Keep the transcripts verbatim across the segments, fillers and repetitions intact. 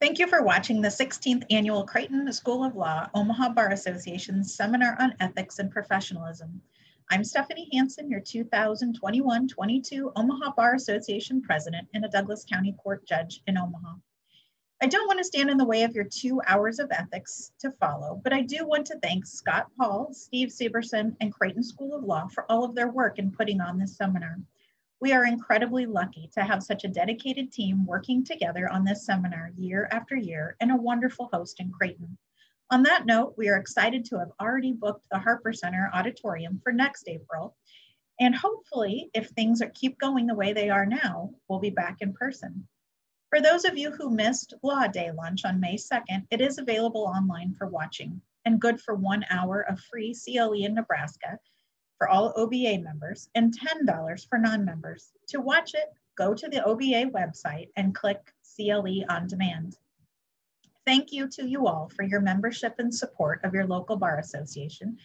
Thank you for watching the sixteenth Annual Creighton School of Law, Omaha Bar Association Seminar on Ethics and Professionalism. I'm Stephanie Hansen, your two thousand twenty-one twenty-two Omaha Bar Association President and a Douglas County Court Judge in Omaha. I don't want to stand in the way of your two hours of ethics to follow, but I do want to thank Scott Paul, Steve Severson, and Creighton School of Law for all of their work in putting on this seminar. We are incredibly lucky to have such a dedicated team working together on this seminar year after year, and a wonderful host in Creighton. On that note, we are excited to have already booked the Harper Center Auditorium for next April, and hopefully, if things are, keep going the way they are now, we'll be back in person. For those of you who missed Law Day lunch on May second, it is available online for watching, and good for one hour of free C L E in Nebraska for all O B A members and ten dollars for non-members. To watch it, go to the O B A website and click C L E on demand. Thank you to you all for your membership and support of your local bar association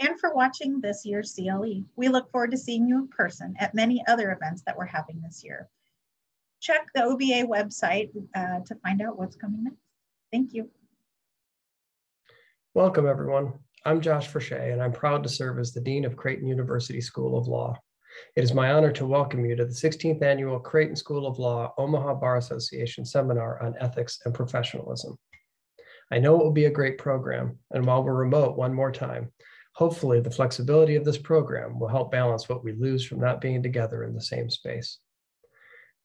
and for watching this year's C L E. We look forward to seeing you in person at many other events that we're having this year. Check the O B A website uh, to find out what's coming next. Thank you. Welcome everyone. I'm Josh Frechet, and I'm proud to serve as the Dean of Creighton University School of Law. It is my honor to welcome you to the sixteenth Annual Creighton School of Law Omaha Bar Association Seminar on Ethics and Professionalism. I know it will be a great program, and while we're remote one more time, hopefully the flexibility of this program will help balance what we lose from not being together in the same space.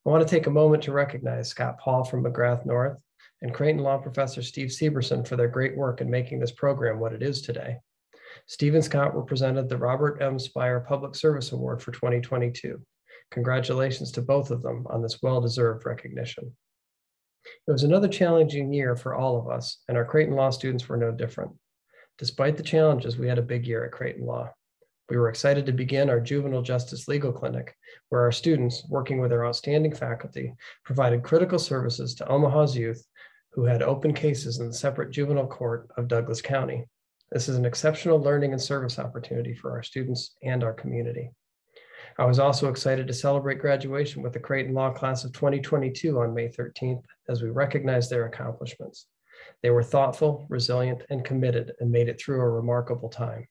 I want to take a moment to recognize Scott Paul from McGrath North and Creighton Law Professor Steve Severson for their great work in making this program what it is today. Steve and Scott were presented the Robert M. Speier Public Service Award for twenty twenty-two. Congratulations to both of them on this well-deserved recognition. It was another challenging year for all of us, and our Creighton Law students were no different. Despite the challenges, we had a big year at Creighton Law. We were excited to begin our Juvenile Justice Legal Clinic, where our students, working with our outstanding faculty, provided critical services to Omaha's youth who had open cases in the separate juvenile court of Douglas County. This is an exceptional learning and service opportunity for our students and our community. I was also excited to celebrate graduation with the Creighton Law Class of twenty twenty-two on May thirteenth as we recognized their accomplishments. They were thoughtful, resilient, and committed, and made it through a remarkable time.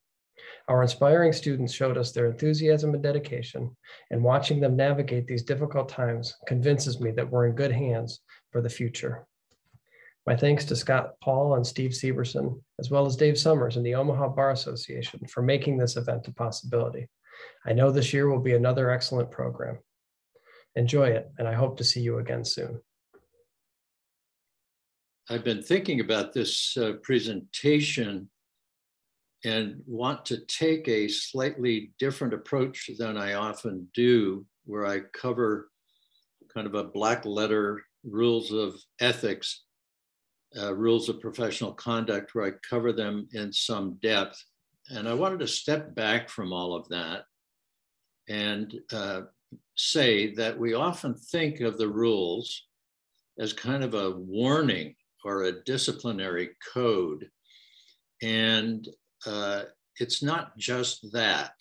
Our inspiring students showed us their enthusiasm and dedication, and watching them navigate these difficult times convinces me that we're in good hands for the future. My thanks to Scott Paul and Steve Severson, as well as Dave Summers and the Omaha Bar Association for making this event a possibility. I know this year will be another excellent program. Enjoy it, and I hope to see you again soon. I've been thinking about this uh, presentation and want to take a slightly different approach than I often do, where I cover kind of a black letter rules of ethics, Uh, rules of professional conduct, where I cover them in some depth. And I wanted to step back from all of that and uh, say that we often think of the rules as kind of a warning or a disciplinary code. And uh, it's not just that.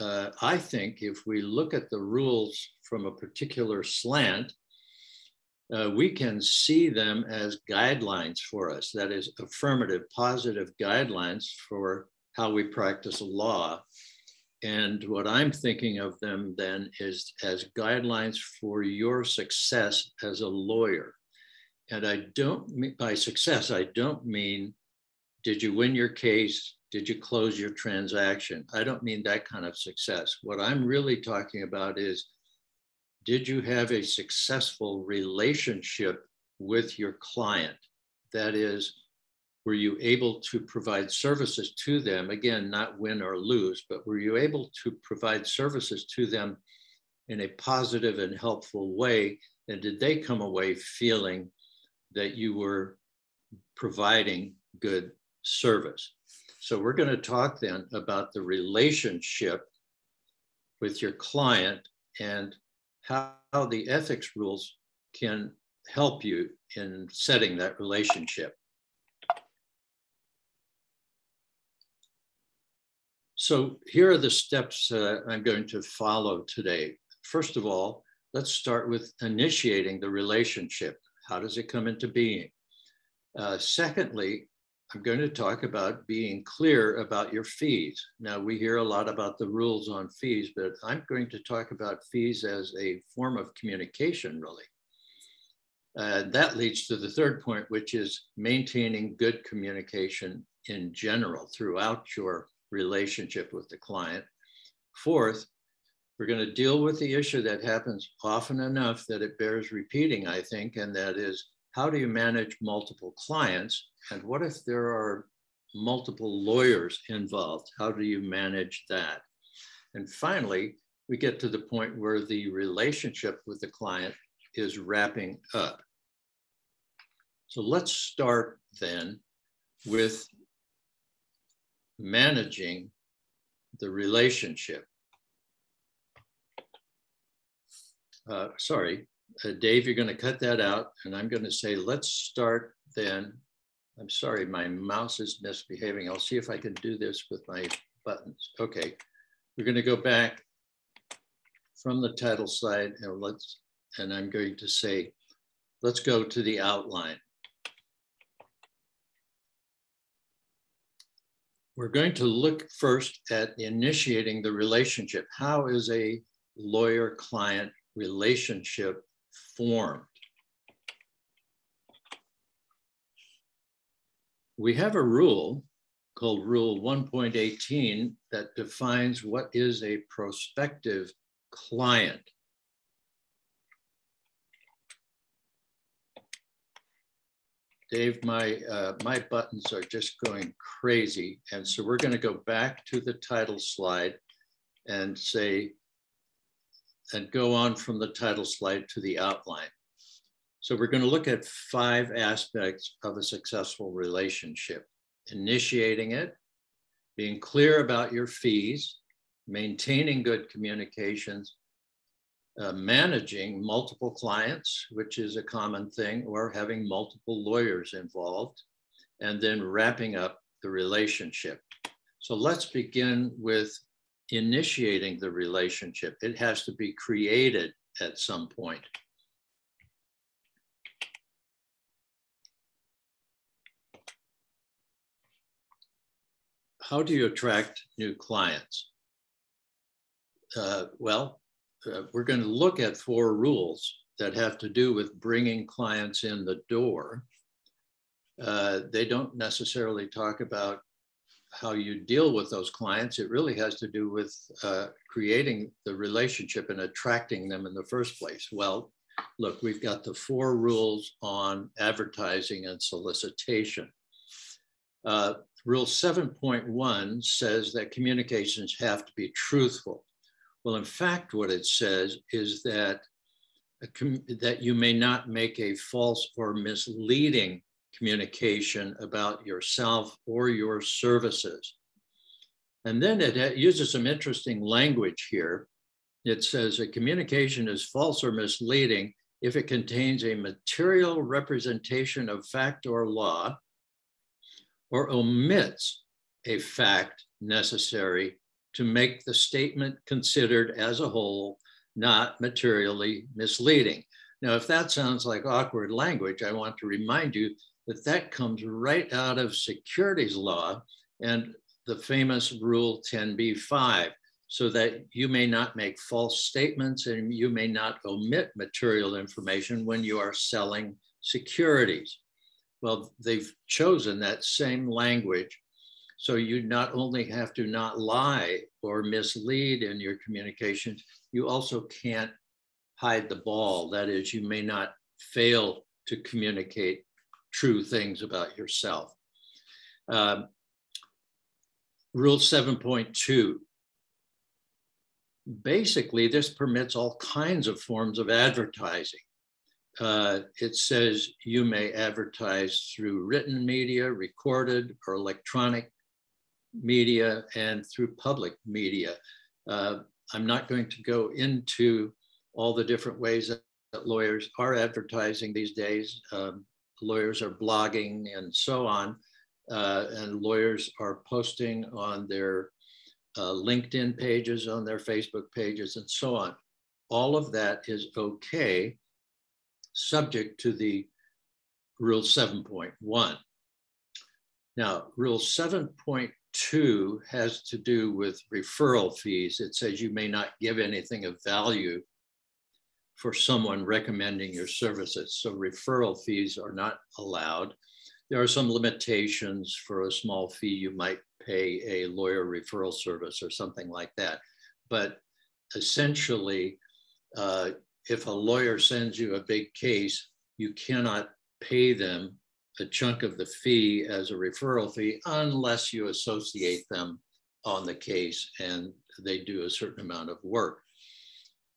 Uh, I think if we look at the rules from a particular slant, Uh, we can see them as guidelines for us, that is affirmative, positive guidelines for how we practice law. And what I'm thinking of them then is as guidelines for your success as a lawyer. And I don't mean, by success, I don't mean, did you win your case? Did you close your transaction? I don't mean that kind of success. What I'm really talking about is, did you have a successful relationship with your client? That is, were you able to provide services to them? Again, not win or lose, but were you able to provide services to them in a positive and helpful way? And did they come away feeling that you were providing good service? So we're going to talk then about the relationship with your client and how the ethics rules can help you in setting that relationship. So here are the steps uh, I'm going to follow today. First of all, let's start with initiating the relationship. How does it come into being? Uh, secondly, I'm going to talk about being clear about your fees. Now, we hear a lot about the rules on fees, but I'm going to talk about fees as a form of communication, really. Uh, that leads to the third point, which is maintaining good communication in general throughout your relationship with the client. Fourth, we're going to deal with the issue that happens often enough that it bears repeating, I think, and that is, how do you manage multiple clients? And what if there are multiple lawyers involved? How do you manage that? And finally, we get to the point where the relationship with the client is wrapping up. So let's start then with managing the relationship. Uh, sorry, uh, Dave, you're going to cut that out, and I'm going to say, let's start then. I'm sorry, my mouse is misbehaving. I'll see if I can do this with my buttons. Okay, we're going to go back from the title slide, and let's, and I'm going to say, let's go to the outline. We're going to look first at initiating the relationship. How is a lawyer-client relationship formed? We have a rule called Rule one point eighteen that defines what is a prospective client. Dave, my, uh, my buttons are just going crazy. And so we're going to go back to the title slide and say, and go on from the title slide to the outline. So we're going to look at five aspects of a successful relationship: initiating it, being clear about your fees, maintaining good communications, uh, managing multiple clients, which is a common thing, or having multiple lawyers involved, and then wrapping up the relationship. So let's begin with initiating the relationship. It has to be created at some point. How do you attract new clients? Uh, well, uh, we're going to look at four rules that have to do with bringing clients in the door. Uh, they don't necessarily talk about how you deal with those clients. It really has to do with uh, creating the relationship and attracting them in the first place. Well, look, we've got the four rules on advertising and solicitation. Uh, Rule seven point one says that communications have to be truthful. Well, in fact, what it says is that, that you may not make a false or misleading communication about yourself or your services. And then it uses some interesting language here. It says a communication is false or misleading if it contains a material representation of fact or law, or omits a fact necessary to make the statement considered as a whole not materially misleading. Now, if that sounds like awkward language, I want to remind you that that comes right out of securities law and the famous Rule ten B five, so that you may not make false statements and you may not omit material information when you are selling securities. Well, they've chosen that same language. So you not only have to not lie or mislead in your communications, you also can't hide the ball. That is, you may not fail to communicate true things about yourself. Um, Rule seven point two. Basically, this permits all kinds of forms of advertising. Uh, it says you may advertise through written media, recorded or electronic media, and through public media. Uh, I'm not going to go into all the different ways that, that lawyers are advertising these days. Um, lawyers are blogging and so on, uh, and lawyers are posting on their uh, LinkedIn pages, on their Facebook pages, and so on. All of that is okay, subject to the Rule seven point one. Now, Rule seven point two has to do with referral fees. It says you may not give anything of value for someone recommending your services. So referral fees are not allowed. There are some limitations for a small fee you might pay a lawyer referral service or something like that. But essentially, uh, if a lawyer sends you a big case, you cannot pay them a chunk of the fee as a referral fee unless you associate them on the case and they do a certain amount of work.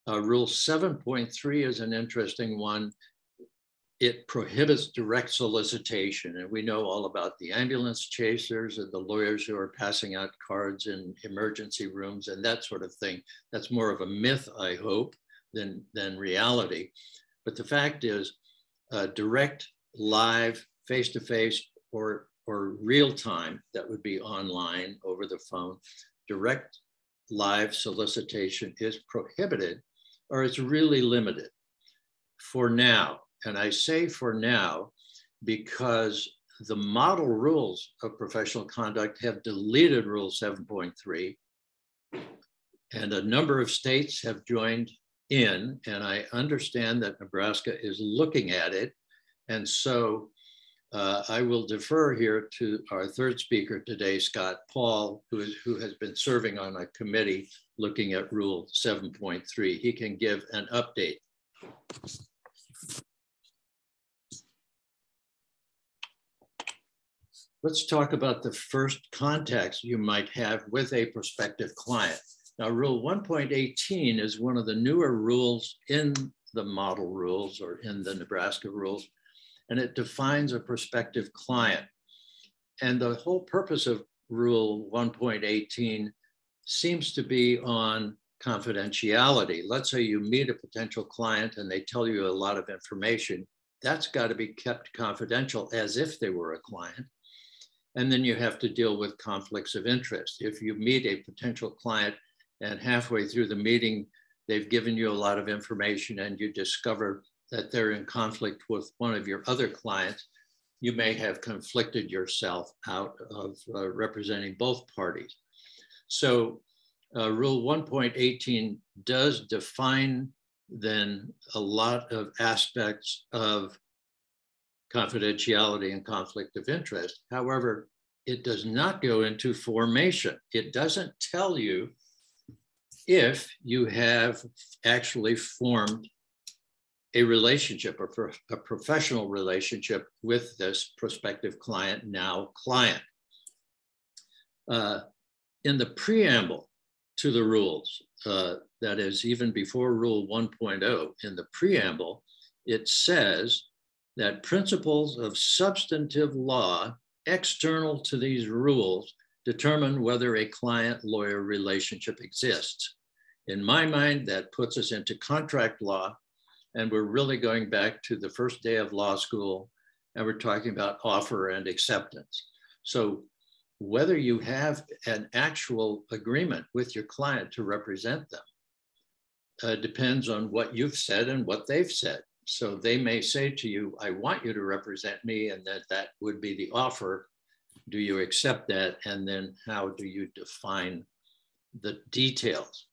Uh, Rule seven point three is an interesting one. It prohibits direct solicitation. And we know all about the ambulance chasers and the lawyers who are passing out cards in emergency rooms and that sort of thing. That's more of a myth, I hope, than, than reality. But the fact is, uh, direct, live, face-to-face, or, or real-time, that would be online, over the phone, direct live solicitation is prohibited, or it's really limited for now. And I say for now because the model rules of professional conduct have deleted Rule seven point three, and a number of states have joined in, and I understand that Nebraska is looking at it. And so uh, I will defer here to our third speaker today, Scott Paul, who, is, who has been serving on a committee looking at Rule seven point three. He can give an update. Let's talk about the first contacts you might have with a prospective client. Now, Rule one point eighteen is one of the newer rules in the model rules or in the Nebraska rules, and it defines a prospective client. And the whole purpose of Rule one point eighteen seems to be on confidentiality. Let's say you meet a potential client and they tell you a lot of information. That's got to be kept confidential as if they were a client. And then you have to deal with conflicts of interest. If you meet a potential client and halfway through the meeting, they've given you a lot of information and you discover that they're in conflict with one of your other clients, you may have conflicted yourself out of uh, representing both parties. So uh, Rule one point eighteen does define then a lot of aspects of confidentiality and conflict of interest. However, it does not go into formation. It doesn't tell you if you have actually formed a relationship, a, pro a professional relationship with this prospective client, now client. Uh, in the preamble to the rules, uh, that is even before Rule one point oh, in the preamble, it says that principles of substantive law external to these rules determine whether a client-lawyer relationship exists. In my mind, that puts us into contract law, and we're really going back to the first day of law school, and we're talking about offer and acceptance. So whether you have an actual agreement with your client to represent them uh, depends on what you've said and what they've said. So they may say to you, I want you to represent me, and that that would be the offer. Do you accept that? And then how do you define the details?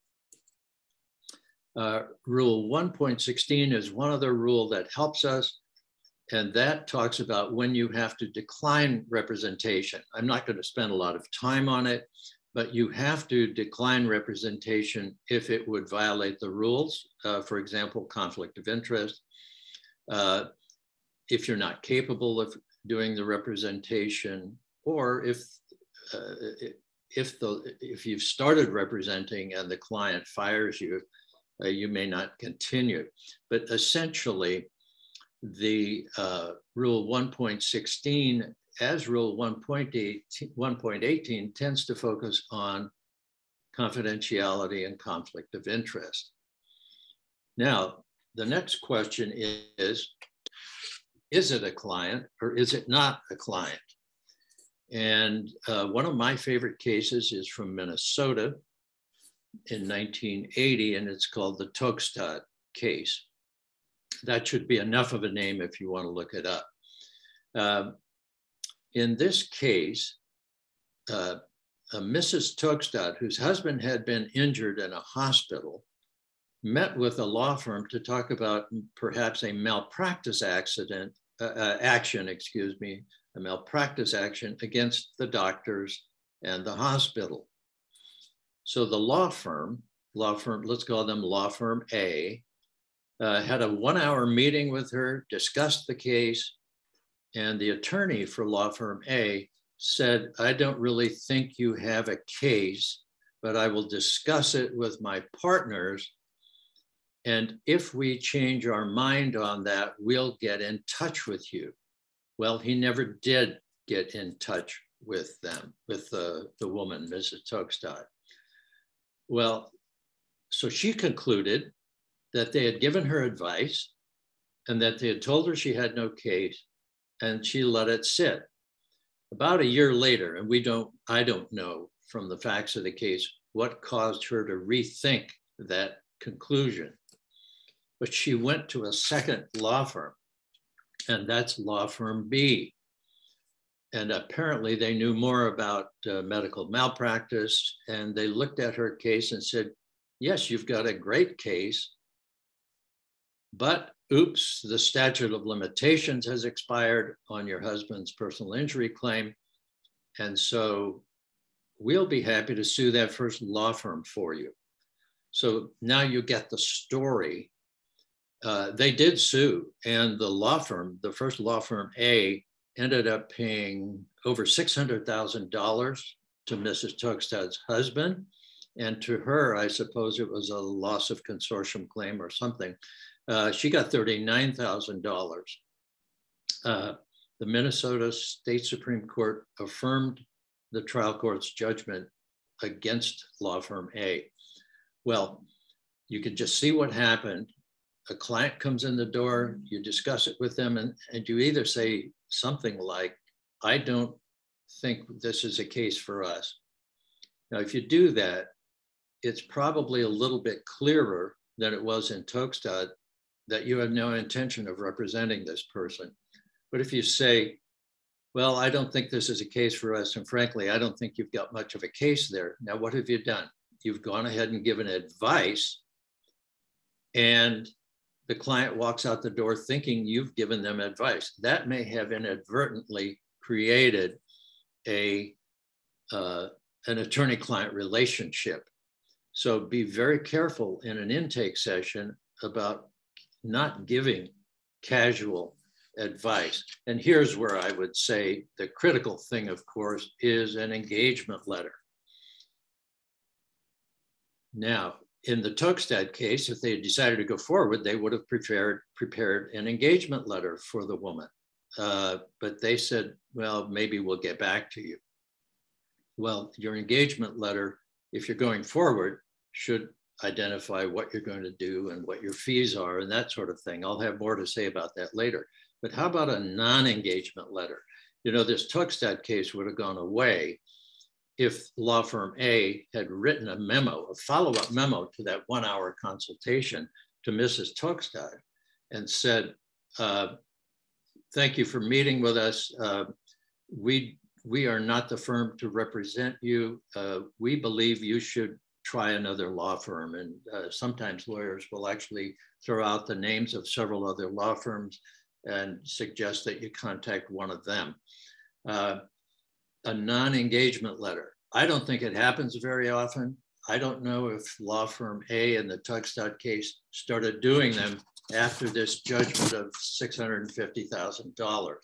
Uh, Rule one point sixteen is one other rule that helps us, and that talks about when you have to decline representation. I'm not going to spend a lot of time on it, but you have to decline representation if it would violate the rules, uh, for example, conflict of interest. Uh, if you're not capable of doing the representation, or if uh, if the if you've started representing and the client fires you, uh, you may not continue. But essentially, the uh, Rule one point sixteen, as Rule one point eighteen tends to focus on confidentiality and conflict of interest. Now, the next question is, is it a client or is it not a client? And uh, one of my favorite cases is from Minnesota in nineteen eighty, and it's called the Togstad case. That should be enough of a name if you want to look it up. Uh, in this case, uh, uh, Missus Togstad, whose husband had been injured in a hospital, met with a law firm to talk about perhaps a malpractice accident, uh, uh, action, excuse me, a malpractice action against the doctors and the hospital. So the law firm, law firm, let's call them law firm A, uh, had a one hour meeting with her, discussed the case, and the attorney for law firm A said, I don't really think you have a case, but I will discuss it with my partners. And if we change our mind on that, we'll get in touch with you. Well, he never did get in touch with them, with the, the woman, Missus Togstad. Well, so she concluded that they had given her advice and that they had told her she had no case, and she let it sit. About a year later, and we don't, I don't know from the facts of the case what caused her to rethink that conclusion. But she went to a second law firm, and that's law firm B. And apparently they knew more about uh, medical malpractice, and they looked at her case and said, yes, you've got a great case, but oops, the statute of limitations has expired on your husband's personal injury claim. And so we'll be happy to sue that first law firm for you. So now you get the story. Uh, they did sue, and the law firm, the first law firm A, ended up paying over six hundred thousand dollars to Missus Togstad's husband. And to her, I suppose it was a loss of consortium claim or something. Uh, she got thirty-nine thousand dollars. Uh, the Minnesota State Supreme Court affirmed the trial court's judgment against law firm A. Well, you can just see what happened. A client comes in the door, you discuss it with them, and, and you either say something like, I don't think this is a case for us. Now, if you do that, it's probably a little bit clearer than it was in Togstad that you have no intention of representing this person. But if you say, well, I don't think this is a case for us, and frankly, I don't think you've got much of a case there. Now, what have you done? You've gone ahead and given advice, and the client walks out the door thinking you've given them advice. That may have inadvertently created a, uh, an attorney-client relationship. So be very careful in an intake session about not giving casual advice. And here's where I would say the critical thing, of course, is an engagement letter. Now, in the Togstad case, if they had decided to go forward, they would have prepared, prepared an engagement letter for the woman. Uh, but they said, well, maybe we'll get back to you. Well, your engagement letter, if you're going forward, should identify what you're going to do and what your fees are and that sort of thing. I'll have more to say about that later. But how about a non-engagement letter? You know, this Togstad case would have gone away if law firm A had written a memo, a follow-up memo to that one-hour consultation to Missus Togstad and said, uh, thank you for meeting with us. Uh, we, we are not the firm to represent you. Uh, we believe you should try another law firm. And uh, sometimes lawyers will actually throw out the names of several other law firms and suggest that you contact one of them. Uh, a non-engagement letter. I don't think it happens very often. I don't know if law firm A in the Togstad case started doing them after this judgment of six hundred fifty thousand dollars.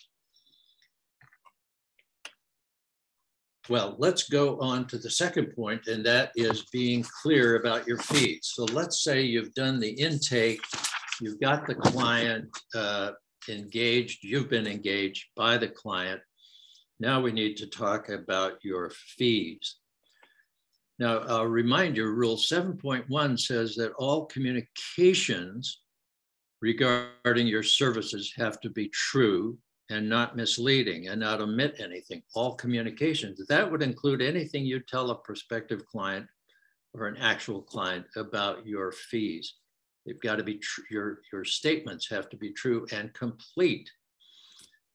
Well, let's go on to the second point, and that is being clear about your fees. So let's say you've done the intake, you've got the client uh, engaged, you've been engaged by the client. Now we need to talk about your fees. Now, I'll remind you, Rule seven point one says that all communications regarding your services have to be true and not misleading and not omit anything, all communications. That would include anything you tell a prospective client or an actual client about your fees. They've got to be, your, your statements have to be true and complete.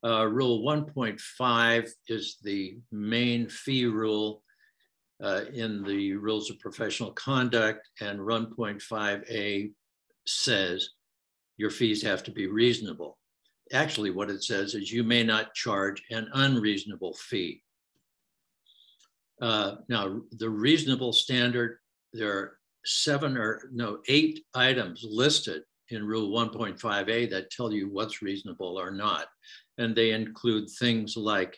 Uh, rule one point five is the main fee rule uh, in the Rules of Professional Conduct, and one point five A says your fees have to be reasonable. Actually, what it says is you may not charge an unreasonable fee. Uh, now, the reasonable standard, there are seven or no, eight items listed in Rule one point five A that tell you what's reasonable or not. And they include things like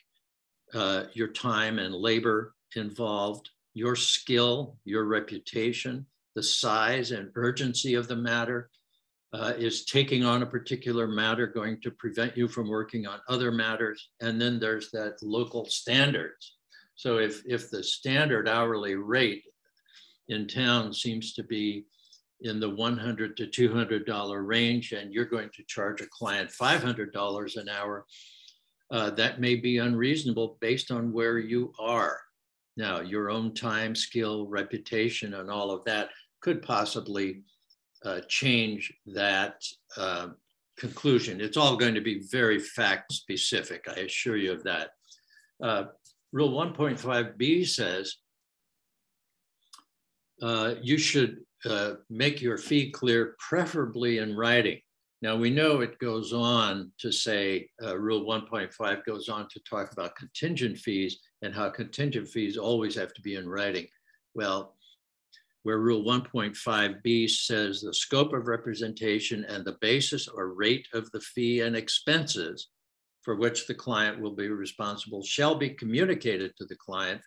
uh, your time and labor involved, your skill, your reputation, the size and urgency of the matter. Uh, is taking on a particular matter going to prevent you from working on other matters? And then there's that local standards. So if, if the standard hourly rate in town seems to be in the one hundred to two hundred dollar range, and you're going to charge a client five hundred dollars an hour, uh, that may be unreasonable based on where you are. Now, your own time, skill, reputation, and all of that could possibly uh, change that uh, conclusion. It's all going to be very fact specific, I assure you of that. Uh, Rule one point five B says uh, you should Uh, make your fee clear, preferably in writing. Now, we know it goes on to say, uh, Rule one point five goes on to talk about contingent fees and how contingent fees always have to be in writing. Well, where Rule one point five B says the scope of representation and the basis or rate of the fee and expenses for which the client will be responsible shall be communicated to the client,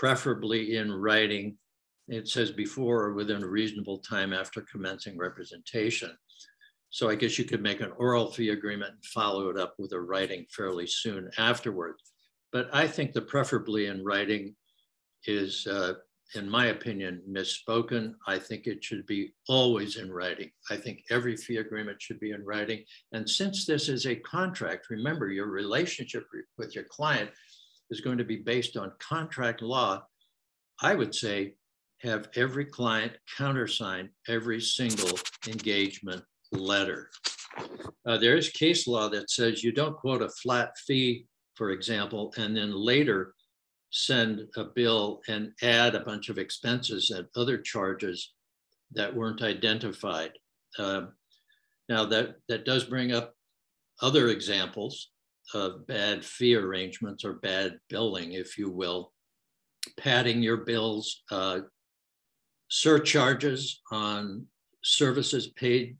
preferably in writing. It says before or within a reasonable time after commencing representation. So I guess you could make an oral fee agreement and follow it up with a writing fairly soon afterwards. But I think the preferably in writing is, uh, in my opinion, misspoken. I think it should be always in writing. I think every fee agreement should be in writing. And since this is a contract, remember your relationship with your client is going to be based on contract law, I would say, have every client countersign every single engagement letter. Uh, there is case law that says you don't quote a flat fee, for example, and then later send a bill and add a bunch of expenses and other charges that weren't identified. Uh, now that, that does bring up other examples of bad fee arrangements or bad billing, if you will, padding your bills, uh, surcharges on services paid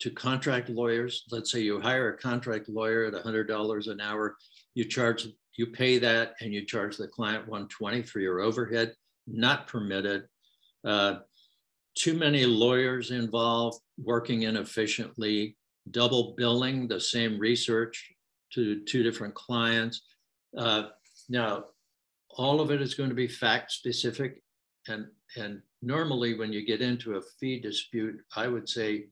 to contract lawyers. Let's say you hire a contract lawyer at one hundred dollars an hour, you charge, you pay that and you charge the client one hundred twenty dollars for your overhead, not permitted. Uh, too many lawyers involved, working inefficiently, double billing the same research to two different clients. Uh, now, all of it is going to be fact specific. And, and normally when you get into a fee dispute, I would say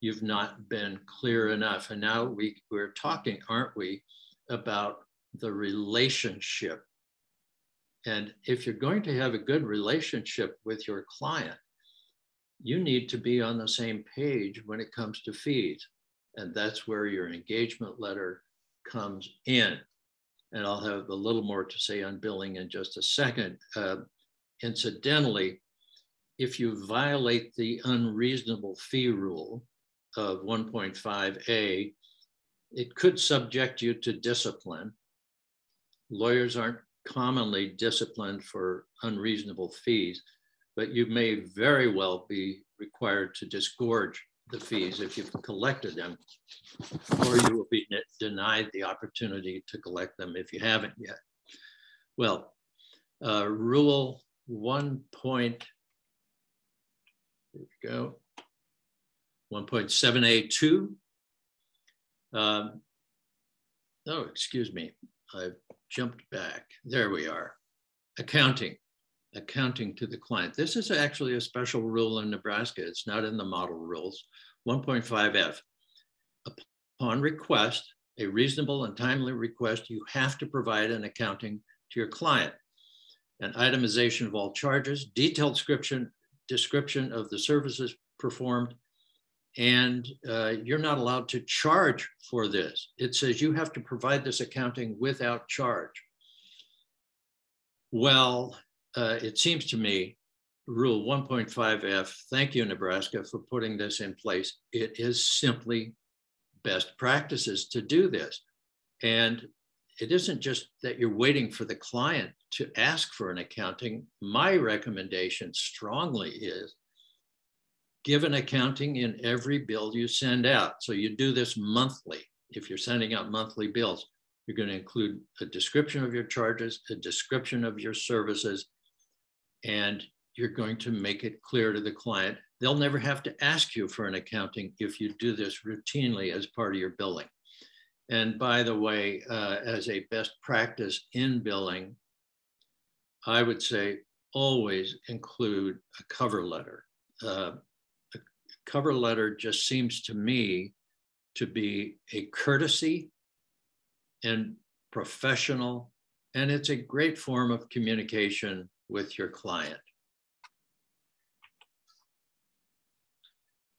you've not been clear enough. And now we, we're talking, aren't we, about the relationship. And if you're going to have a good relationship with your client, you need to be on the same page when it comes to fees. And that's where your engagement letter comes in. And I'll have a little more to say on billing in just a second. Uh, Incidentally, if you violate the unreasonable fee rule of one point five A, it could subject you to discipline. Lawyers aren't commonly disciplined for unreasonable fees, but you may very well be required to disgorge the fees if you've collected them, or you will be denied the opportunity to collect them if you haven't yet. Well, uh, Rule One point, here we go, one point seven A two. Um, oh, excuse me, I've jumped back. There we are. Accounting, accounting to the client. This is actually a special rule in Nebraska. It's not in the model rules. one point five F, upon request, a reasonable and timely request, you have to provide an accounting to your client. An itemization of all charges, detailed description, description of the services performed, and uh, you're not allowed to charge for this. It says you have to provide this accounting without charge. Well, uh, it seems to me, Rule one point five F, thank you, Nebraska, for putting this in place. It is simply best practices to do this. And it isn't just that you're waiting for the client to ask for an accounting. My recommendation strongly is give an accounting in every bill you send out. So you do this monthly. If you're sending out monthly bills, you're going to include a description of your charges, a description of your services, and you're going to make it clear to the client. They'll never have to ask you for an accounting if you do this routinely as part of your billing. And by the way, uh, as a best practice in billing, I would say always include a cover letter. Uh, a cover letter just seems to me to be a courtesy and professional, and it's a great form of communication with your client.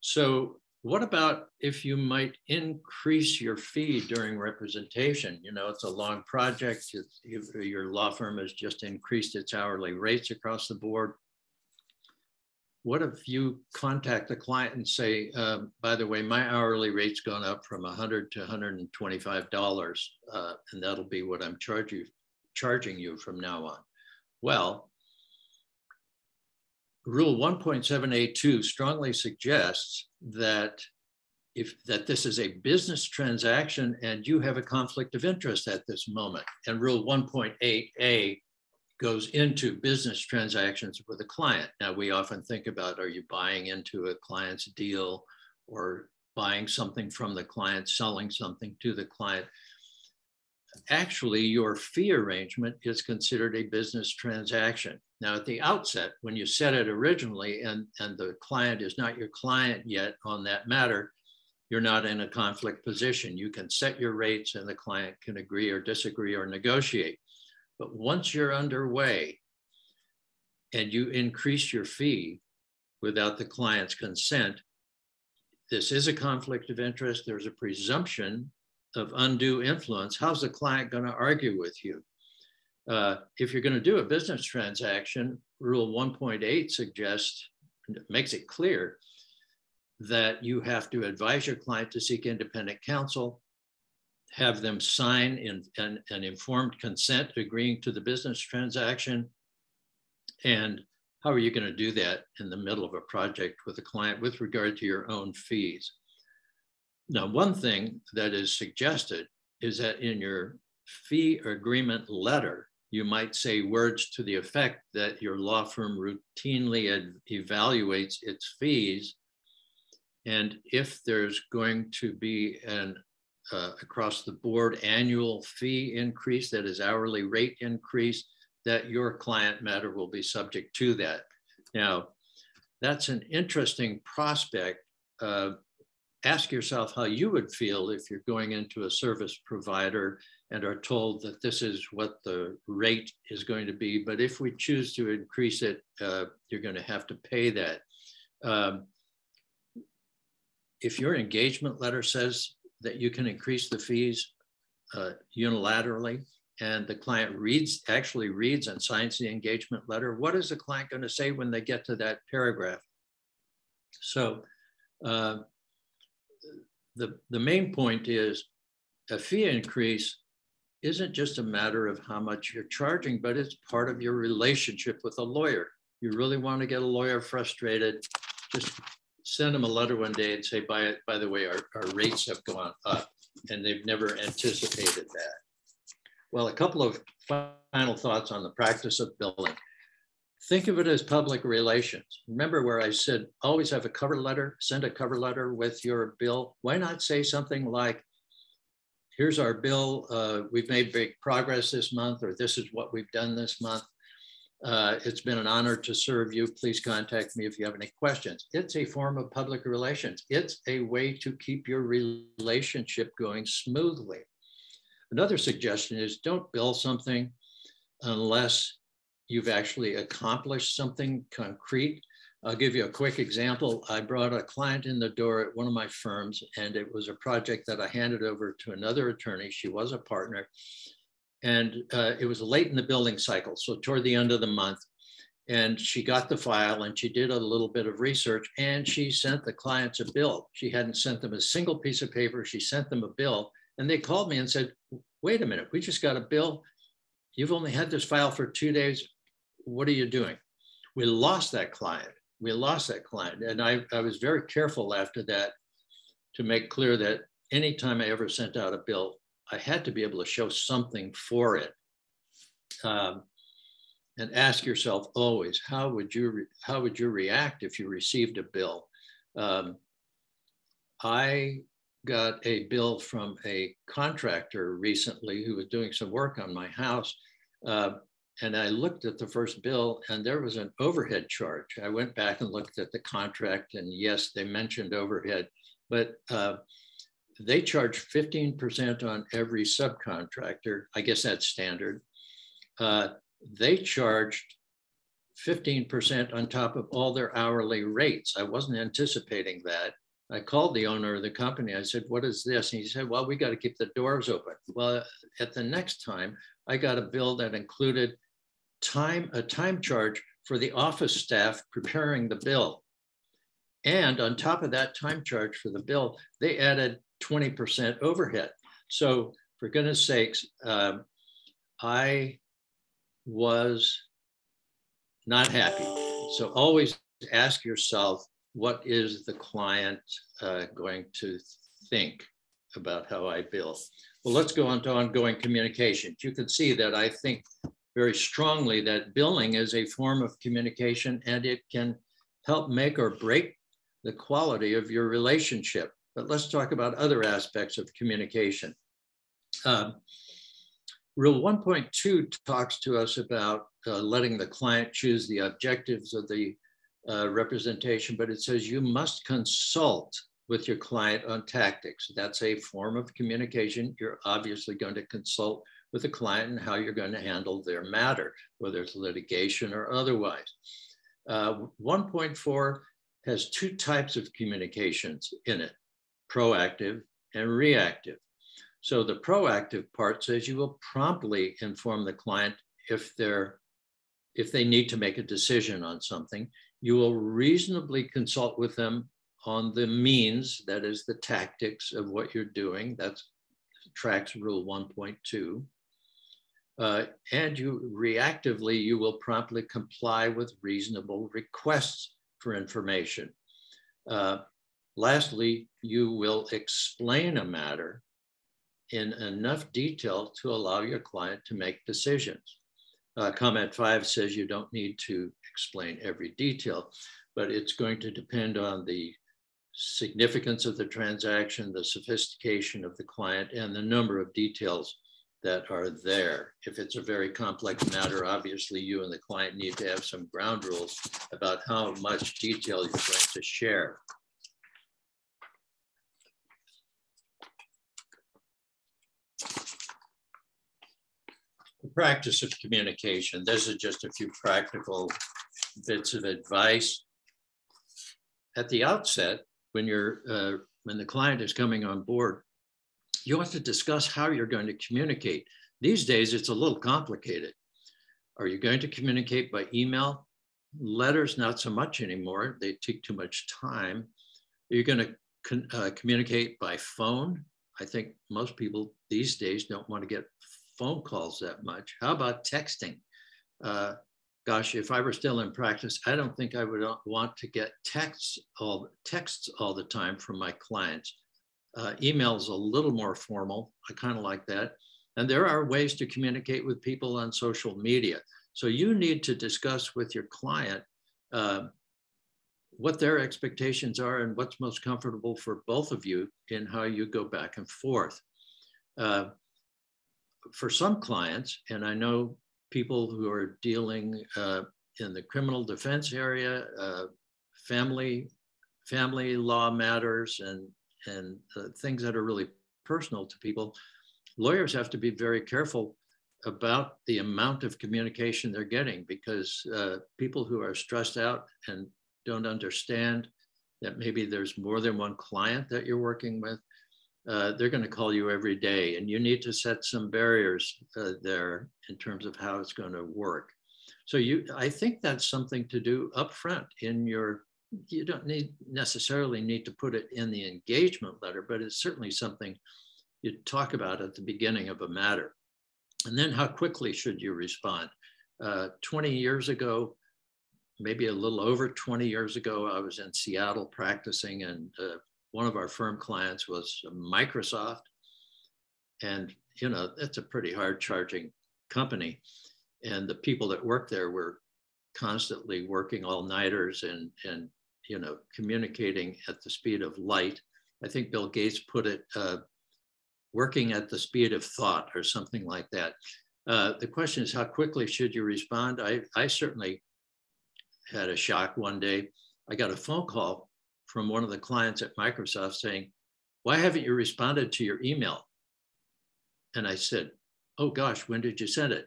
So what about if you might increase your fee during representation? You know, it's a long project. It's, your law firm has just increased its hourly rates across the board. What if you contact the client and say, uh, by the way, my hourly rate's gone up from one hundred dollars to one hundred twenty-five dollars, uh, and that'll be what I'm charge you, charging you from now on? Well, Rule one point seven eight two strongly suggests that if that this is a business transaction and you have a conflict of interest at this moment, and Rule one point eight A goes into business transactions with a client. Now, we often think about, are you buying into a client's deal or buying something from the client, selling something to the client? Actually, your fee arrangement is considered a business transaction. Now, at the outset, when you set it originally and, and the client is not your client yet on that matter, you're not in a conflict position. You can set your rates and the client can agree or disagree or negotiate. But once you're underway and you increase your fee without the client's consent, this is a conflict of interest. There's a presumption of undue influence. How's the client going to argue with you? Uh, if you're going to do a business transaction, Rule one point eight suggests, makes it clear that you have to advise your client to seek independent counsel, have them sign in, an, an informed consent agreeing to the business transaction. And how are you going to do that in the middle of a project with a client with regard to your own fees? Now, one thing that is suggested is that in your fee agreement letter, you might say words to the effect that your law firm routinely evaluates its fees. And if there's going to be an uh, across the board annual fee increase, that is hourly rate increase, that your client matter will be subject to that. Now, that's an interesting prospect. Uh, Ask yourself how you would feel if you're going into a service provider and are told that this is what the rate is going to be. But if we choose to increase it, uh, you're going to have to pay that. Um, if your engagement letter says that you can increase the fees uh, unilaterally, and the client reads, actually reads and signs the engagement letter, what is the client going to say when they get to that paragraph? So, uh, The, the main point is a fee increase isn't just a matter of how much you're charging, but it's part of your relationship with a lawyer. You really want to get a lawyer frustrated, just send them a letter one day and say, by, by the way, our, our rates have gone up, and they've never anticipated that. Well, a couple of final thoughts on the practice of billing. Think of it as public relations. Remember where I said, always have a cover letter, send a cover letter with your bill. Why not say something like, here's our bill, uh, we've made big progress this month, or this is what we've done this month. Uh, it's been an honor to serve you. Please contact me if you have any questions. It's a form of public relations. It's a way to keep your relationship going smoothly. Another suggestion is don't bill something unless you've actually accomplished something concrete. I'll give you a quick example. I brought a client in the door at one of my firms, and it was a project that I handed over to another attorney. She was a partner, and uh, it was late in the billing cycle, so toward the end of the month. And she got the file and she did a little bit of research, and she sent the clients a bill. She hadn't sent them a single piece of paper. She sent them a bill, and they called me and said, wait a minute, we just got a bill. You've only had this file for two days. What are you doing? We lost that client. We lost that client. And I, I was very careful after that to make clear that anytime I ever sent out a bill, I had to be able to show something for it. Um, and ask yourself always, how would you, how would you react if you received a bill? Um, I got a bill from a contractor recently who was doing some work on my house. Uh, And I looked at the first bill, and there was an overhead charge. I went back and looked at the contract, and yes, they mentioned overhead, but uh, they charge fifteen percent on every subcontractor. I guess that's standard. Uh, they charged fifteen percent on top of all their hourly rates. I wasn't anticipating that. I called the owner of the company. I said, what is this? And he said, well, we got to keep the doors open. Well, at the next time, I got a bill that included time, a time charge for the office staff preparing the bill. And on top of that time charge for the bill, they added twenty percent overhead. So for goodness sakes, um, I was not happy. So always ask yourself, what is the client uh, going to think about how I bill? Well, let's go on to ongoing communications. You can see that I think very strongly that billing is a form of communication, and it can help make or break the quality of your relationship. But let's talk about other aspects of communication. Um, Rule one point two talks to us about uh, letting the client choose the objectives of the Uh, representation, but it says you must consult with your client on tactics. That's a form of communication. You're obviously going to consult with the client and how you're going to handle their matter, whether it's litigation or otherwise. Uh, one point four has two types of communications in it, proactive and reactive. So the proactive part says you will promptly inform the client if they're if they need to make a decision on something. You will reasonably consult with them on the means, that is the tactics of what you're doing. That's tracks Rule one point two. Uh, and you reactively, you will promptly comply with reasonable requests for information. Uh, lastly, you will explain a matter in enough detail to allow your client to make decisions. Uh, comment five says you don't need to explain every detail, but it's going to depend on the significance of the transaction, the sophistication of the client, and the number of details that are there. If it's a very complex matter, obviously you and the client need to have some ground rules about how much detail you're going to share. The practice of communication. This is just a few practical bits of advice. At the outset, when you're uh, when the client is coming on board, you have to discuss how you're going to communicate. These days, it's a little complicated. Are you going to communicate by email? Letters, not so much anymore. They take too much time. Are you going to con uh, communicate by phone? I think most people these days don't want to get phone calls that much. How about texting? Uh, gosh, if I were still in practice, I don't think I would want to get texts all, texts all the time from my clients. Uh, email's a little more formal. I kind of like that. And there are ways to communicate with people on social media. So you need to discuss with your client uh, what their expectations are and what's most comfortable for both of you in how you go back and forth. Uh, For some clients, and I know people who are dealing uh, in the criminal defense area, uh, family, family law matters, and, and uh, things that are really personal to people, lawyers have to be very careful about the amount of communication they're getting, because uh, people who are stressed out and don't understand that maybe there's more than one client that you're working with, uh, they're going to call you every day. And you need to set some barriers uh, there in terms of how it's going to work. So you, I think that's something to do upfront in your, you don't need necessarily need to put it in the engagement letter, but it's certainly something you talk about at the beginning of a matter. And then how quickly should you respond? Uh, twenty years ago, maybe a little over twenty years ago, I was in Seattle practicing, and uh, one of our firm clients was Microsoft. And, you know, that's a pretty hard charging company. And the people that worked there were constantly working all nighters and, and, you know, communicating at the speed of light. I think Bill Gates put it, uh, working at the speed of thought or something like that. Uh, the question is, how quickly should you respond? I, I certainly had a shock one day. I got a phone call from one of the clients at Microsoft saying, why haven't you responded to your email? And I said, oh gosh, when did you send it?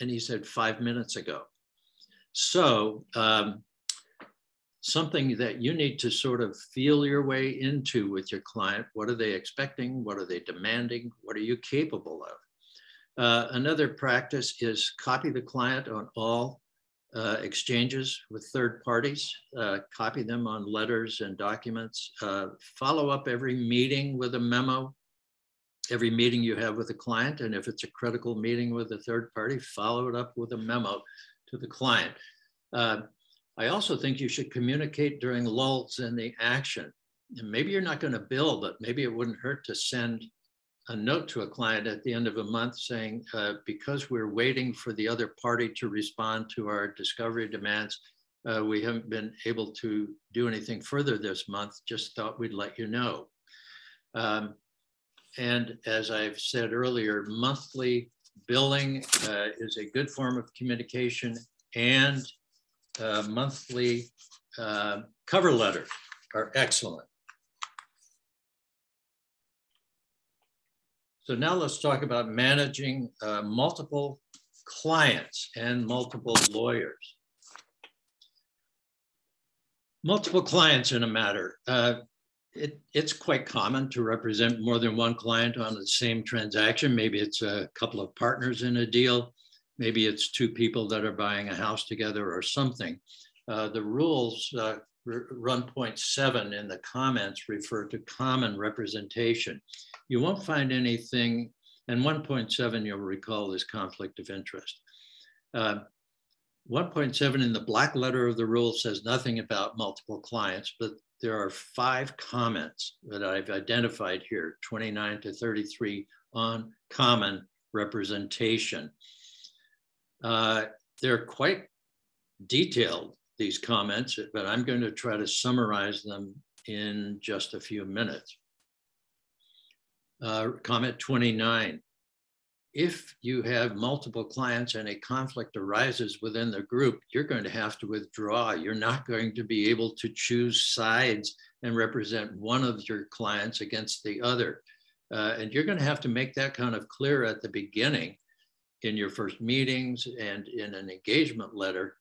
And he said, five minutes ago. So um, something that you need to sort of feel your way into with your client. What are they expecting? What are they demanding? What are you capable of? Uh, another practice is copy the client on all uh, exchanges with third parties, uh, copy them on letters and documents, uh, follow up every meeting with a memo, every meeting you have with a client. And if it's a critical meeting with a third party, follow it up with a memo to the client. Uh, I also think you should communicate during lulls in the action. And maybe you're not going to bill, but maybe it wouldn't hurt to send a note to a client at the end of a month saying, uh, because we're waiting for the other party to respond to our discovery demands, uh, we haven't been able to do anything further this month, just thought we'd let you know. Um, and as I've said earlier, monthly billing uh, is a good form of communication, and uh, monthly uh, cover letters are excellent. So now let's talk about managing uh, multiple clients and multiple lawyers. Multiple clients in a matter. Uh, it, it's quite common to represent more than one client on the same transaction. Maybe it's a couple of partners in a deal. Maybe it's two people that are buying a house together or something. Uh, the rules, uh, one point seven in the comments, refer to common representation. You won't find anything, and one point seven, you'll recall, is conflict of interest. Uh, one point seven in the black letter of the rule says nothing about multiple clients, but there are five comments that I've identified here, twenty-nine to thirty-three, on common representation. Uh, they're quite detailed, these comments, but I'm going to try to summarize them in just a few minutes. Uh, comment twenty-nine, if you have multiple clients and a conflict arises within the group, you're going to have to withdraw. You're not going to be able to choose sides and represent one of your clients against the other. Uh, and you're going to have to make that kind of clear at the beginning in your first meetings and in an engagement letter,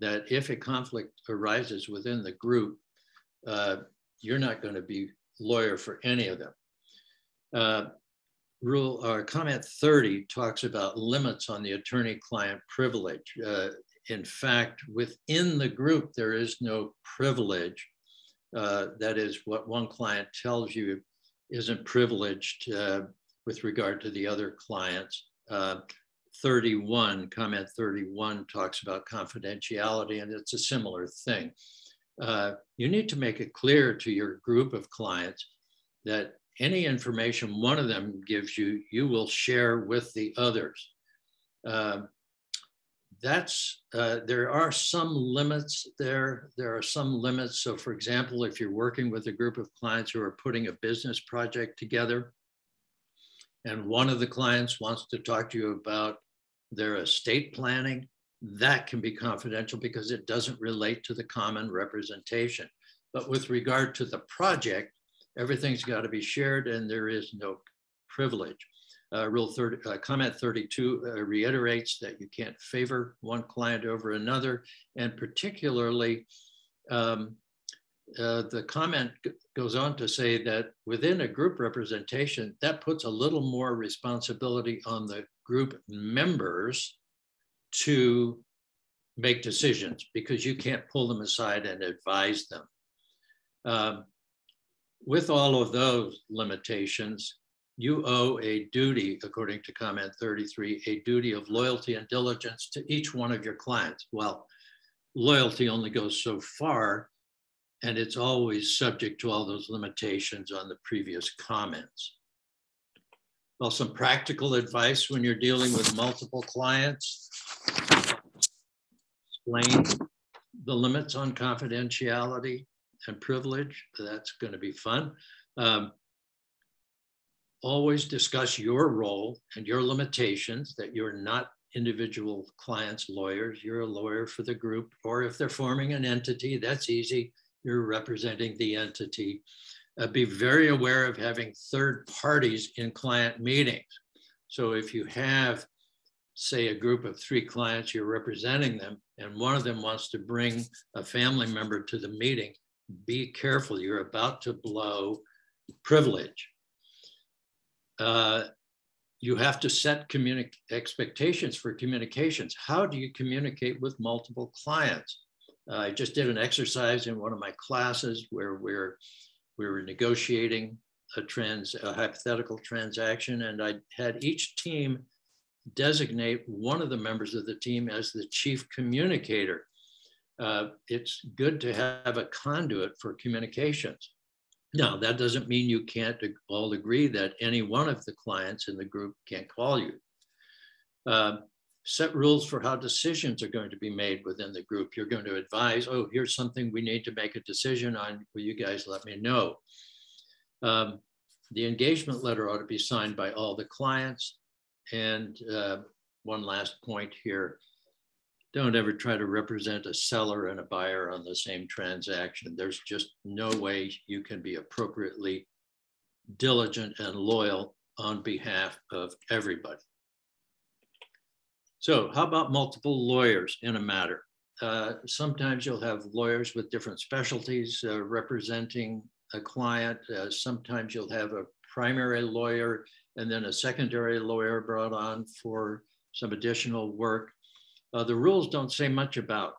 that if a conflict arises within the group, uh, you're not going to be lawyer for any of them. Uh, rule or comment thirty talks about limits on the attorney-client privilege. Uh, in fact, within the group, there is no privilege. Uh, that is, what one client tells you isn't privileged uh, with regard to the other clients. Uh, thirty-one, comment thirty-one talks about confidentiality, and it's a similar thing. Uh, you need to make it clear to your group of clients that any information one of them gives you, you will share with the others. Uh, that's, uh, there are some limits there. There are some limits. So for example, if you're working with a group of clients who are putting a business project together, and one of the clients wants to talk to you about their estate planning, that can be confidential because it doesn't relate to the common representation. But with regard to the project, everything's got to be shared and there is no privilege. Uh, rule thirty, uh, comment thirty-two uh, reiterates that you can't favor one client over another, and particularly um, uh, the comment goes on to say that within a group representation, that puts a little more responsibility on the group members to make decisions, because you can't pull them aside and advise them. Um, with all of those limitations, you owe a duty, according to comment thirty-three, a duty of loyalty and diligence to each one of your clients. Well, loyalty only goes so far, and it's always subject to all those limitations on the previous comments. Well, some practical advice when you're dealing with multiple clients. Explain the limits on confidentiality and privilege. That's going to be fun. Um, always discuss your role and your limitations, that you're not individual clients' lawyers. You're a lawyer for the group, or if they're forming an entity, that's easy. You're representing the entity. Uh, be very aware of having third parties in client meetings. So if you have, say, a group of three clients, you're representing them, and one of them wants to bring a family member to the meeting, be careful. You're about to blow privilege. Uh, you have to set communic- expectations for communications. How do you communicate with multiple clients? Uh, I just did an exercise in one of my classes where we're, we were negotiating a, trans, a hypothetical transaction, and I had each team designate one of the members of the team as the chief communicator. Uh, it's good to have a conduit for communications. Now, that doesn't mean you can't all agree that any one of the clients in the group can't call you. Uh, set rules for how decisions are going to be made within the group. You're going to advise, oh, here's something we need to make a decision on. Will you guys let me know? Um, the engagement letter ought to be signed by all the clients. And uh, one last point here. Don't ever try to represent a seller and a buyer on the same transaction. There's just no way you can be appropriately diligent and loyal on behalf of everybody. So how about multiple lawyers in a matter? Uh, sometimes you'll have lawyers with different specialties uh, representing a client. Uh, sometimes you'll have a primary lawyer and then a secondary lawyer brought on for some additional work. Uh, the rules don't say much about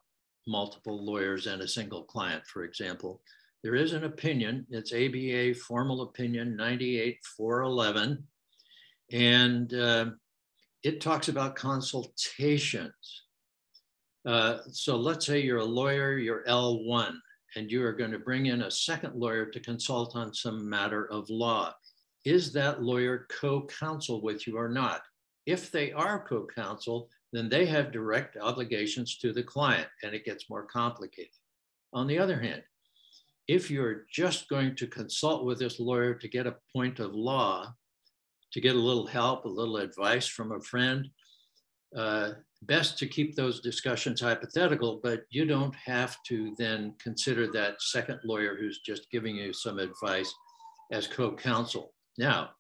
multiple lawyers and a single client, for example. There is an opinion, it's A B A formal opinion ninety-eight four eleven, and uh, it talks about consultations. Uh, so let's say you're a lawyer, you're L one, and you are going to bring in a second lawyer to consult on some matter of law. Is that lawyer co-counsel with you or not? If they are co-counsel, then they have direct obligations to the client, and it gets more complicated. On the other hand, if you're just going to consult with this lawyer to get a point of law, to get a little help, a little advice from a friend, uh, best to keep those discussions hypothetical, but you don't have to then consider that second lawyer who's just giving you some advice as co-counsel. Now,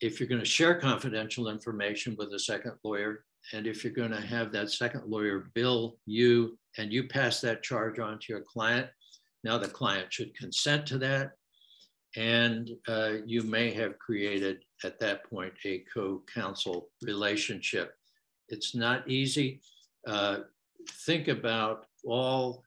if you're going to share confidential information with a second lawyer, and if you're going to have that second lawyer bill you, and you pass that charge on to your client, now the client should consent to that. And uh, you may have created at that point a co-counsel relationship. It's not easy. Uh, think about all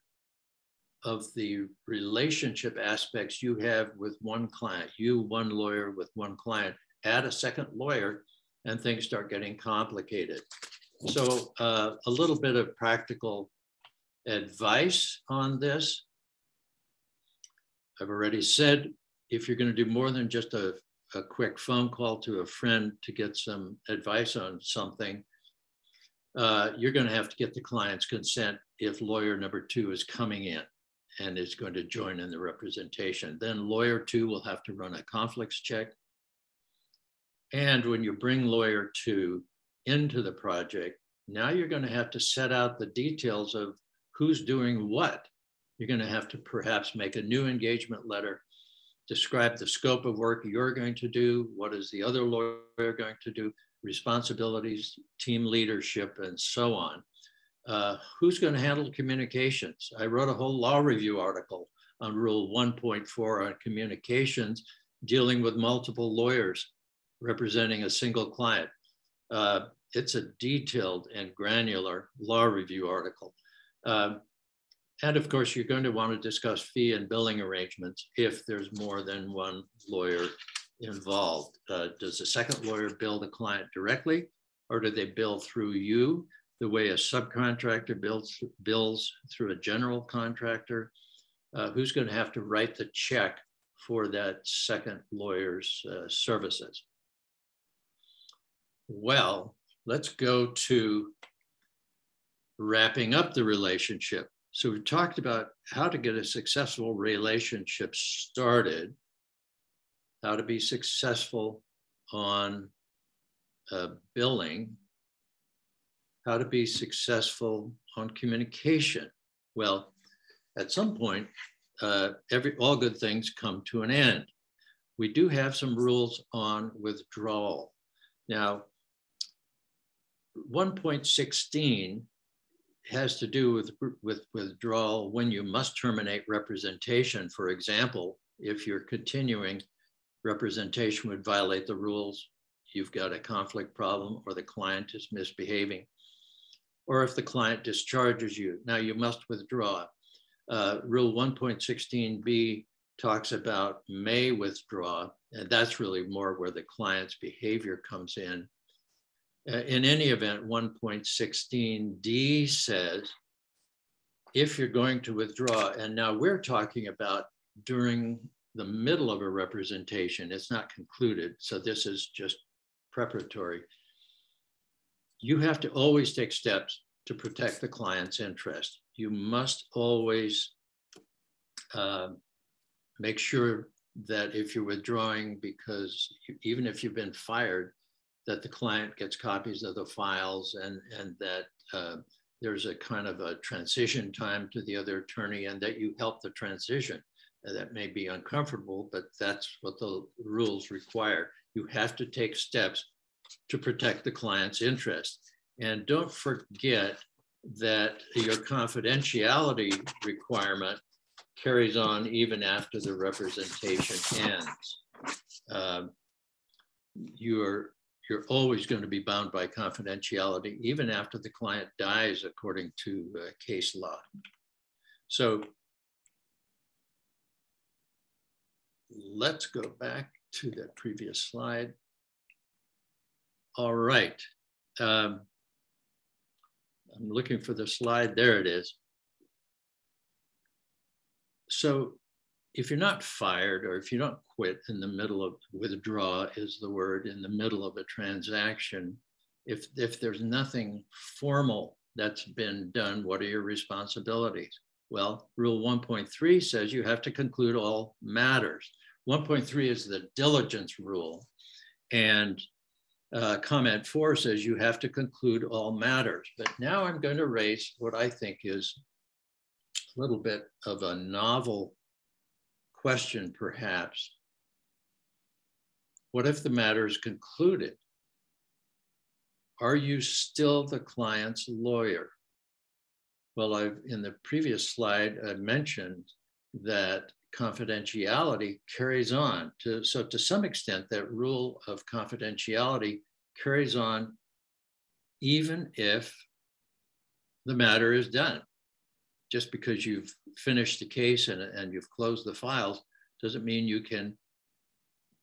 of the relationship aspects you have with one client, you one lawyer with one client, add a second lawyer, and things start getting complicated. So uh, a little bit of practical advice on this. I've already said, if you're going to do more than just a, a quick phone call to a friend to get some advice on something, uh, you're going to have to get the client's consent if lawyer number two is coming in and is going to join in the representation. Then lawyer two will have to run a conflicts check. And when you bring lawyer two into the project, now you're going to have to set out the details of who's doing what. You're going to have to perhaps make a new engagement letter, describe the scope of work you're going to do, what is the other lawyer going to do, responsibilities, team leadership, and so on. Uh, who's going to handle communications? I wrote a whole law review article on Rule one point four on communications, dealing with multiple lawyers representing a single client. Uh, it's a detailed and granular law review article. Uh, and of course, you're going to want to discuss fee and billing arrangements if there's more than one lawyer involved. Uh, does the second lawyer bill the client directly, or do they bill through you the way a subcontractor bills, bills through a general contractor? Uh, who's going to have to write the check for that second lawyer's uh, services? Well, let's go to wrapping up the relationship. So we talked about how to get a successful relationship started, how to be successful on uh, billing, how to be successful on communication. Well, at some point, uh, every, all good things come to an end. We do have some rules on withdrawal. Now, one point sixteen has to do with, with withdrawal when you must terminate representation. For example, if you're continuing, representation would violate the rules. You've got a conflict problem, or the client is misbehaving, or if the client discharges you. Now you must withdraw. Uh, Rule one point sixteen B talks about may withdraw, and that's really more where the client's behavior comes in. Uh, in any event, one point sixteen D says, if you're going to withdraw, and now we're talking about during the middle of a representation, it's not concluded, so this is just preparatory. You have to always take steps to protect the client's interest. You must always uh, make sure that if you're withdrawing, because you, even if you've been fired, that the client gets copies of the files, and, and that uh, there's a kind of a transition time to the other attorney, and that you help the transition. Uh, that may be uncomfortable, but that's what the rules require. You have to take steps to protect the client's interest. And don't forget that your confidentiality requirement carries on even after the representation ends. Uh, you're, you're always going to be bound by confidentiality even after the client dies, according to uh, case law. So let's go back to the previous slide. All right. Um, I'm looking for the slide, there it is. So if you're not fired, or if you don't quit in the middle of, withdraw is the word, in the middle of a transaction, if, if there's nothing formal that's been done, what are your responsibilities? Well, Rule one point three says you have to conclude all matters. one point three is the diligence rule, and Uh, comment four says you have to conclude all matters. But now I'm going to raise what I think is a little bit of a novel question, perhaps. What if the matter is concluded? Are you still the client's lawyer? Well, I've, in the previous slide, I mentioned that confidentiality carries on. To, so to some extent, that rule of confidentiality carries on even if the matter is done. Just because you've finished the case and, and you've closed the files doesn't mean you can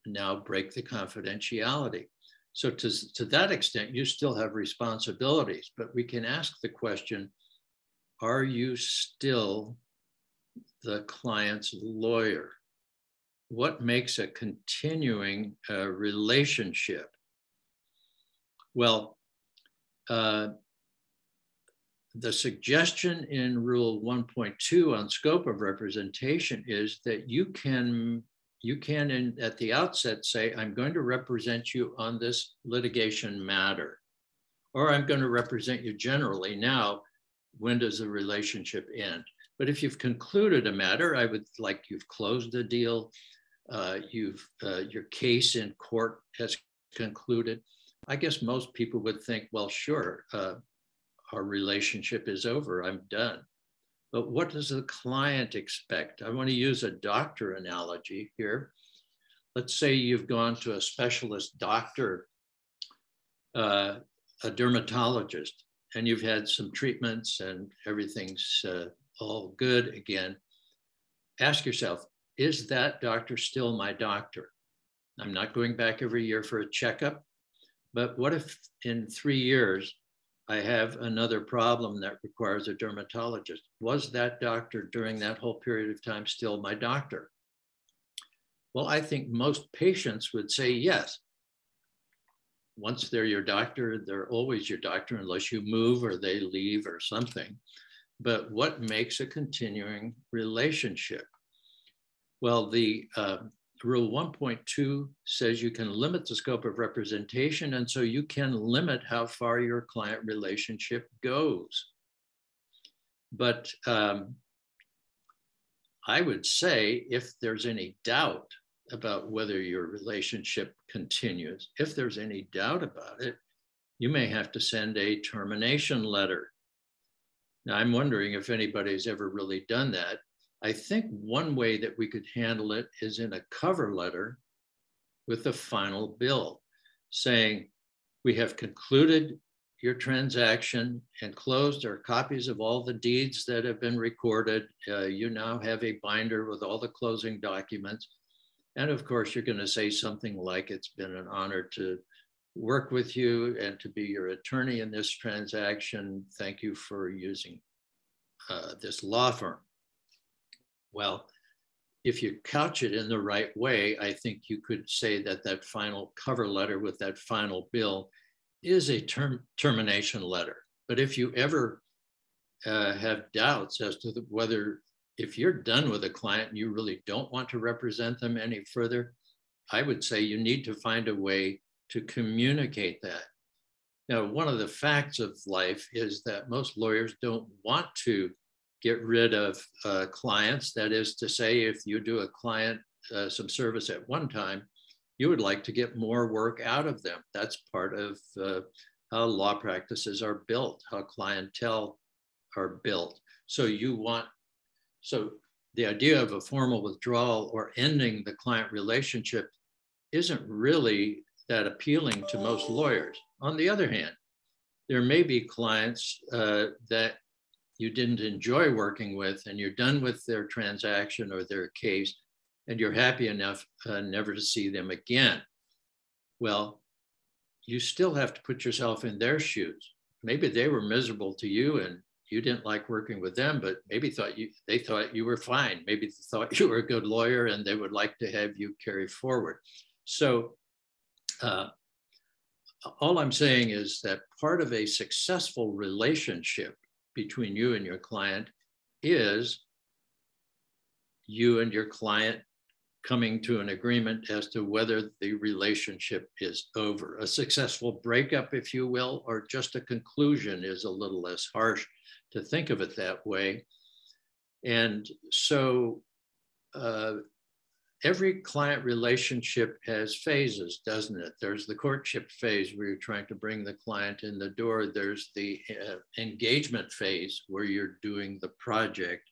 now break the confidentiality. So to, to that extent, you still have responsibilities, but we can ask the question, are you still the client's lawyer? What makes a continuing uh, relationship? Well, uh, the suggestion in Rule one point two on scope of representation is that you can, you can in, at the outset say, I'm going to represent you on this litigation matter, or I'm going to represent you generally. Now, when does the relationship end? But if you've concluded a matter, I would like you've closed the deal, uh, you've, uh, your case in court has concluded. I guess most people would think, well, sure, uh, our relationship is over, I'm done. But what does the client expect? I want to use a doctor analogy here. Let's say you've gone to a specialist doctor, uh, a dermatologist, and you've had some treatments and everything's uh, all good again. Ask yourself, is that doctor still my doctor? I'm not going back every year for a checkup, but what if in three years I have another problem that requires a dermatologist? Was that doctor during that whole period of time still my doctor? Well, I think most patients would say yes. Once they're your doctor, they're always your doctor unless you move or they leave or something. But what makes a continuing relationship? Well, the uh, Rule one point two says you can limit the scope of representation, and so you can limit how far your client relationship goes. But um, I would say if there's any doubt about whether your relationship continues, if there's any doubt about it, you may have to send a termination letter. Now, I'm wondering if anybody's ever really done that. I think one way that we could handle it is in a cover letter with the final bill saying, we have concluded your transaction and closed our copies of all the deeds that have been recorded. Uh, you now have a binder with all the closing documents. And of course, you're going to say something like, it's been an honor to work with you and to be your attorney in this transaction. Thank you for using uh, this law firm. Well, if you couch it in the right way, I think you could say that that final cover letter with that final bill is a term, termination letter. But if you ever uh, have doubts as to the, whether, if you're done with a client and you really don't want to represent them any further, I would say you need to find a way to communicate that. Now, one of the facts of life is that most lawyers don't want to get rid of uh, clients. That is to say, if you do a client uh, some service at one time, you would like to get more work out of them. That's part of uh, how law practices are built, how clientele are built. So you want, so the idea of a formal withdrawal or ending the client relationship isn't really that appealing to most lawyers. On the other hand, there may be clients uh, that you didn't enjoy working with, and you're done with their transaction or their case, and you're happy enough uh, never to see them again. Well, you still have to put yourself in their shoes. Maybe they were miserable to you and you didn't like working with them, but maybe thought you, they thought you were fine. Maybe they thought you were a good lawyer and they would like to have you carry forward. So uh, all I'm saying is that part of a successful relationship between you and your client is you and your client coming to an agreement as to whether the relationship is over. A successful breakup, if you will, or just a conclusion is a little less harsh to think of it that way. And so uh, every client relationship has phases, doesn't it? There's the courtship phase where you're trying to bring the client in the door. There's the uh, engagement phase where you're doing the project.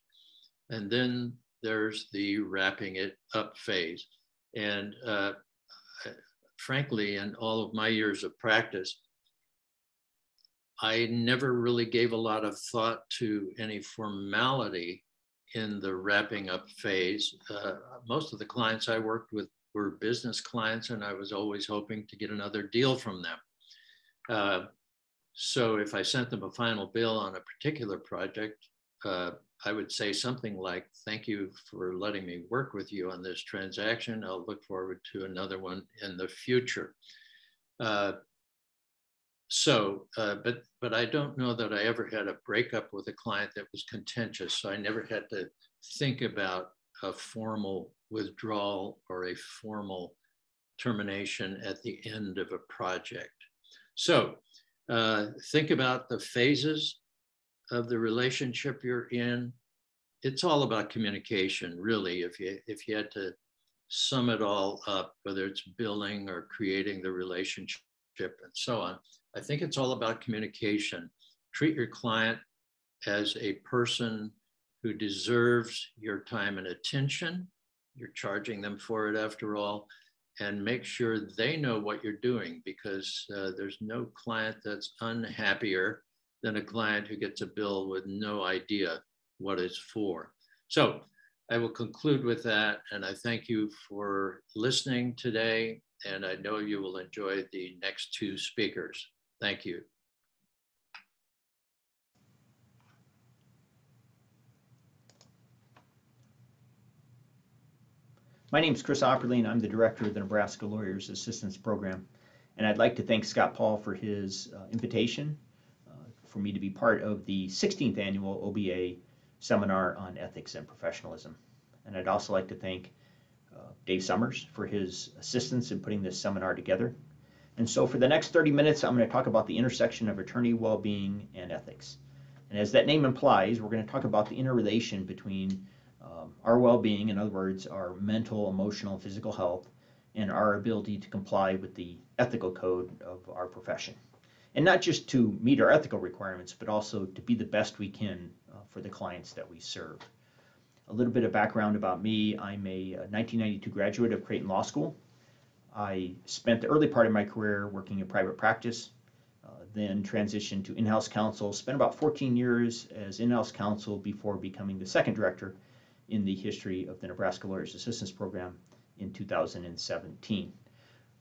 And then there's the wrapping it up phase. And uh, frankly, in all of my years of practice, I never really gave a lot of thought to any formality in the wrapping up phase. Uh, most of the clients I worked with were business clients, and I was always hoping to get another deal from them. Uh, so if I sent them a final bill on a particular project, uh, I would say something like, thank you for letting me work with you on this transaction. I'll look forward to another one in the future. Uh, So, uh, but but I don't know that I ever had a breakup with a client that was contentious. So I never had to think about a formal withdrawal or a formal termination at the end of a project. So uh, think about the phases of the relationship you're in. It's all about communication, really. If you if you had to sum it all up, whether it's billing or creating the relationship and so on, I think it's all about communication, treat your client as a person who deserves your time and attention. You're charging them for it after all, and make sure they know what you're doing, because uh, there's no client that's unhappier than a client who gets a bill with no idea what it's for. So I will conclude with that, and I thank you for listening today, and I know you will enjoy the next two speakers. Thank you. My name is Chris Opperly, and I'm the director of the Nebraska Lawyers Assistance Program, and I'd like to thank Scott Paul for his uh, invitation uh, for me to be part of the sixteenth annual O B A seminar on ethics and professionalism. And I'd also like to thank uh, Dave Summers for his assistance in putting this seminar together. And so for the next thirty minutes, I'm going to talk about the intersection of attorney well-being and ethics. And as that name implies, we're going to talk about the interrelation between Um, our well-being, in other words, our mental, emotional, and physical health, and our ability to comply with the ethical code of our profession. And not just to meet our ethical requirements, but also to be the best we can uh, for the clients that we serve. A little bit of background about me. I'm a nineteen ninety-two graduate of Creighton Law School. I spent the early part of my career working in private practice, uh, then transitioned to in-house counsel, spent about fourteen years as in-house counsel before becoming the second director in the history of the Nebraska Lawyers Assistance Program in two thousand seventeen.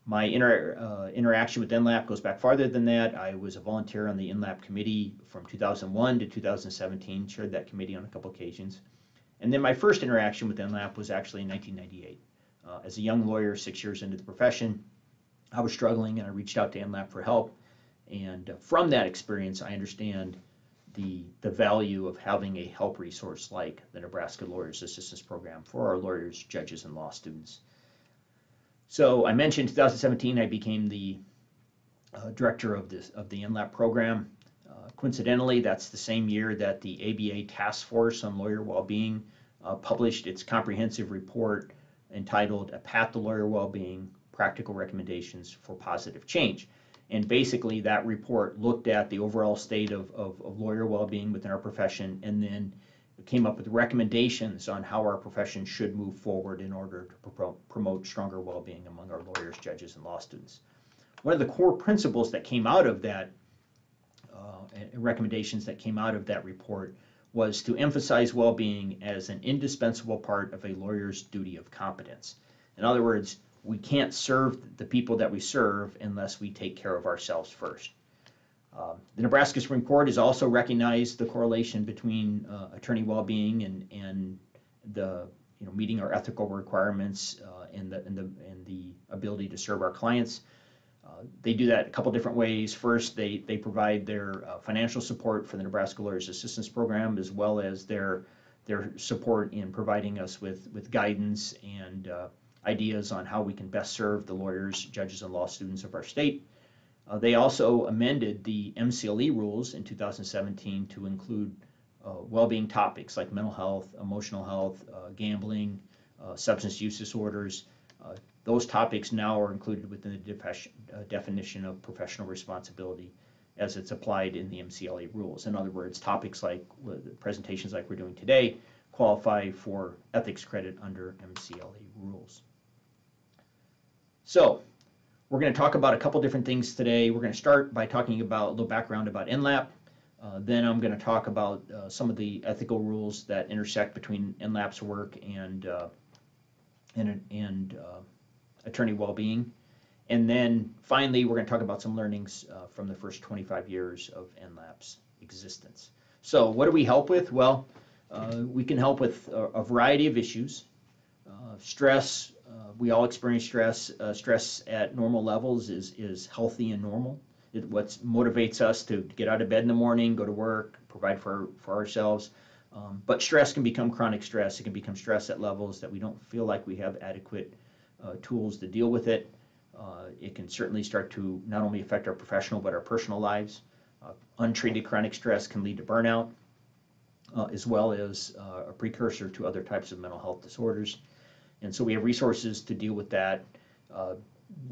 My inter, uh, interaction with N L A P goes back farther than that. I was a volunteer on the N L A P committee from two thousand one to two thousand seventeen, chaired that committee on a couple occasions. And then my first interaction with N L A P was actually in nineteen ninety-eight. Uh, as a young lawyer, six years into the profession, I was struggling and I reached out to N L A P for help. And from that experience, I understand The, the value of having a help resource like the Nebraska Lawyers Assistance Program for our lawyers, judges, and law students. So I mentioned two thousand seventeen I became the uh, director of, this, of the N L A P program. Uh, coincidentally, that's the same year that the A B A Task Force on Lawyer Wellbeing uh, published its comprehensive report entitled A Path to Lawyer Wellbeing, Practical Recommendations for Positive Change. And basically that report looked at the overall state of, of, of lawyer well-being within our profession, and then came up with recommendations on how our profession should move forward in order to pro promote stronger well-being among our lawyers, judges, and law students. One of the core principles that came out of that, uh, and recommendations that came out of that report, was to emphasize well-being as an indispensable part of a lawyer's duty of competence. In other words, we can't serve the people that we serve unless we take care of ourselves first. Uh, the Nebraska Supreme Court has also recognized the correlation between uh, attorney well-being and, and the you know, meeting our ethical requirements uh, and, the, and, the, and the ability to serve our clients. Uh, they do that a couple different ways. First, they, they provide their uh, financial support for the Nebraska Lawyers Assistance Program, as well as their, their support in providing us with, with guidance and uh, ideas on how we can best serve the lawyers, judges, and law students of our state. Uh, they also amended the M C L E rules in two thousand seventeen to include uh, well-being topics like mental health, emotional health, uh, gambling, uh, substance use disorders. Uh, those topics now are included within the defe- uh, definition of professional responsibility as it's applied in the M C L E rules. In other words, topics like uh, presentations like we're doing today qualify for ethics credit under M C L E rules. So we're going to talk about a couple different things today. We're going to start by talking about a little background about N L A P. Uh, then I'm going to talk about uh, some of the ethical rules that intersect between N L A P's work and, uh, and, and uh, attorney well-being. And then finally, we're going to talk about some learnings uh, from the first twenty-five years of N L A P's existence. So what do we help with? Well, uh, we can help with a, a variety of issues. Uh, stress. Uh, we all experience stress. Uh, stress at normal levels is, is healthy and normal. It what motivates us to get out of bed in the morning, go to work, provide for, for ourselves. Um, but stress can become chronic stress. It can become stress at levels that we don't feel like we have adequate uh, tools to deal with it. Uh, it can certainly start to not only affect our professional but our personal lives. Uh, untreated chronic stress can lead to burnout, uh, as well as uh, a precursor to other types of mental health disorders. And so we have resources to deal with that. Uh,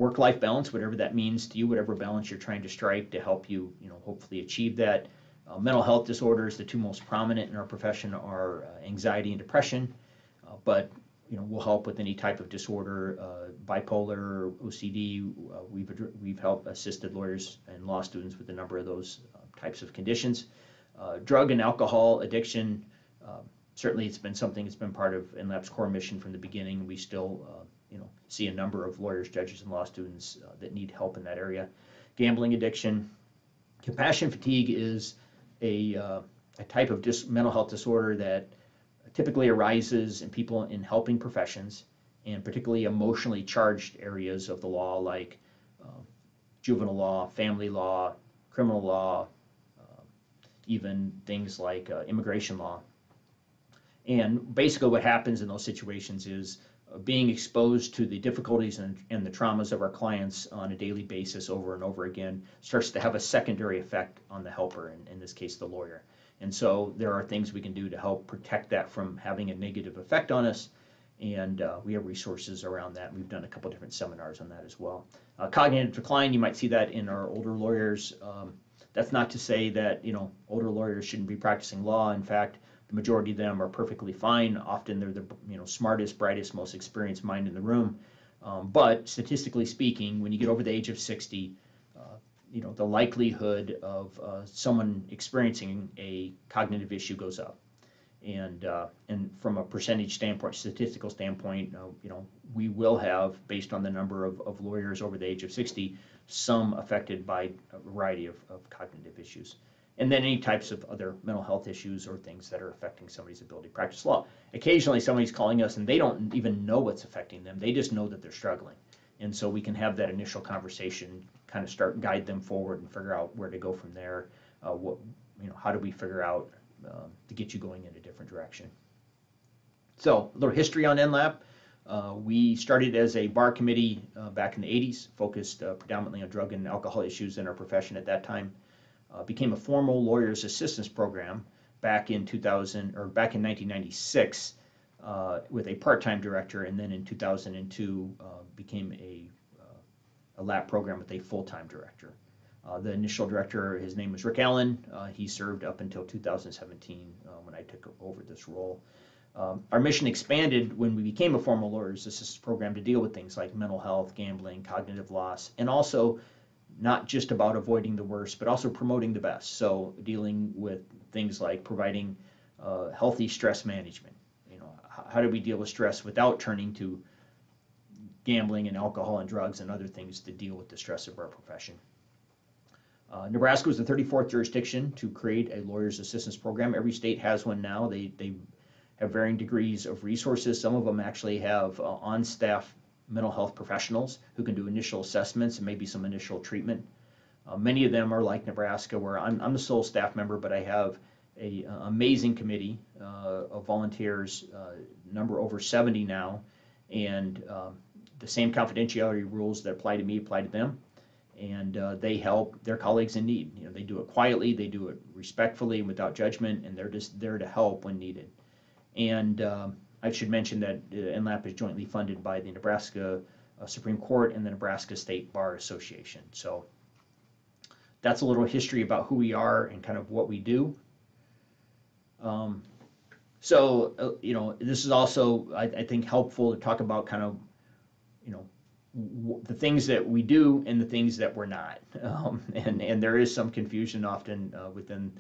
work-life balance, whatever that means to you, whatever balance you're trying to strike to help you, you know, hopefully achieve that. Uh, mental health disorders, the two most prominent in our profession are uh, anxiety and depression, uh, but you know, we'll help with any type of disorder, uh, bipolar, O C D. Uh, we've, we've helped assisted lawyers and law students with a number of those uh, types of conditions. Uh, drug and alcohol addiction, uh, certainly it's been something that's been part of N LAP's core mission from the beginning. We still uh, you know, see a number of lawyers, judges, and law students uh, that need help in that area. Gambling addiction. Compassion fatigue is a, uh, a type of dis mental health disorder that typically arises in people in helping professions, and particularly emotionally charged areas of the law, like uh, juvenile law, family law, criminal law, uh, even things like uh, immigration law. And basically what happens in those situations is uh, being exposed to the difficulties and, and the traumas of our clients on a daily basis over and over again starts to have a secondary effect on the helper, and in this case the lawyer. And so there are things we can do to help protect that from having a negative effect on us, and uh, we have resources around that. We've done a couple different seminars on that as well. Uh, cognitive decline, you might see that in our older lawyers. Um, that's not to say that, you know, older lawyers shouldn't be practicing law. In fact, the majority of them are perfectly fine. Often they're the, you know, smartest, brightest, most experienced mind in the room. Um, but statistically speaking, when you get over the age of sixty, you know, the likelihood of uh, someone experiencing a cognitive issue goes up. And, uh, and from a percentage standpoint, statistical standpoint, uh, you know, we will have, based on the number of, of lawyers over the age of sixty, some affected by a variety of, of cognitive issues. And then any types of other mental health issues or things that are affecting somebody's ability to practice law. Occasionally somebody's calling us and they don't even know what's affecting them. They just know that they're struggling. And so we can have that initial conversation, kind of start guide them forward and figure out where to go from there. Uh, what, you know, how do we figure out uh, to get you going in a different direction? So a little history on N LAP. Uh, we started as a bar committee uh, back in the eighties, focused uh, predominantly on drug and alcohol issues in our profession at that time. Uh, became a formal lawyers assistance program back in two thousand or back in nineteen ninety-six. Uh, with a part-time director, and then in two thousand two uh, became a, uh, a L A P program with a full-time director. Uh, the initial director, his name was Rick Allen. Uh, he served up until two thousand seventeen uh, when I took over this role. Um, our mission expanded when we became a formal lawyers assistance program to deal with things like mental health, gambling, cognitive loss, and also not just about avoiding the worst, but also promoting the best. So dealing with things like providing uh, healthy stress management. How do we deal with stress without turning to gambling and alcohol and drugs and other things to deal with the stress of our profession? Uh, Nebraska was the thirty-fourth jurisdiction to create a lawyers assistance program. Every state has one now. They, they have varying degrees of resources. Some of them actually have uh, on-staff mental health professionals who can do initial assessments and maybe some initial treatment. Uh, many of them are like Nebraska, where I'm, I'm the sole staff member, but I have an uh, amazing committee uh, of volunteers, uh, number over seventy now, and uh, the same confidentiality rules that apply to me apply to them, and uh, they help their colleagues in need. You know, they do it quietly, they do it respectfully and without judgment, and they're just there to help when needed. And um, I should mention that uh, N LAP is jointly funded by the Nebraska uh, Supreme Court and the Nebraska State Bar Association. So that's a little history about who we are and kind of what we do. Um, so, uh, you know, this is also, I, I think, helpful to talk about kind of, you know, w the things that we do and the things that we're not. Um, and, and there is some confusion often uh, within,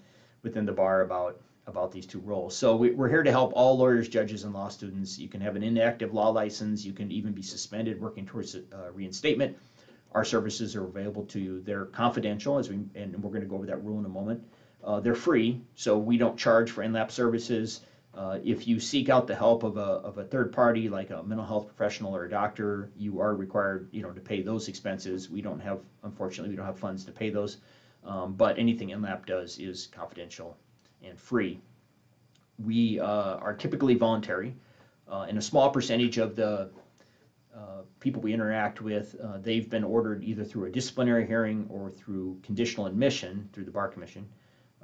within the bar about, about these two roles. So we, we're here to help all lawyers, judges, and law students. You can have an inactive law license. You can even be suspended working towards uh, reinstatement. Our services are available to you. They're confidential, as we, and we're going to go over that rule in a moment. Uh, they're free, so we don't charge for N LAP services. Uh, if you seek out the help of a, of a third party, like a mental health professional or a doctor, you are required, you know, to pay those expenses. We don't have, unfortunately, we don't have funds to pay those, um, but anything N LAP does is confidential and free. We uh, are typically voluntary, uh, and a small percentage of the uh, people we interact with, uh, they've been ordered either through a disciplinary hearing or through conditional admission through the Bar Commission.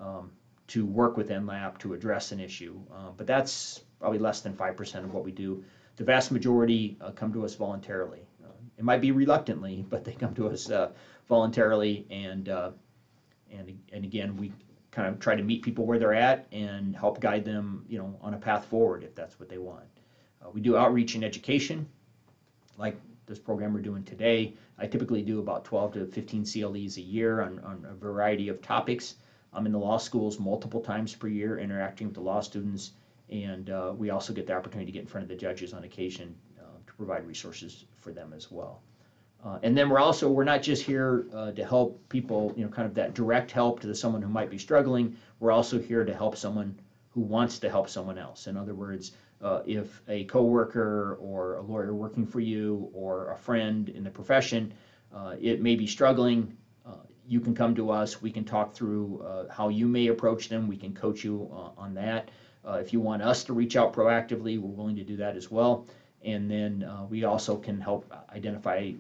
Um, to work with N LAP to address an issue, uh, but that's probably less than five percent of what we do. The vast majority uh, come to us voluntarily. Uh, it might be reluctantly, but they come to us uh, voluntarily, and, uh, and, and again, we kind of try to meet people where they're at and help guide them, you know, on a path forward if that's what they want. Uh, we do outreach and education, like this program we're doing today. I typically do about twelve to fifteen C L Es a year on, on a variety of topics. I'm in the law schools multiple times per year interacting with the law students, and uh, we also get the opportunity to get in front of the judges on occasion uh, to provide resources for them as well. Uh, and then we're also, we're not just here uh, to help people, you know, kind of that direct help to the, someone who might be struggling. We're also here to help someone who wants to help someone else. In other words, uh, if a coworker or a lawyer working for you or a friend in the profession, uh, it may be struggling, uh, you can come to us. We can talk through uh, how you may approach them. We can coach you uh, on that. Uh, if you want us to reach out proactively, we're willing to do that as well. And then uh, we also can help identify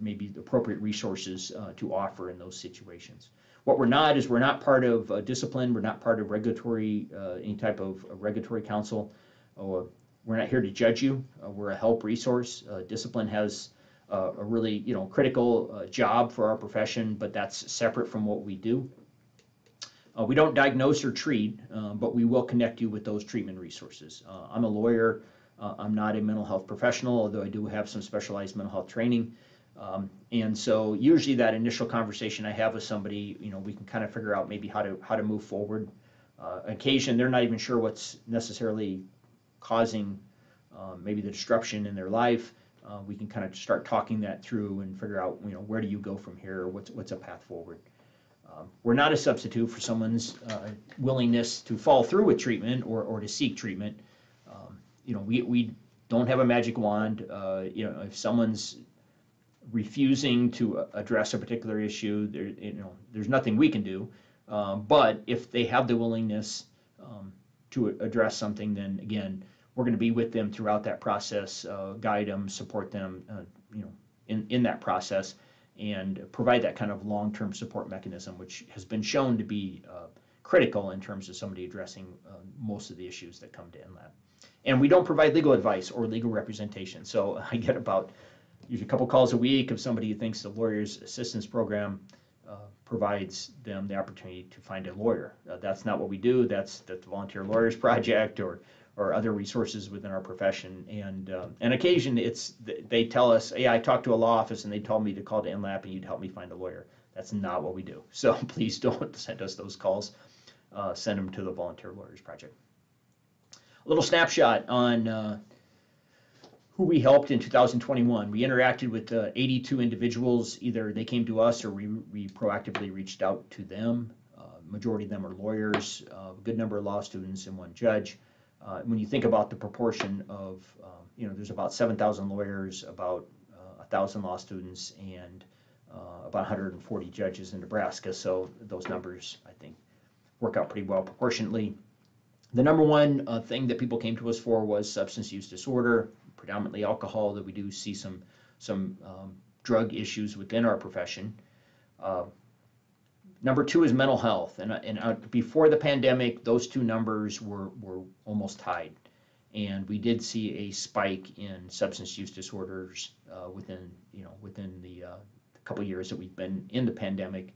maybe the appropriate resources uh, to offer in those situations. What we're not is we're not part of uh, discipline, we're not part of regulatory, uh, any type of uh, regulatory council. Or we're not here to judge you, uh, we're a help resource. Uh, discipline has uh, a really, you know, critical uh, job for our profession, but that's separate from what we do. Uh, we don't diagnose or treat, uh, but we will connect you with those treatment resources. Uh, I'm a lawyer, uh, I'm not a mental health professional, although I do have some specialized mental health training. Um, and so usually that initial conversation I have with somebody, you know, we can kind of figure out maybe how to how to move forward. Uh, occasion, they're not even sure what's necessarily causing uh, maybe the disruption in their life. Uh, we can kind of start talking that through and figure out, you know, where do you go from here? What's what's a path forward? Um, we're not a substitute for someone's uh, willingness to follow through with treatment or or to seek treatment. Um, you know, we we don't have a magic wand. Uh, you know, if someone's refusing to address a particular issue, there, you know, there's nothing we can do. Um, but if they have the willingness um, to address something, then again, we're going to be with them throughout that process, uh, guide them, support them, uh, you know, in in that process, and provide that kind of long-term support mechanism, which has been shown to be uh, critical in terms of somebody addressing uh, most of the issues that come to N LAP. And we don't provide legal advice or legal representation. So I get about usually a couple calls a week of somebody who thinks the Lawyers Assistance Program uh, provides them the opportunity to find a lawyer. Uh, that's not what we do. That's, that's the Volunteer Lawyers Project or or other resources within our profession. And um, on occasion, it's they tell us, hey, I talked to a law office and they told me to call to N LAP and you'd help me find a lawyer. That's not what we do. So please don't send us those calls. Uh, send them to the Volunteer Lawyers Project. A little snapshot on Uh, who we helped in two thousand twenty-one. We interacted with uh, eighty-two individuals. Either they came to us or we, we proactively reached out to them. Uh, majority of them are lawyers, uh, a good number of law students and one judge. Uh, when you think about the proportion of, um, you know, there's about seven thousand lawyers, about uh, one thousand law students, and uh, about one hundred forty judges in Nebraska. So those numbers, I think, work out pretty well proportionately. The number one uh, thing that people came to us for was substance use disorder, predominantly alcohol, that we do see some some um, drug issues within our profession. Uh, number two is mental health, and and uh, before the pandemic, those two numbers were were almost tied, and we did see a spike in substance use disorders uh, within you know within the uh, couple of years that we've been in the pandemic,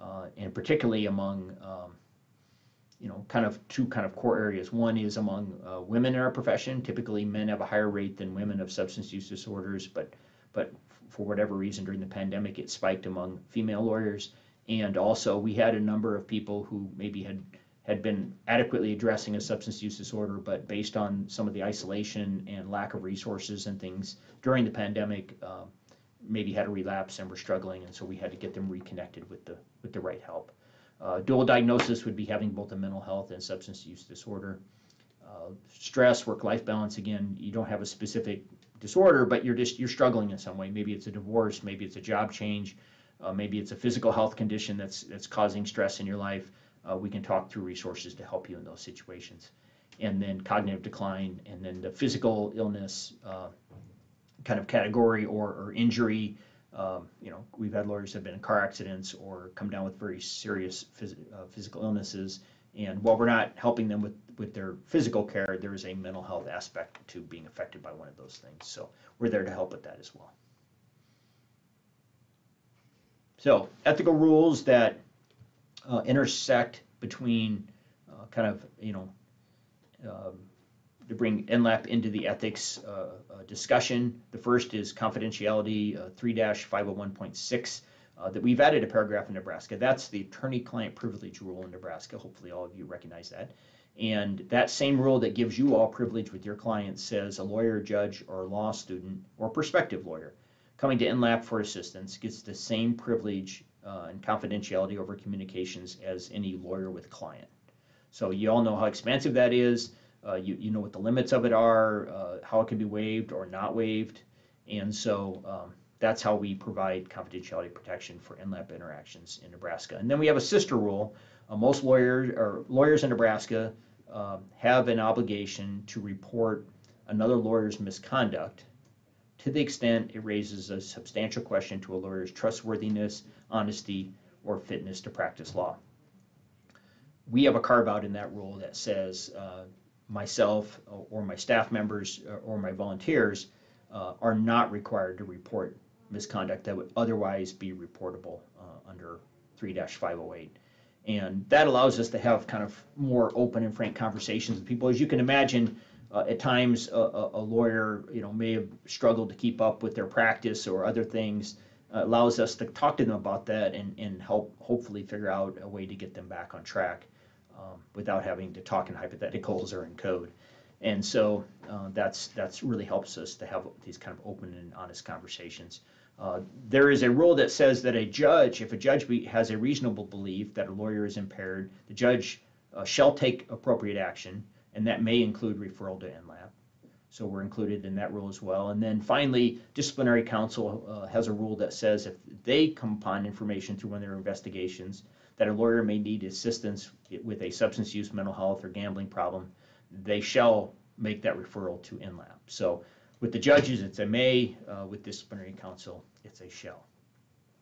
uh, and particularly among um, you know, kind of two kind of core areas. One is among uh, women in our profession. Typically, men have a higher rate than women of substance use disorders, but but for whatever reason during the pandemic, it spiked among female lawyers. And also, we had a number of people who maybe had had been adequately addressing a substance use disorder, but based on some of the isolation and lack of resources and things during the pandemic, uh, maybe had a relapse and were struggling, and so we had to get them reconnected with the with the right help. Uh, dual diagnosis would be having both a mental health and substance use disorder. Uh, stress, work-life balance, again, you don't have a specific disorder, but you're just you're struggling in some way. Maybe it's a divorce, maybe it's a job change, uh, maybe it's a physical health condition that's that's causing stress in your life. Uh, we can talk through resources to help you in those situations. And then cognitive decline, and then the physical illness uh, kind of category or, or injury. Um, you know, we've had lawyers have been in car accidents or come down with very serious phys uh, physical illnesses. And while we're not helping them with, with their physical care, there is a mental health aspect to being affected by one of those things. So we're there to help with that as well. So ethical rules that uh, intersect between uh, kind of, you know, uh, to bring N L A P into the ethics uh, uh, discussion. The first is confidentiality, uh, three dash five oh one point six, uh, that we've added a paragraph in Nebraska. That's the attorney-client privilege rule in Nebraska. Hopefully all of you recognize that. And that same rule that gives you all privilege with your clients says a lawyer, judge, or law student, or prospective lawyer coming to N L A P for assistance gets the same privilege uh, and confidentiality over communications as any lawyer with client. So you all know how expansive that is. Uh, you, you know what the limits of it are, uh, how it can be waived or not waived. And so um, that's how we provide confidentiality protection for N L A P interactions in Nebraska. And then we have a sister rule. Uh, most lawyers or lawyers in Nebraska uh, have an obligation to report another lawyer's misconduct to the extent it raises a substantial question to a lawyer's trustworthiness, honesty, or fitness to practice law. We have a carve-out in that rule that says uh, myself or my staff members or my volunteers uh, are not required to report misconduct that would otherwise be reportable uh, under three dash five oh eight. And that allows us to have kind of more open and frank conversations with people. As you can imagine, uh, at times a, a lawyer, you know, may have struggled to keep up with their practice or other things. Uh, allows us to talk to them about that and, and help hopefully figure out a way to get them back on track. Um, without having to talk in hypotheticals or in code. And so uh, that's that's really helps us to have these kind of open and honest conversations. Uh, there is a rule that says that a judge, if a judge be, has a reasonable belief that a lawyer is impaired, the judge uh, shall take appropriate action, and that may include referral to N L A P. So we're included in that rule as well. And then finally, disciplinary counsel uh, has a rule that says if they come upon information through one of their investigations that a lawyer may need assistance with a substance use, mental health, or gambling problem, they shall make that referral to N L A P. So with the judges, it's a may. Uh, with disciplinary counsel, it's a shall.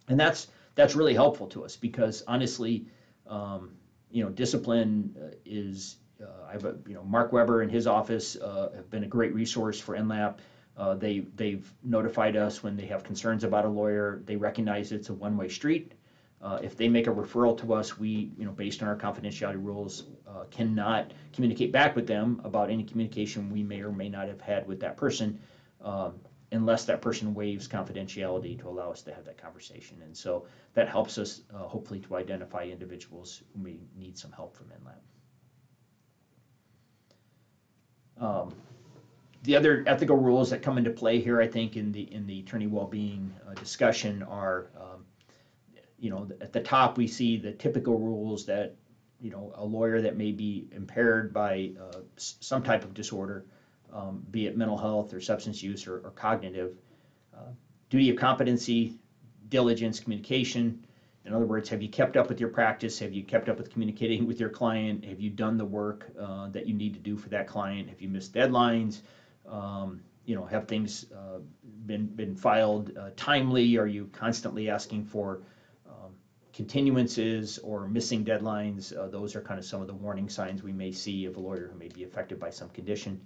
And that's that's really helpful to us because honestly, um, you know, discipline is. Uh, I've uh, you know Mark Weber and his office uh, have been a great resource for N L A P. Uh, they they've notified us when they have concerns about a lawyer. They recognize it's a one-way street. Uh, if they make a referral to us, we, you know, based on our confidentiality rules, uh, cannot communicate back with them about any communication we may or may not have had with that person uh, unless that person waives confidentiality to allow us to have that conversation. And so that helps us uh, hopefully to identify individuals who may need some help from N L A P. Um, the other ethical rules that come into play here, I think, in the, in the attorney well-being uh, discussion are um, you know, at the top, we see the typical rules that, you know, a lawyer that may be impaired by uh, some type of disorder, um, be it mental health or substance use or, or cognitive, uh, duty of competency, diligence, communication. In other words, have you kept up with your practice? Have you kept up with communicating with your client? Have you done the work uh, that you need to do for that client? Have you missed deadlines? Um, you know, have things uh, been, been filed uh, timely? Are you constantly asking for continuances or missing deadlines? Uh, those are kind of some of the warning signs we may see of a lawyer who may be affected by some condition.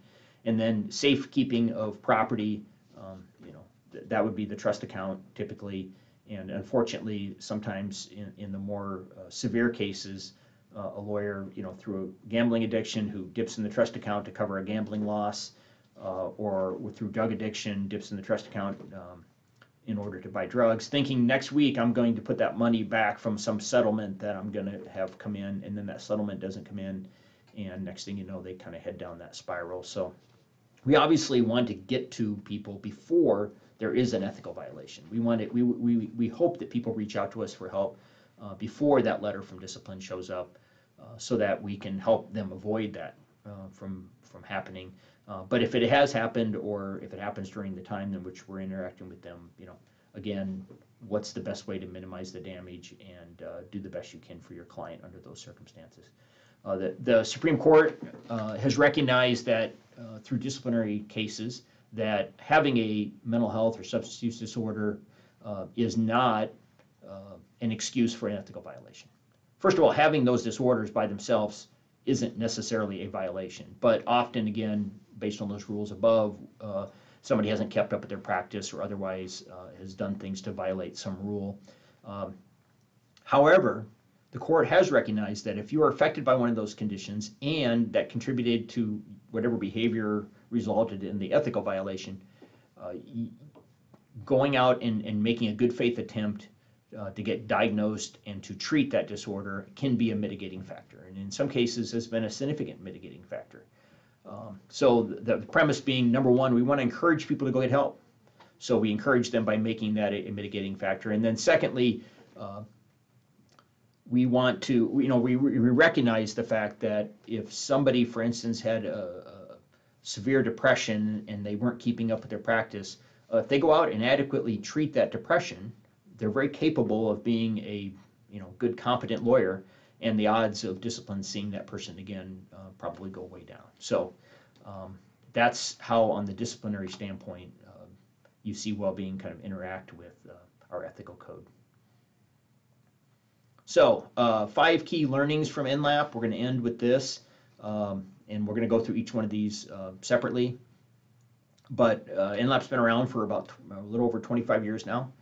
And then safekeeping of property, um, you know, th that would be the trust account typically. And unfortunately, sometimes in, in the more uh, severe cases, uh, a lawyer, you know, through a gambling addiction who dips in the trust account to cover a gambling loss, uh, or through drug addiction, dips in the trust account um, in order to buy drugs, thinking next week I'm going to put that money back from some settlement that I'm going to have come in, and then that settlement doesn't come in, and next thing you know, they kind of head down that spiral. So we obviously want to get to people before there is an ethical violation. We want it, we, we, we hope that people reach out to us for help uh, before that letter from discipline shows up uh, so that we can help them avoid that uh, from, from happening. Uh, but if it has happened, or if it happens during the time in which we're interacting with them, you know, again, what's the best way to minimize the damage and uh, do the best you can for your client under those circumstances? Uh, the, the Supreme Court uh, has recognized that uh, through disciplinary cases that having a mental health or substance use disorder uh, is not uh, an excuse for an ethical violation. First of all, having those disorders by themselves isn't necessarily a violation, but often, again, based on those rules above, uh, somebody hasn't kept up with their practice or otherwise uh, has done things to violate some rule. Um, however, the court has recognized that if you are affected by one of those conditions and that contributed to whatever behavior resulted in the ethical violation, uh, going out and, and making a good faith attempt uh, to get diagnosed and to treat that disorder can be a mitigating factor. And in some cases has been a significant mitigating factor. Um, so the, the premise being, number one, we want to encourage people to go get help. So we encourage them by making that a, a mitigating factor. And then secondly, uh, we want to, you know, we, we recognize the fact that if somebody, for instance, had a, a severe depression and they weren't keeping up with their practice, uh, if they go out and adequately treat that depression, they're very capable of being a, you know, good, competent lawyer, and the odds of discipline seeing that person again uh, probably go way down. So um, that's how, on the disciplinary standpoint, uh, you see well-being kind of interact with uh, our ethical code. So uh, five key learnings from N L A P. We're going to end with this, um, and we're going to go through each one of these uh, separately. But uh, N L A P's been around for about a little over twenty-five years now.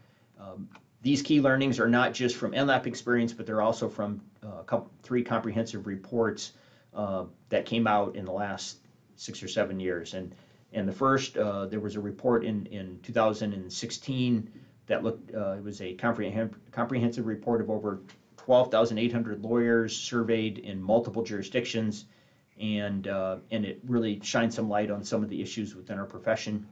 Um, These key learnings are not just from N L A P experience, but they're also from uh, couple, three comprehensive reports uh, that came out in the last six or seven years. And, and the first, uh, there was a report in, in two thousand sixteen that looked, uh, it was a comprehend, comprehensive report of over twelve thousand eight hundred lawyers surveyed in multiple jurisdictions. And, uh, and it really shined some light on some of the issues within our profession.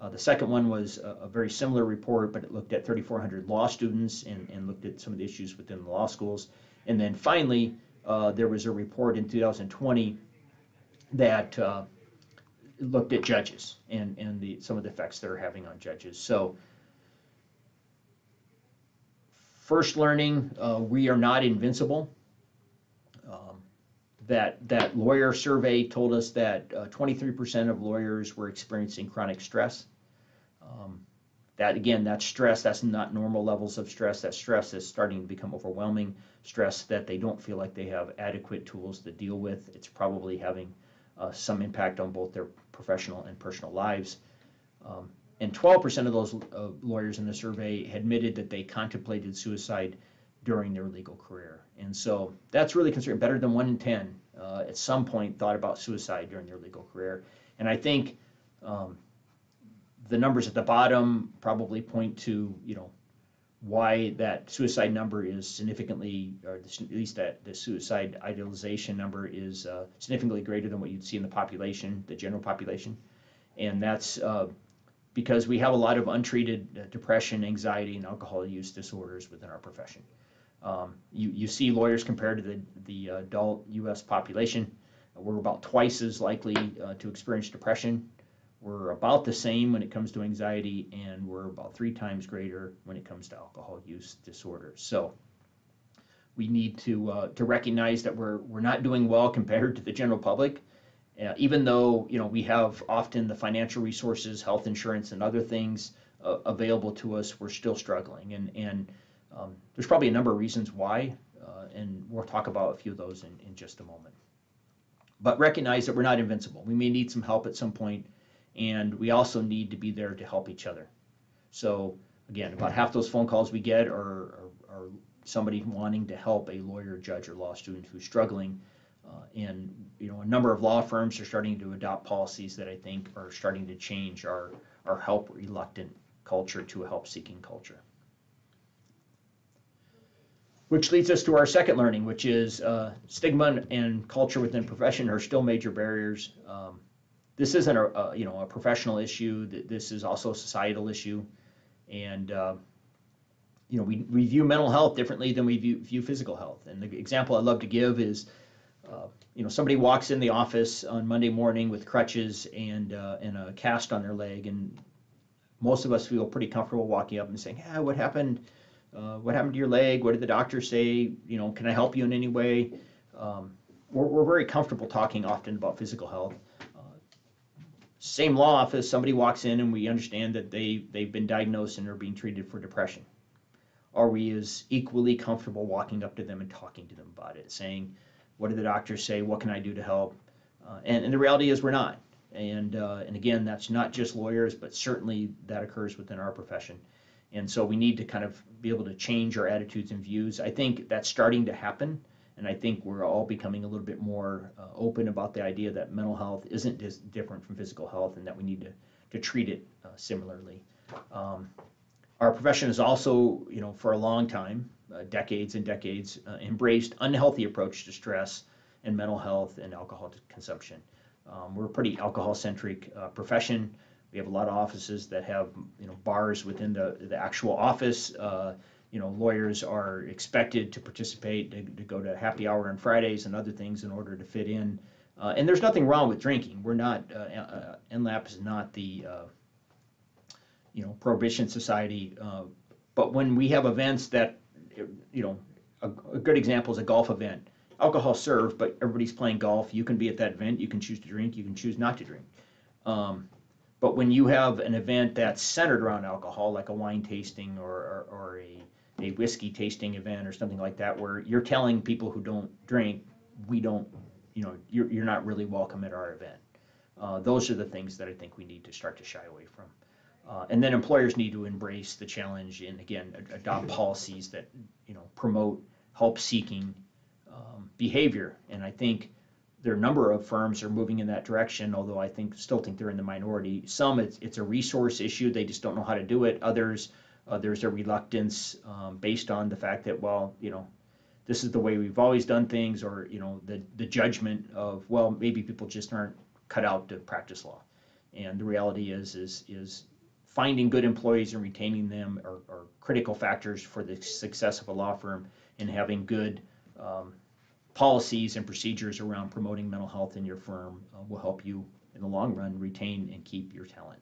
Uh, the second one was a, a very similar report, but it looked at three thousand four hundred law students and, and looked at some of the issues within the law schools. And then finally, uh, there was a report in two thousand twenty that uh, looked at judges and, and the, some of the effects they're having on judges. So first learning, uh, we are not invincible. Um, That, that lawyer survey told us that twenty-three percent uh, of lawyers were experiencing chronic stress. Um, that again, that's stress, that's not normal levels of stress. That stress is starting to become overwhelming. Stress that they don't feel like they have adequate tools to deal with. It's probably having uh, some impact on both their professional and personal lives. Um, and twelve percent of those uh, lawyers in the survey admitted that they contemplated suicide during their legal career. And so that's really considered better than one in ten uh, at some point thought about suicide during their legal career. And I think um, the numbers at the bottom probably point to, you know, why that suicide number is significantly, or at least that the suicide idealization number is uh, significantly greater than what you'd see in the population, the general population. And that's uh, because we have a lot of untreated depression, anxiety, and alcohol use disorders within our profession. Um, you, you see lawyers compared to the, the adult U S population. We're about twice as likely uh, to experience depression. We're about the same when it comes to anxiety, and we're about three times greater when it comes to alcohol use disorders. So we need to, uh, to recognize that we're, we're not doing well compared to the general public, uh, even though, you know, we have often the financial resources, health insurance, and other things uh, available to us. We're still struggling. And, and Um, there's probably a number of reasons why, uh, and we'll talk about a few of those in, in just a moment. But recognize that we're not invincible. We may need some help at some point, and we also need to be there to help each other. So again, about half those phone calls we get are, are, are somebody wanting to help a lawyer, judge, or law student who's struggling. Uh, and you know, a number of law firms are starting to adopt policies that I think are starting to change our, our help-reluctant culture to a help-seeking culture. Which leads us to our second learning, which is uh, stigma and culture within profession are still major barriers. Um, this isn't a, a you know a professional issue. This is also a societal issue, and uh, you know we, we view mental health differently than we view, view physical health. And the example I love to give is, uh, you know, somebody walks in the office on Monday morning with crutches and uh, and a cast on their leg, and most of us feel pretty comfortable walking up and saying, "Ah, what happened? Uh, what happened to your leg? What did the doctor say? You know, can I help you in any way?" Um, we're, we're very comfortable talking often about physical health. Uh, same law office, somebody walks in and we understand that they, they've been diagnosed and are being treated for depression. Are we as equally comfortable walking up to them and talking to them about it, saying, "What did the doctor say? What can I do to help?" Uh, and, and the reality is we're not. And, uh, and again, that's not just lawyers, but certainly that occurs within our profession. And so we need to kind of be able to change our attitudes and views. I think that's starting to happen, and I think we're all becoming a little bit more uh, open about the idea that mental health isn't just different from physical health and that we need to, to treat it uh, similarly. Um, our profession has also, you know, for a long time, uh, decades and decades, uh, embraced unhealthy approach to stress and mental health and alcohol consumption. Um, we're a pretty alcohol-centric uh, profession. We have a lot of offices that have, you know, bars within the, the actual office. Uh, you know, lawyers are expected to participate, to, to go to happy hour on Fridays and other things in order to fit in. Uh, and there's nothing wrong with drinking. We're not, uh, uh, N L A P is not the, uh, you know, Prohibition Society. Uh, but when we have events that, you know, a, a good example is a golf event. Alcohol served, but everybody's playing golf. You can be at that event. You can choose to drink. You can choose not to drink. Um, But when you have an event that's centered around alcohol, like a wine tasting or, or, or a, a whiskey tasting event or something like that, where you're telling people who don't drink, we don't, you know, you're, you're not really welcome at our event. Uh, those are the things that I think we need to start to shy away from. Uh, and then employers need to embrace the challenge and, again, ad- adopt policies that, you know, promote help-seeking um, behavior. And I think there are a number of firms are moving in that direction, although I think still think they're in the minority. Some, it's, it's a resource issue. They just don't know how to do it. Others, uh, there's a reluctance um, based on the fact that, well, you know, this is the way we've always done things, or, you know, the, the judgment of, well, maybe people just aren't cut out to practice law. And the reality is, is, is finding good employees and retaining them are, are critical factors for the success of a law firm, and having good um, policies and procedures around promoting mental health in your firm uh, will help you in the long run retain and keep your talent.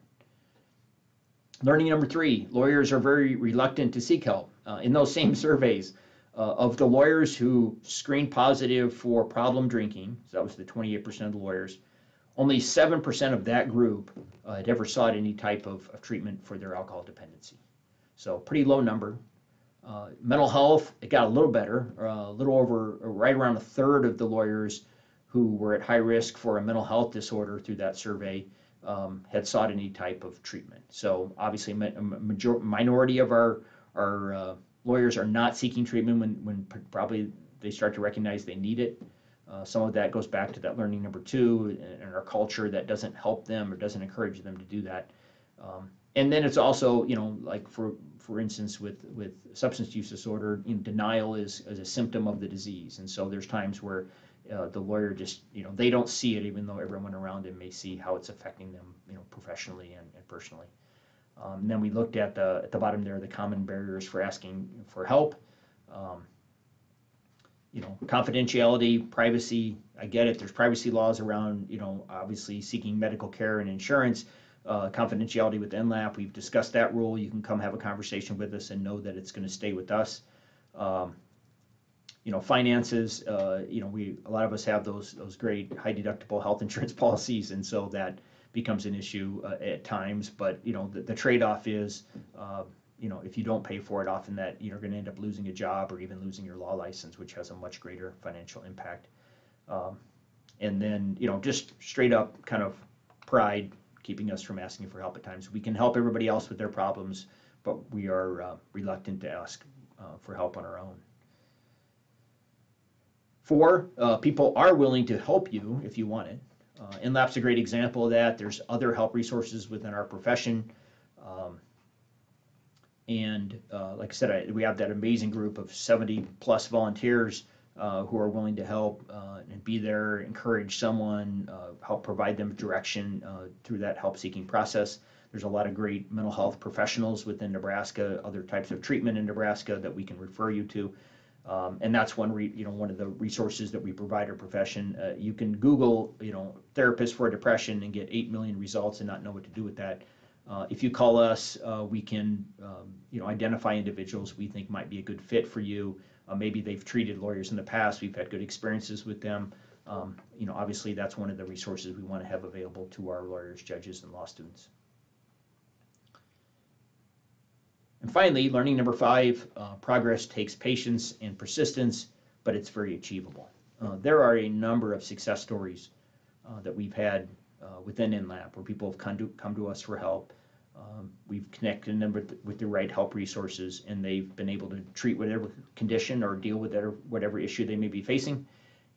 Learning number three, lawyers are very reluctant to seek help. Uh, in those same surveys, uh, of the lawyers who screened positive for problem drinking, so that was the twenty-eight percent of the lawyers, only seven percent of that group uh, had ever sought any type of, of treatment for their alcohol dependency. So pretty low number. Uh, mental health, it got a little better, uh, a little over, right around a third of the lawyers who were at high risk for a mental health disorder through that survey um, had sought any type of treatment. So obviously a major, minority of our, our uh, lawyers are not seeking treatment when, when probably they start to recognize they need it. Uh, some of that goes back to that learning number two and, and our culture that doesn't help them or doesn't encourage them to do that. Um, And then it's also, you know, like for for instance, with, with substance use disorder, you know, denial is, is a symptom of the disease. And so there's times where uh, the lawyer just, you know, they don't see it, even though everyone around them may see how it's affecting them, you know, professionally and, and personally. Um, and then we looked at the at the bottom there, the common barriers for asking for help. Um, you know, confidentiality, privacy. I get it. There's privacy laws around, you know, obviously seeking medical care and insurance. Uh, confidentiality with N L A P, we've discussed that rule. You can come have a conversation with us and know that it's going to stay with us. Um, you know, finances, uh, you know, we, a lot of us have those those great high deductible health insurance policies, and so that becomes an issue uh, at times. But, you know, the, the trade-off is, uh, you know, if you don't pay for it, often that you're going to end up losing a job or even losing your law license, which has a much greater financial impact. Um, and then, you know, just straight up kind of pride, keeping us from asking for help at times. We can help everybody else with their problems, but we are uh, reluctant to ask uh, for help on our own. Four, uh, people are willing to help you if you want it. Uh, N L A P's a great example of that. There's other help resources within our profession. Um, and uh, like I said, I, we have that amazing group of seventy plus volunteers Uh, who are willing to help uh, and be there, encourage someone, uh, help provide them direction uh, through that help-seeking process. There's a lot of great mental health professionals within Nebraska, other types of treatment in Nebraska that we can refer you to, um, and that's one re you know one of the resources that we provide our profession. Uh, you can Google you know therapist for depression and get eight million results and not know what to do with that. Uh, if you call us, uh, we can um, you know identify individuals we think might be a good fit for you. Uh, maybe they've treated lawyers in the past. We've had good experiences with them. Um, you know, obviously, that's one of the resources we want to have available to our lawyers, judges, and law students. And finally, learning number five, uh, progress takes patience and persistence, but it's very achievable. Uh, there are a number of success stories uh, that we've had uh, within N L A P where people have come to, come to us for help. Um, we've connected them with, with the right help resources, and they've been able to treat whatever condition or deal with whatever, whatever issue they may be facing.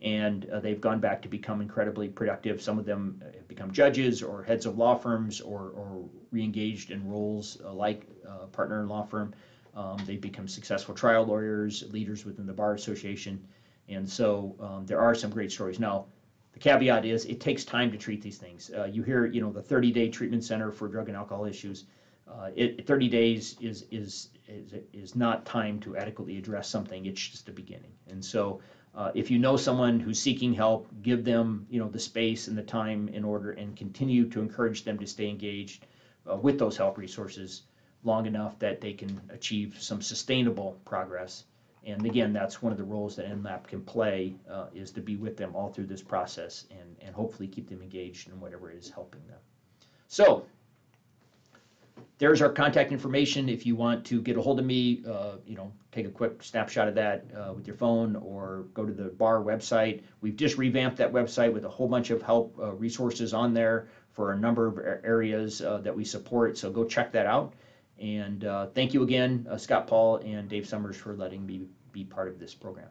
And uh, they've gone back to become incredibly productive. Some of them have become judges or heads of law firms, or, or re-engaged in roles uh, like uh, partner in law firm. Um, they've become successful trial lawyers, leaders within the Bar Association. And so um, there are some great stories. Now, the caveat is it takes time to treat these things. Uh, you hear, you know, the thirty-day treatment center for drug and alcohol issues. Uh, it, thirty days is, is, is, is not time to adequately address something. It's just the beginning. And so uh, if you know someone who's seeking help, give them, you know, the space and the time in order, and continue to encourage them to stay engaged uh, with those help resources long enough that they can achieve some sustainable progress. And again, that's one of the roles that N L A P can play, uh, is to be with them all through this process, and, and hopefully keep them engaged in whatever is helping them. So there's our contact information. If you want to get a hold of me, uh, you know, take a quick snapshot of that uh, with your phone, or go to the Bar website. We've just revamped that website with a whole bunch of help uh, resources on there for a number of areas uh, that we support. So go check that out. And uh, thank you again, uh, Scott Paul and Dave Summers, for letting me be part of this program.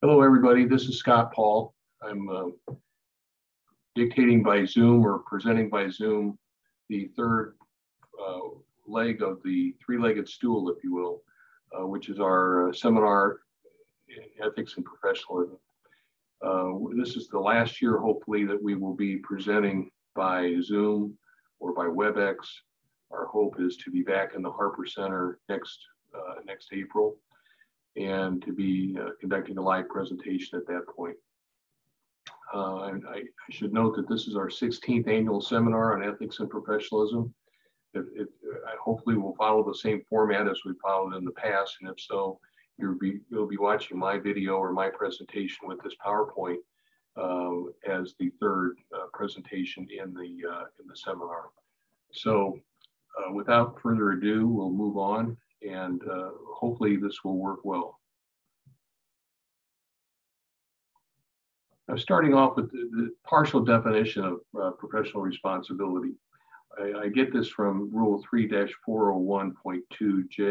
Hello, everybody. This is Scott Paul. I'm uh, dictating by Zoom, or presenting by Zoom, the third uh, leg of the three-legged stool, if you will, uh, which is our uh, seminar in ethics and professionalism. Uh, this is the last year, hopefully, that we will be presenting by Zoom or by WebEx. Our hope is to be back in the Harper Center next uh, next April, and to be uh, conducting a live presentation at that point. Uh, and I, I should note that this is our sixteenth annual seminar on ethics and professionalism. If, if, I hopefully we'll follow the same format as we followed in the past, and if so, you'll be you'll be watching my video or my presentation with this PowerPoint Uh, as the third uh, presentation in the uh, in the seminar. So uh, without further ado, we'll move on, and uh, hopefully this will work well. I'm starting off with the, the partial definition of uh, professional responsibility. I, I get this from Rule three dash four oh one point two J.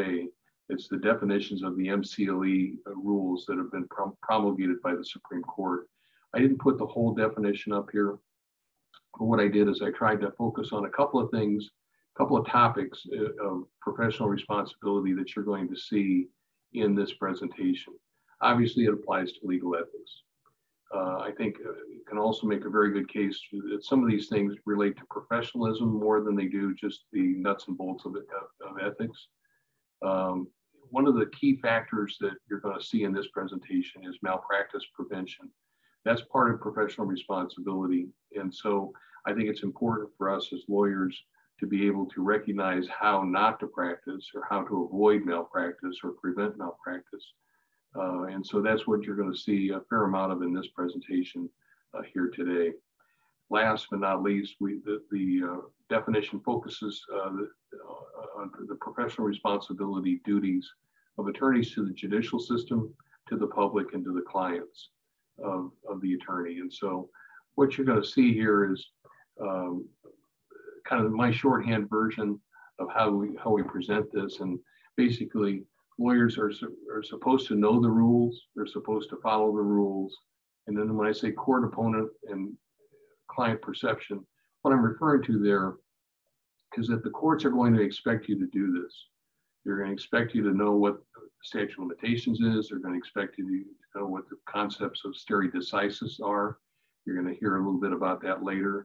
It's the definitions of the M C L E rules that have been prom promulgated by the Supreme Court. I didn't put the whole definition up here, but what I did is I tried to focus on a couple of things, a couple of topics of professional responsibility that you're going to see in this presentation. Obviously, it applies to legal ethics. Uh, I think it can also make a very good case that some of these things relate to professionalism more than they do just the nuts and bolts of, it, of, of ethics. Um, one of the key factors that you're going to see in this presentation is malpractice prevention. That's part of professional responsibility. And so I think it's important for us as lawyers to be able to recognize how not to practice, or how to avoid malpractice or prevent malpractice. Uh, and so that's what you're going to see a fair amount of in this presentation uh, here today. Last but not least, we, the, the uh, definition focuses uh, the, uh, on the professional responsibility duties of attorneys to the judicial system, to the public, and to the clients Of, of the attorney. And so what you're going to see here is um, kind of my shorthand version of how we how we present this. And basically, lawyers are, are supposed to know the rules, they're supposed to follow the rules. And then when I say court opponent and client perception, what I'm referring to there is that the courts are going to expect you to do this. They're going to expect you to know what the statute of limitations is. They're going to expect you to know what the concepts of stare decisis are. You're going to hear a little bit about that later.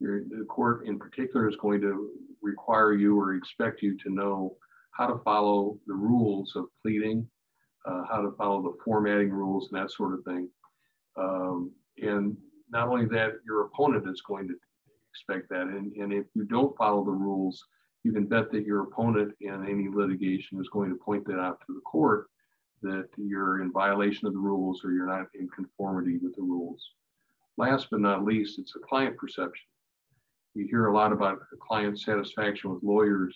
Your, the court in particular is going to require you or expect you to know how to follow the rules of pleading, uh, how to follow the formatting rules, and that sort of thing. Um, and not only that, your opponent is going to expect that. And, and if you don't follow the rules, you can bet that your opponent in any litigation is going to point that out to the court, that you're in violation of the rules, or you're not in conformity with the rules. Last but not least, it's a client perception. You hear a lot about client satisfaction with lawyers,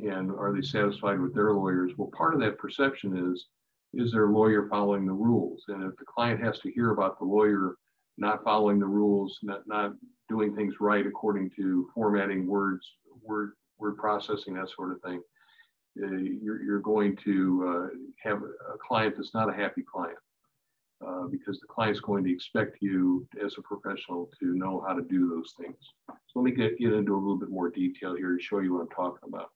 and are they satisfied with their lawyers? Well, part of that perception is, is their lawyer following the rules? And if the client has to hear about the lawyer not following the rules, not, not doing things right according to formatting, words, word, word processing, that sort of thing, uh, you're, you're going to uh, have a client that's not a happy client, uh, because the client's going to expect you as a professional to know how to do those things. So let me get, get into a little bit more detail here to show you what I'm talking about.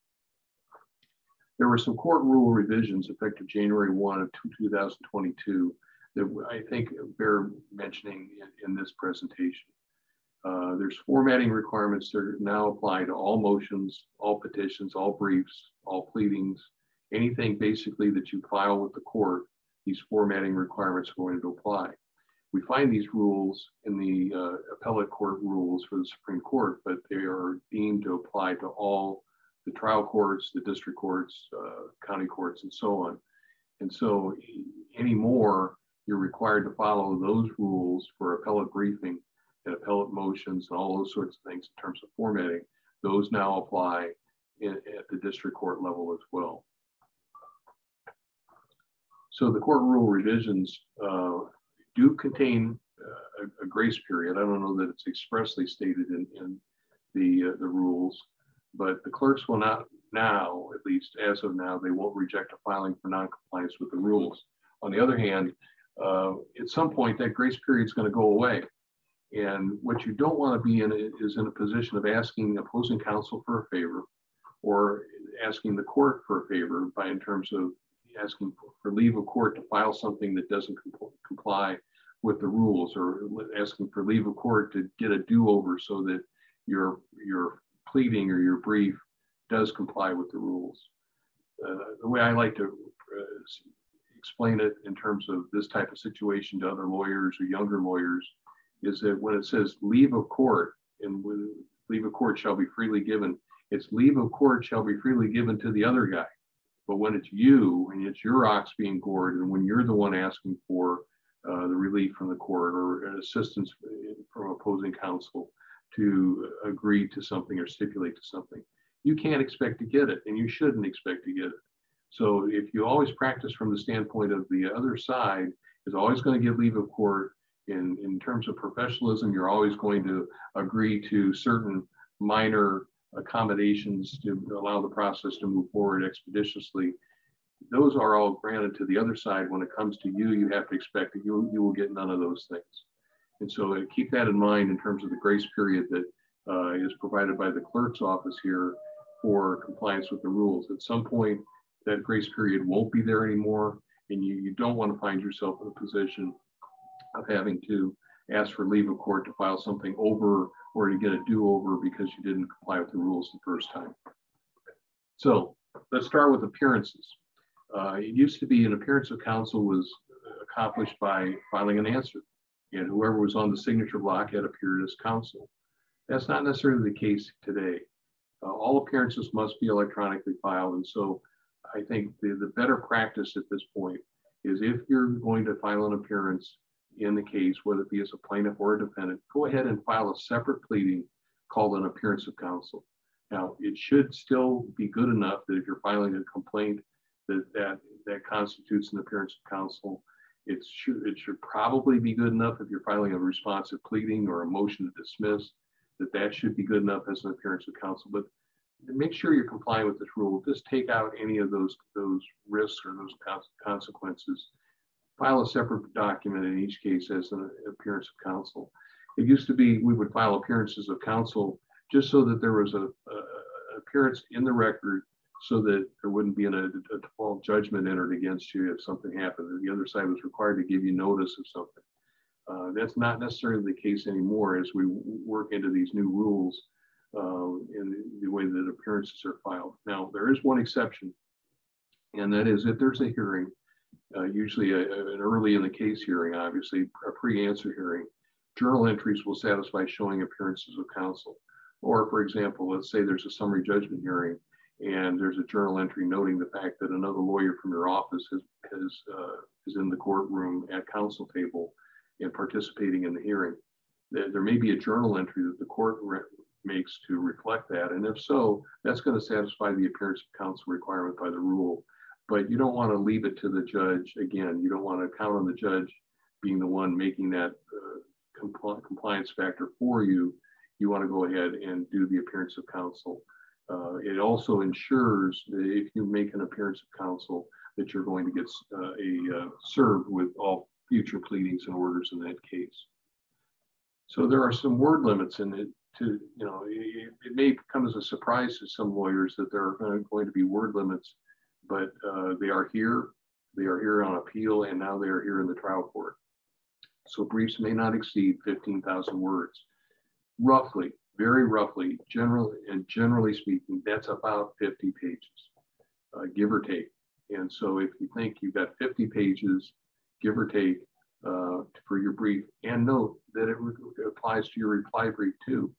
There were some court rule revisions effective January first of two thousand twenty-two that I think bear mentioning in, in this presentation. Uh, there's formatting requirements that now apply to all motions, all petitions, all briefs, all pleadings, anything basically that you file with the court, these formatting requirements are going to apply. We find these rules in the uh, appellate court rules for the Supreme Court, but they are deemed to apply to all the trial courts, the district courts, uh, county courts, and so on. And so anymore, you're required to follow those rules for appellate briefing and appellate motions and all those sorts of things in terms of formatting. Those now apply in, at the district court level as well. So the court rule revisions uh, do contain uh, a, a grace period. I don't know that it's expressly stated in, in the, uh, the rules, but the clerks will not now, at least as of now, they won't reject a filing for noncompliance with the rules. On the other hand, uh, at some point that grace period is going to go away. And what you don't want to be in is in a position of asking opposing counsel for a favor or asking the court for a favor by in terms of asking for leave of court to file something that doesn't compl- comply with the rules, or asking for leave of court to get a do-over so that your, your pleading or your brief does comply with the rules. Uh, the way I like to uh, explain it in terms of this type of situation to other lawyers or younger lawyers is that when it says leave of court and leave of court shall be freely given, it's leave of court shall be freely given to the other guy. But when it's you and it's your ox being gored and when you're the one asking for uh, the relief from the court or an assistance from opposing counsel to agree to something or stipulate to something, you can't expect to get it and you shouldn't expect to get it. So if you always practice from the standpoint of the other side is always going to get leave of court, in, in terms of professionalism, you're always going to agree to certain minor accommodations to allow the process to move forward expeditiously. Those are all granted to the other side. When it comes to you, you have to expect that you, you will get none of those things. And so keep that in mind in terms of the grace period that uh, is provided by the clerk's office here for compliance with the rules. At some point, that grace period won't be there anymore, and you, you don't want to find yourself in a position of having to ask for leave of court to file something over or to get a do-over because you didn't comply with the rules the first time. So let's start with appearances. Uh, it used to be an appearance of counsel was accomplished by filing an answer, and whoever was on the signature block had appeared as counsel. That's not necessarily the case today. Uh, all appearances must be electronically filed, and so I think the, the better practice at this point is if you're going to file an appearance in the case, whether it be as a plaintiff or a defendant, go ahead and file a separate pleading called an appearance of counsel. Now, it should still be good enough that if you're filing a complaint that that, that constitutes an appearance of counsel. It should, it should probably be good enough if you're filing a responsive pleading or a motion to dismiss, that that should be good enough as an appearance of counsel. But make sure you're complying with this rule. Just take out any of those, those risks or those consequences. File a separate document in each case as an appearance of counsel. It used to be we would file appearances of counsel just so that there was a, a appearance in the record so that there wouldn't be an, a, a default judgment entered against you if something happened. The other side was required to give you notice of something. Uh, that's not necessarily the case anymore as we work into these new rules uh, in the way that appearances are filed. Now, there is one exception, and that is if there's a hearing, uh, usually a, a, an early in the case hearing, obviously, a pre-answer hearing, journal entries will satisfy showing appearances of counsel. Or, for example, let's say there's a summary judgment hearing, and there's a journal entry noting the fact that another lawyer from your office has, has, uh, is in the courtroom at counsel table and participating in the hearing. There may be a journal entry that the court re- makes to reflect that. And if so, that's going to satisfy the appearance of counsel requirement by the rule. But you don't want to leave it to the judge. Again, you don't want to count on the judge being the one making that uh, compl- compliance factor for you you want to go ahead and do the appearance of counsel. Uh, it also ensures that if you make an appearance of counsel, that you're going to get uh, a uh, served with all future pleadings and orders in that case. So there are some word limits in it. To you know, it, it may come as a surprise to some lawyers that there are going to be word limits, but uh, they are here. They are here on appeal, and now they are here in the trial court. So briefs may not exceed fifteen thousand words, roughly, very roughly, generally, and generally speaking, that's about fifty pages, uh, give or take. And so if you think you've got fifty pages, give or take, uh, for your brief, and note that it, it applies to your reply brief too.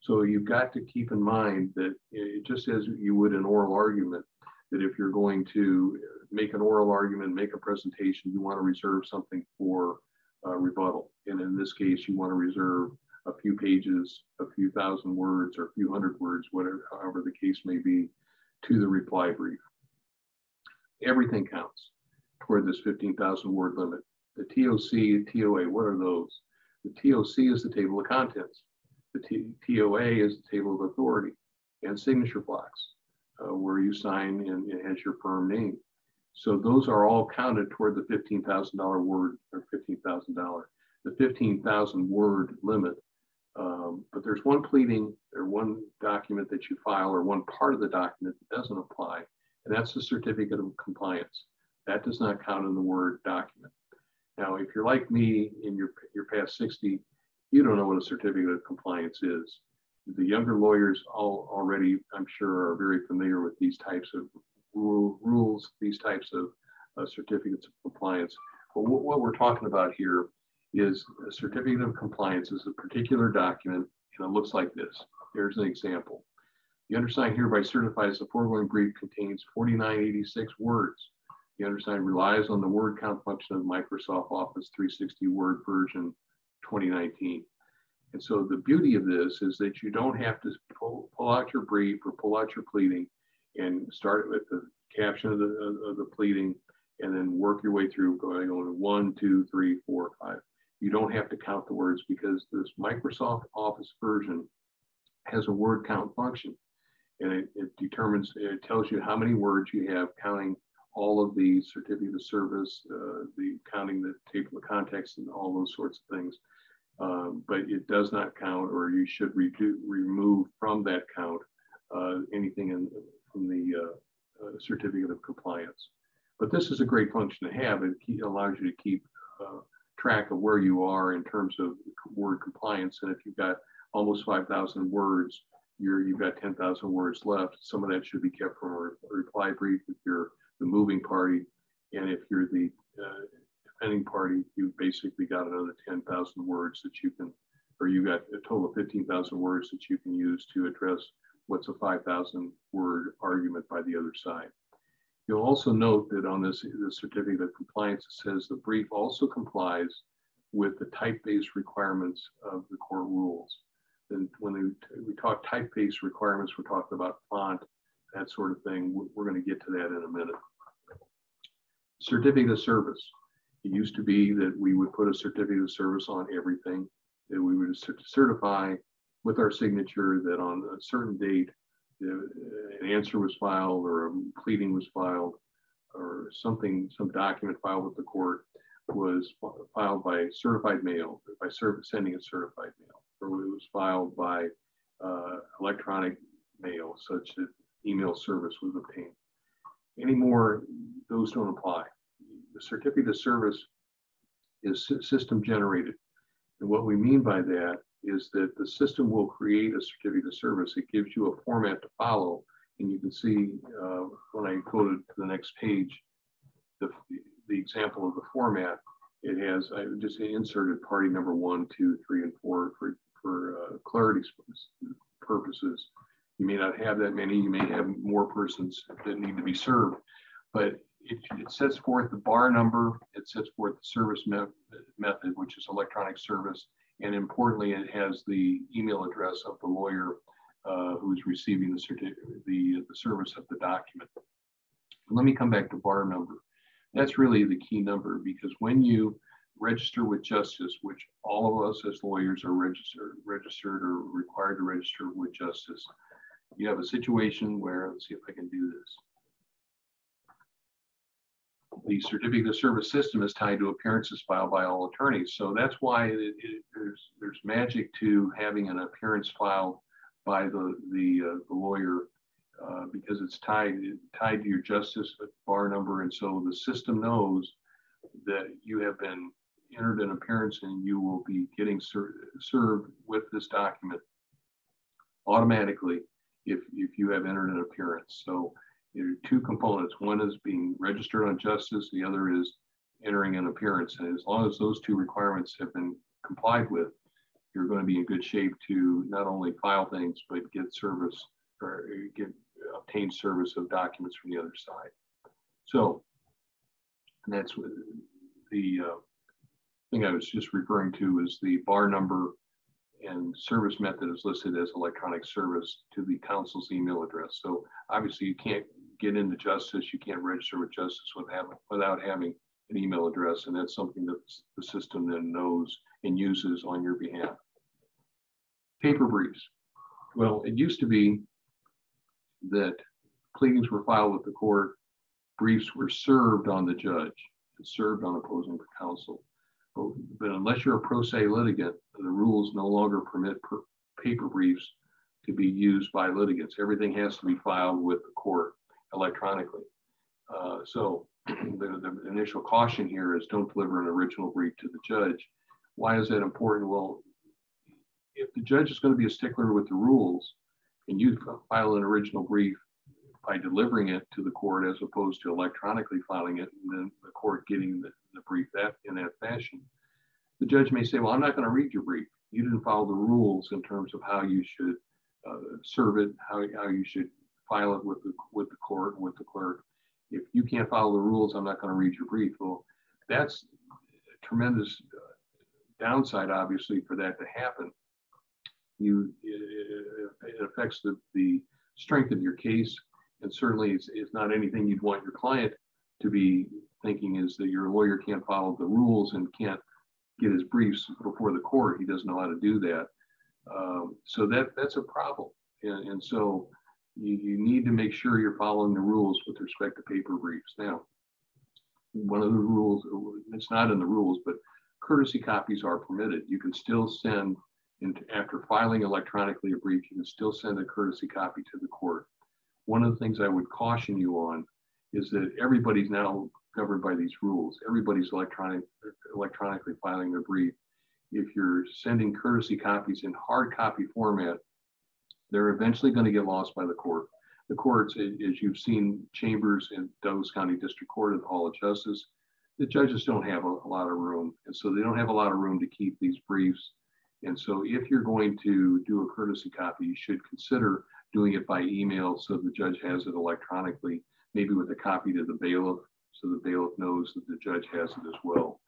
So you've got to keep in mind that it, just as you would an oral argument, that if you're going to make an oral argument, make a presentation, you want to reserve something for uh, rebuttal. And in this case, you want to reserve a few pages, a few thousand words, or a few hundred words, whatever, however the case may be, to the reply brief. Everything counts toward this fifteen thousand word limit. The T O C, T O A, what are those? The T O C is the table of contents. The T O A is the table of authority and signature blocks uh, where you sign and it has your firm name. So those are all counted toward the fifteen thousand dollar word or fifteen thousand dollars, the fifteen thousand word limit. Um, but there's one pleading or one document that you file or one part of the document that doesn't apply, and that's the certificate of compliance. That does not count in the word document. Now, if you're like me in your, your past sixty, you don't know what a certificate of compliance is. The younger lawyers all already, I'm sure, are very familiar with these types of rule, rules, these types of uh, certificates of compliance. But what, what we're talking about here is a certificate of compliance is a particular document, and it looks like this. Here's an example. The undersigned hereby certifies the foregoing brief contains forty-nine eighty-six words. The undersigned relies on the word count function of Microsoft Office three sixty Word version twenty nineteen. And so the beauty of this is that you don't have to pull, pull out your brief or pull out your pleading and start with the caption of the, of the pleading and then work your way through going on one, two, three, four, five. You don't have to count the words because this Microsoft Office version has a word count function. And it, it determines, it tells you how many words you have, counting all of the certificate of service, uh, the counting the table of contents, and all those sorts of things. Um, but it does not count, or you should re remove from that count uh, anything in, from the uh, uh, certificate of compliance. But this is a great function to have. It keep, allows you to keep uh, track of where you are in terms of word compliance. And if you've got almost five thousand words, You're, you've got ten thousand words left. Some of that should be kept from a reply brief if you're the moving party. And if you're the uh, defending party, you've basically got another ten thousand words that you can, or you've got a total of fifteen thousand words that you can use to address what's a five thousand word argument by the other side. You'll also note that on this, this certificate of compliance, it says the brief also complies with the type-based requirements of the court rules. And when we talk typeface requirements, we're talking about font, that sort of thing. We're going to get to that in a minute. Certificate of service. It used to be that we would put a certificate of service on everything, that we would certify with our signature that on a certain date, an answer was filed or a pleading was filed or something, some document filed with the court was filed by certified mail, by sending a certified mail. Or it was filed by uh, electronic mail, such that email service was obtained. Anymore, those don't apply. The certificate of service is system generated. And what we mean by that is that the system will create a certificate of service. It gives you a format to follow. And you can see uh, when I quoted to the next page, the, the example of the format, it has, I just inserted party number one, two, three, and four for for uh, clarity purposes. You may not have that many, you may have more persons that need to be served, but it, it sets forth the bar number, it sets forth the service me method, which is electronic service, and importantly, it has the email address of the lawyer uh, who's receiving the, certificate, the, the service of the document. Let me come back to bar number. That's really the key number, because when you register with justice, which all of us as lawyers are registered, registered or required to register with justice. You have a situation where, let's see if I can do this. The certificate of service system is tied to appearances filed by all attorneys. So that's why it, it, there's, there's magic to having an appearance filed by the, the, uh, the lawyer uh, because it's tied, tied to your justice bar number. And so the system knows that you have been entered an appearance and you will be getting ser served with this document automatically if, if you have entered an appearance. So there are two components. One is being registered on justice. The other is entering an appearance. And as long as those two requirements have been complied with, you're going to be in good shape to not only file things, but get service or get obtain service of documents from the other side. So and that's the uh, thing I was just referring to is the bar number and service method is listed as electronic service to the counsel's email address. So obviously you can't get into justice, you can't register with justice without, without having an email address, and that's something that the system then knows and uses on your behalf. Paper briefs. Well, it used to be that pleadings were filed with the court, briefs were served on the judge and served on opposing counsel. But, but unless you're a pro se litigant, the rules no longer permit per paper briefs to be used by litigants. Everything has to be filed with the court electronically. Uh, so the, the initial caution here is don't deliver an original brief to the judge. Why is that important? Well, if the judge is going to be a stickler with the rules and you file an original brief by delivering it to the court as opposed to electronically filing it and then the court getting the, the brief that in that fashion, the judge may say, well, I'm not going to read your brief. You didn't follow the rules in terms of how you should uh, serve it, how, how you should file it with the, with the court, with the clerk. If you can't follow the rules, I'm not going to read your brief. Well, that's a tremendous uh, downside, obviously, for that to happen. You, it, it affects the, the strength of your case. And certainly it's, it's not anything you'd want your client to be thinking is that your lawyer can't follow the rules and can't get his briefs before the court. He doesn't know how to do that. Um, so that, that's a problem. And, and so you, you need to make sure you're following the rules with respect to paper briefs. Now, one of the rules, it's not in the rules, but courtesy copies are permitted. You can still send, and after filing electronically a brief, you can still send a courtesy copy to the court. One of the things I would caution you on is that everybody's now governed by these rules. Everybody's electronic, electronically filing their brief. If you're sending courtesy copies in hard copy format, they're eventually going to get lost by the court. The courts, as you've seen, chambers in Douglas County District Court and the Hall of Justice, the judges don't have a, a lot of room. And so they don't have a lot of room to keep these briefs. And so if you're going to do a courtesy copy, you should consider doing it by email so the judge has it electronically, maybe with a copy to the bailiff, so the bailiff knows that the judge has it as well.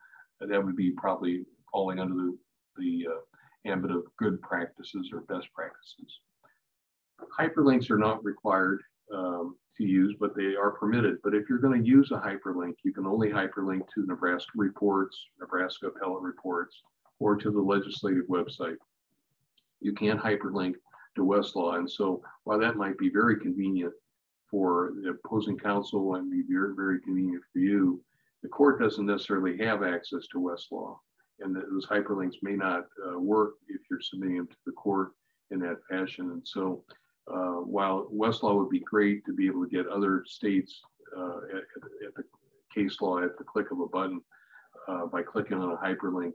And that would be probably falling under the, the uh, ambit of good practices or best practices. Hyperlinks are not required um, to use, but they are permitted. But if you're going to use a hyperlink, you can only hyperlink to Nebraska reports, Nebraska appellate reports, or to the legislative website. You can't hyperlink to Westlaw. And so while that might be very convenient for the opposing counsel and be very, very convenient for you, the court doesn't necessarily have access to Westlaw. And those hyperlinks may not uh, work if you're submitting them to the court in that fashion. And so uh, while Westlaw would be great to be able to get other states uh, at, at the case law at the click of a button uh, by clicking on a hyperlink,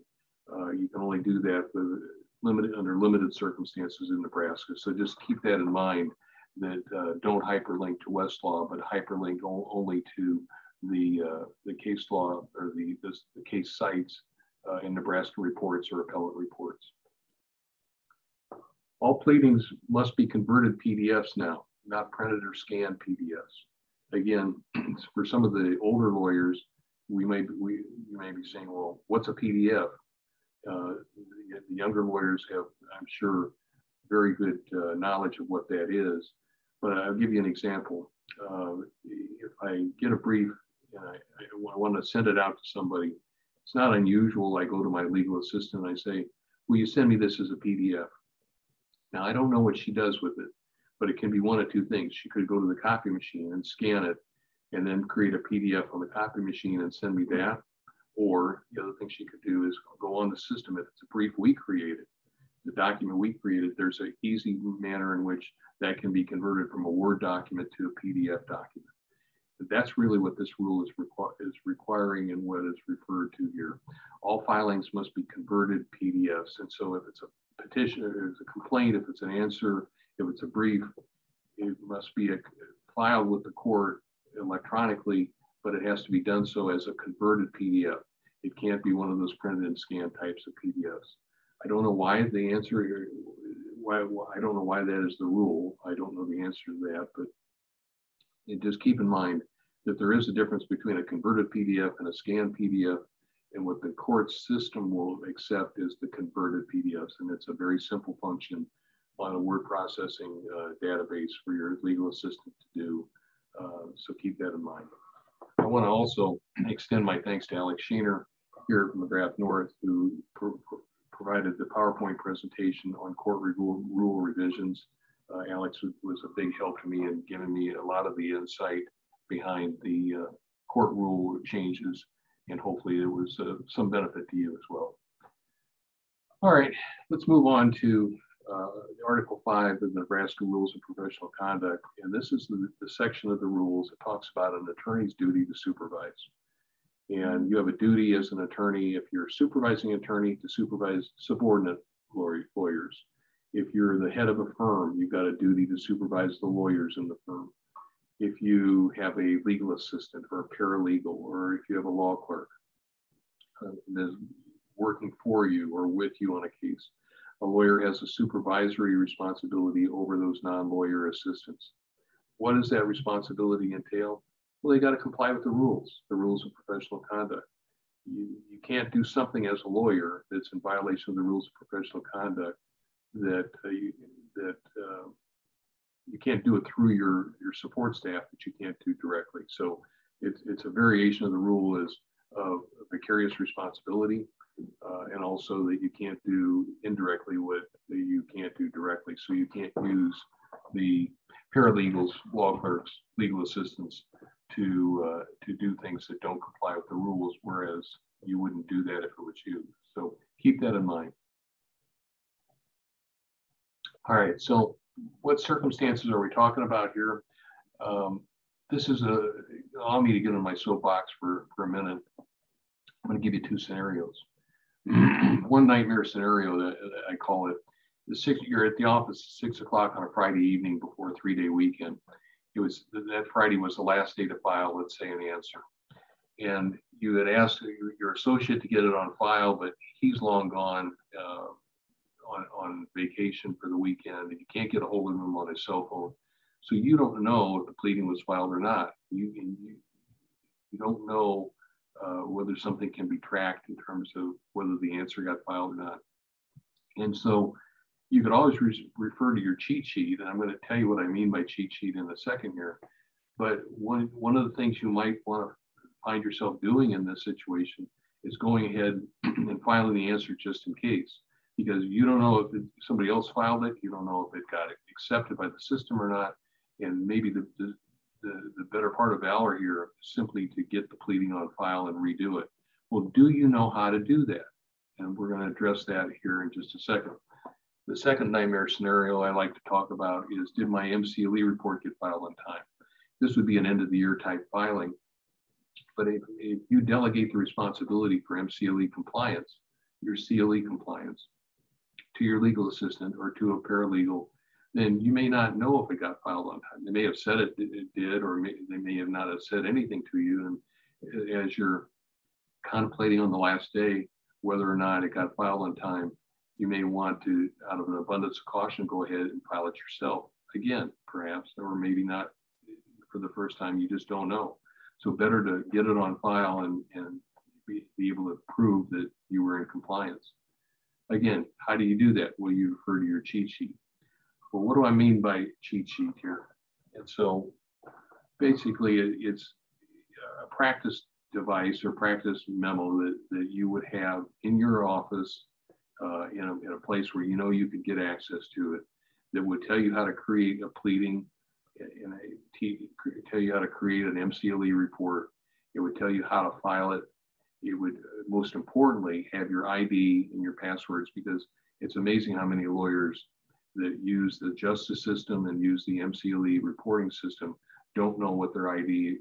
uh, you can only do that with limited under limited circumstances in Nebraska. So just keep that in mind that uh, don't hyperlink to Westlaw, but hyperlink only to the uh, the case law or the the, the case sites uh, in Nebraska reports or appellate reports. All pleadings must be converted P D Fs now, not printed or scanned P D Fs. Again, for some of the older lawyers, we may we you may be saying, well, what's a P D F? Uh, the, the younger lawyers have, I'm sure, very good uh, knowledge of what that is. But I'll give you an example. Uh, if I get a brief and I, I want to send it out to somebody, It's not unusual. I go to my legal assistant and I say, will you send me this as a P D F? Now, I don't know what she does with it, but it can be one of two things. She could go to the copy machine and scan it and then create a P D F on the copy machine and send me that. Or the other thing she could do is go on the system. If it's a brief we created, the document we created, there's an easy manner in which that can be converted from a Word document to a P D F document. But that's really what this rule is, requ is requiring and what is referred to here. All filings must be converted P D Fs. And so if it's a petition, if it's a complaint, if it's an answer, if it's a brief, it must be a, filed with the court electronically, but it has to be done so as a converted P D F. It can't be one of those printed and scanned types of P D Fs. I don't know why the answer here, why, why, I don't know why that is the rule. I don't know the answer to that, but it just keep in mind that there is a difference between a converted P D F and a scanned P D F. And what the court system will accept is the converted P D Fs. And it's a very simple function on a word processing uh, database for your legal assistant to do. Uh, so keep that in mind. I want to also extend my thanks to Alex Sheaner here at McGrath North, who pro pro provided the PowerPoint presentation on court rule, rule revisions. Uh, Alex was, was a big help to me in giving me a lot of the insight behind the uh, court rule changes, and hopefully there was uh, some benefit to you as well. All right, let's move on to uh, Article five of the Nebraska Rules of Professional Conduct, and this is the, the section of the rules that talks about an attorney's duty to supervise. And you have a duty as an attorney, if you're a supervising attorney, to supervise subordinate lawyers. If you're the head of a firm, you've got a duty to supervise the lawyers in the firm. If you have a legal assistant or a paralegal, or if you have a law clerk uh, that's working for you or with you on a case, a lawyer has a supervisory responsibility over those non-lawyer assistants. What does that responsibility entail? Well, they got to comply with the rules, the rules of professional conduct. You, you can't do something as a lawyer that's in violation of the rules of professional conduct that, uh, you, that uh, you can't do it through your, your support staff, but you can't do directly. So it's, it's a variation of the rule is of vicarious responsibility, uh, and also that you can't do indirectly what you can't do directly. So you can't use the paralegals, law clerks, legal assistants to uh, to do things that don't comply with the rules, whereas you wouldn't do that if it was you. So keep that in mind. All right, so what circumstances are we talking about here? Um, this is a, allow me to get in my soapbox for, for a minute. I'm gonna give you two scenarios. One nightmare scenario that, that I call it, the six, you're at the office at six o'clock on a Friday evening before a three day weekend. It was, that Friday was the last day to file, let's say, an answer. And you had asked your associate to get it on file, but he's long gone uh, on, on vacation for the weekend, and you can't get a hold of him on his cell phone. So you don't know if the pleading was filed or not. You, you, you don't know uh, whether something can be tracked in terms of whether the answer got filed or not. And so you could always re refer to your cheat sheet, and I'm going to tell you what I mean by cheat sheet in a second here. But one, one of the things you might want to find yourself doing in this situation is going ahead and filing the answer just in case, because you don't know if it, somebody else filed it, you don't know if it got accepted by the system or not, and maybe the, the, the, the better part of valor here is simply to get the pleading on file and redo it. Well, do you know how to do that? And we're going to address that here in just a second. The second nightmare scenario I like to talk about is, did my M C L E report get filed on time? This would be an end of the year type filing, but if, if you delegate the responsibility for M C L E compliance, your C L E compliance, to your legal assistant or to a paralegal, then you may not know if it got filed on time. They may have said it, it did, or may, they may have not have said anything to you. And as you're contemplating on the last day whether or not it got filed on time, you may want to, out of an abundance of caution, go ahead and file it yourself. Again, perhaps, or maybe not for the first time, you just don't know. So better to get it on file and, and be, be able to prove that you were in compliance. Again, how do you do that? Well, you refer to your cheat sheet. Well, what do I mean by cheat sheet here? And so basically it's a practice device or practice memo that, that you would have in your office, uh, in, a, in a place where you know you could get access to it, that would tell you how to create a pleading, and tell you how to create an M C L E report. It would tell you how to file it. It would, most importantly, have your I D and your passwords, because it's amazing how many lawyers that use the justice system and use the M C L E reporting system don't know what their I D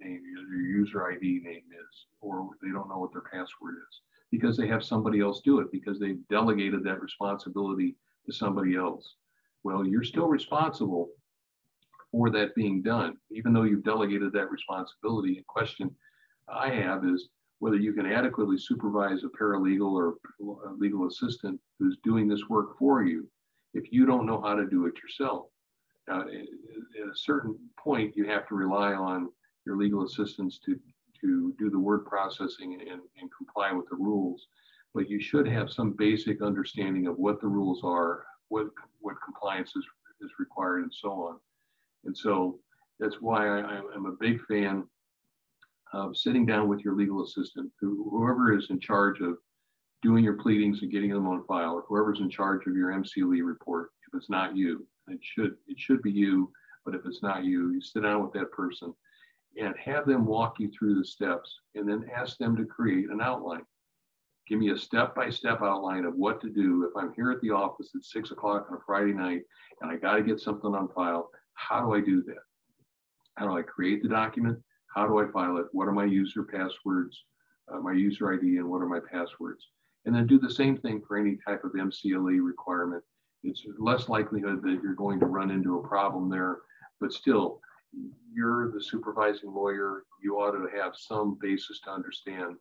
name, their user I D name is, or they don't know what their password is, because they have somebody else do it, because they've delegated that responsibility to somebody else. Well, you're still responsible for that being done, even though you've delegated that responsibility. The question I have is whether you can adequately supervise a paralegal or a legal assistant who's doing this work for you if you don't know how to do it yourself. Now, at a certain point, you have to rely on your legal assistants to, to do the word processing and, and comply with the rules, but you should have some basic understanding of what the rules are, what, what compliance is, is required, and so on. And so that's why I, I'm a big fan of sitting down with your legal assistant, whoever is in charge of doing your pleadings and getting them on file, or whoever's in charge of your M C L E report. If it's not you, it should, it should be you, but if it's not you, you sit down with that person and have them walk you through the steps, and then ask them to create an outline. Give me a step-by-step outline of what to do. If I'm here at the office at six o'clock on a Friday night and I got to get something on file, how do I do that? How do I create the document? How do I file it? What are my user passwords, uh, my user I D, and what are my passwords? And then do the same thing for any type of M C L E requirement. It's less likelihood that you're going to run into a problem there, but still, you're the supervising lawyer. You ought to have some basis to understand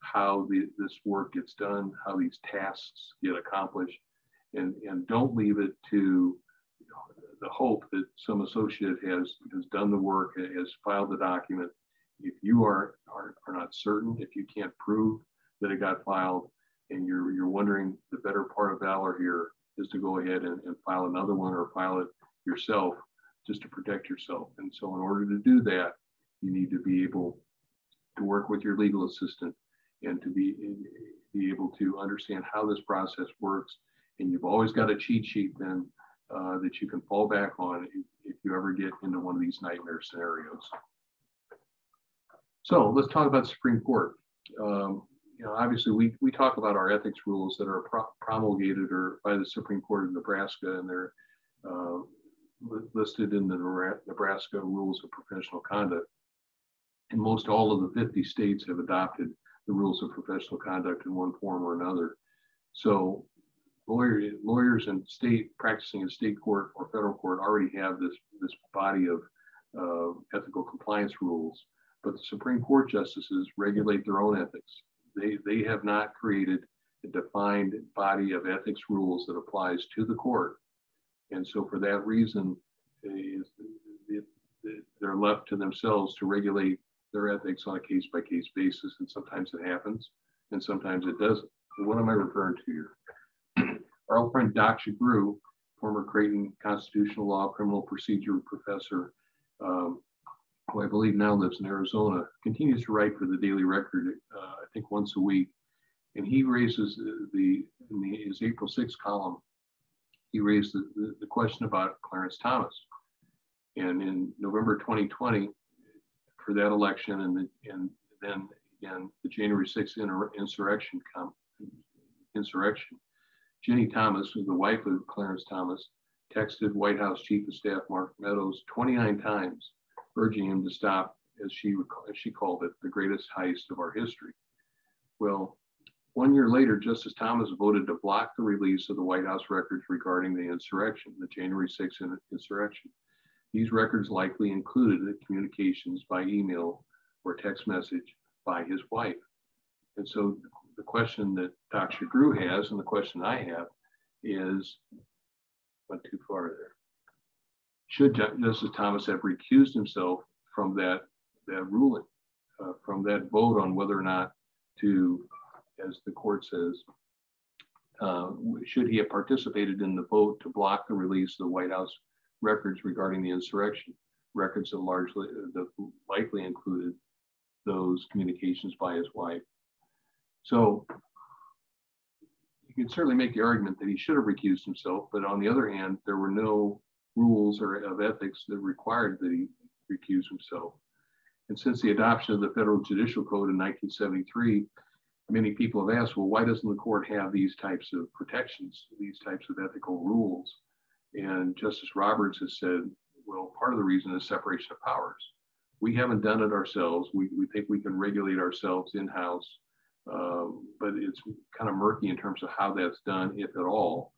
how the, this work gets done, how these tasks get accomplished, and, and don't leave it to the hope that some associate has, has done the work, has filed the document. If you are, are, are not certain, if you can't prove that it got filed, and you're, you're wondering, the better part of valor here is to go ahead and, and file another one, or file it yourself just to protect yourself. And so in order to do that, you need to be able to work with your legal assistant and to be, be able to understand how this process works. And you've always got a cheat sheet then Uh, that you can fall back on if, if you ever get into one of these nightmare scenarios. So let's talk about the Supreme Court. Um, you know, obviously, we, we talk about our ethics rules that are pro promulgated or by the Supreme Court of Nebraska, and they're uh, li listed in the Nebraska Rules of Professional Conduct. And most all of the fifty states have adopted the Rules of Professional Conduct in one form or another. So Lawyer, lawyers in state, practicing in state court or federal court, already have this, this body of uh, ethical compliance rules, but the Supreme Court justices regulate their own ethics. They, they have not created a defined body of ethics rules that applies to the court. And so for that reason, it, it, it, they're left to themselves to regulate their ethics on a case-by-case basis, and sometimes it happens, and sometimes it doesn't. And what am I referring to here? Our old friend Doc Chigrew, former Creighton constitutional law criminal procedure professor, um, who I believe now lives in Arizona, continues to write for the Daily Record, uh, I think once a week. And he raises the, in his April sixth column, he raised the, the, the question about Clarence Thomas. And in November twenty twenty, for that election, and, the, and then again, the January sixth insurrection, insurrection, Ginny Thomas, who's the wife of Clarence Thomas, texted White House Chief of Staff Mark Meadows twenty-nine times, urging him to stop, as she, as she called it, the greatest heist of our history. Well, one year later, Justice Thomas voted to block the release of the White House records regarding the insurrection, the January sixth insurrection. These records likely included communications by email or text message by his wife. And so the question that Doctor Grew has, and the question I have, is, went too far there. Should Justice Thomas have recused himself from that, that ruling, uh, from that vote on whether or not to, as the court says, uh, should he have participated in the vote to block the release of the White House records regarding the insurrection, records that largely, that likely included those communications by his wife. So you can certainly make the argument that he should have recused himself, but on the other hand, there were no rules or of ethics that required that he recuse himself. And since the adoption of the Federal Judicial Code in nineteen seventy-three, many people have asked, well, why doesn't the court have these types of protections, these types of ethical rules? And Justice Roberts has said, well, part of the reason is separation of powers. We haven't done it ourselves. We, we think we can regulate ourselves in-house, uh, but it's kind of murky in terms of how that's done, if at all.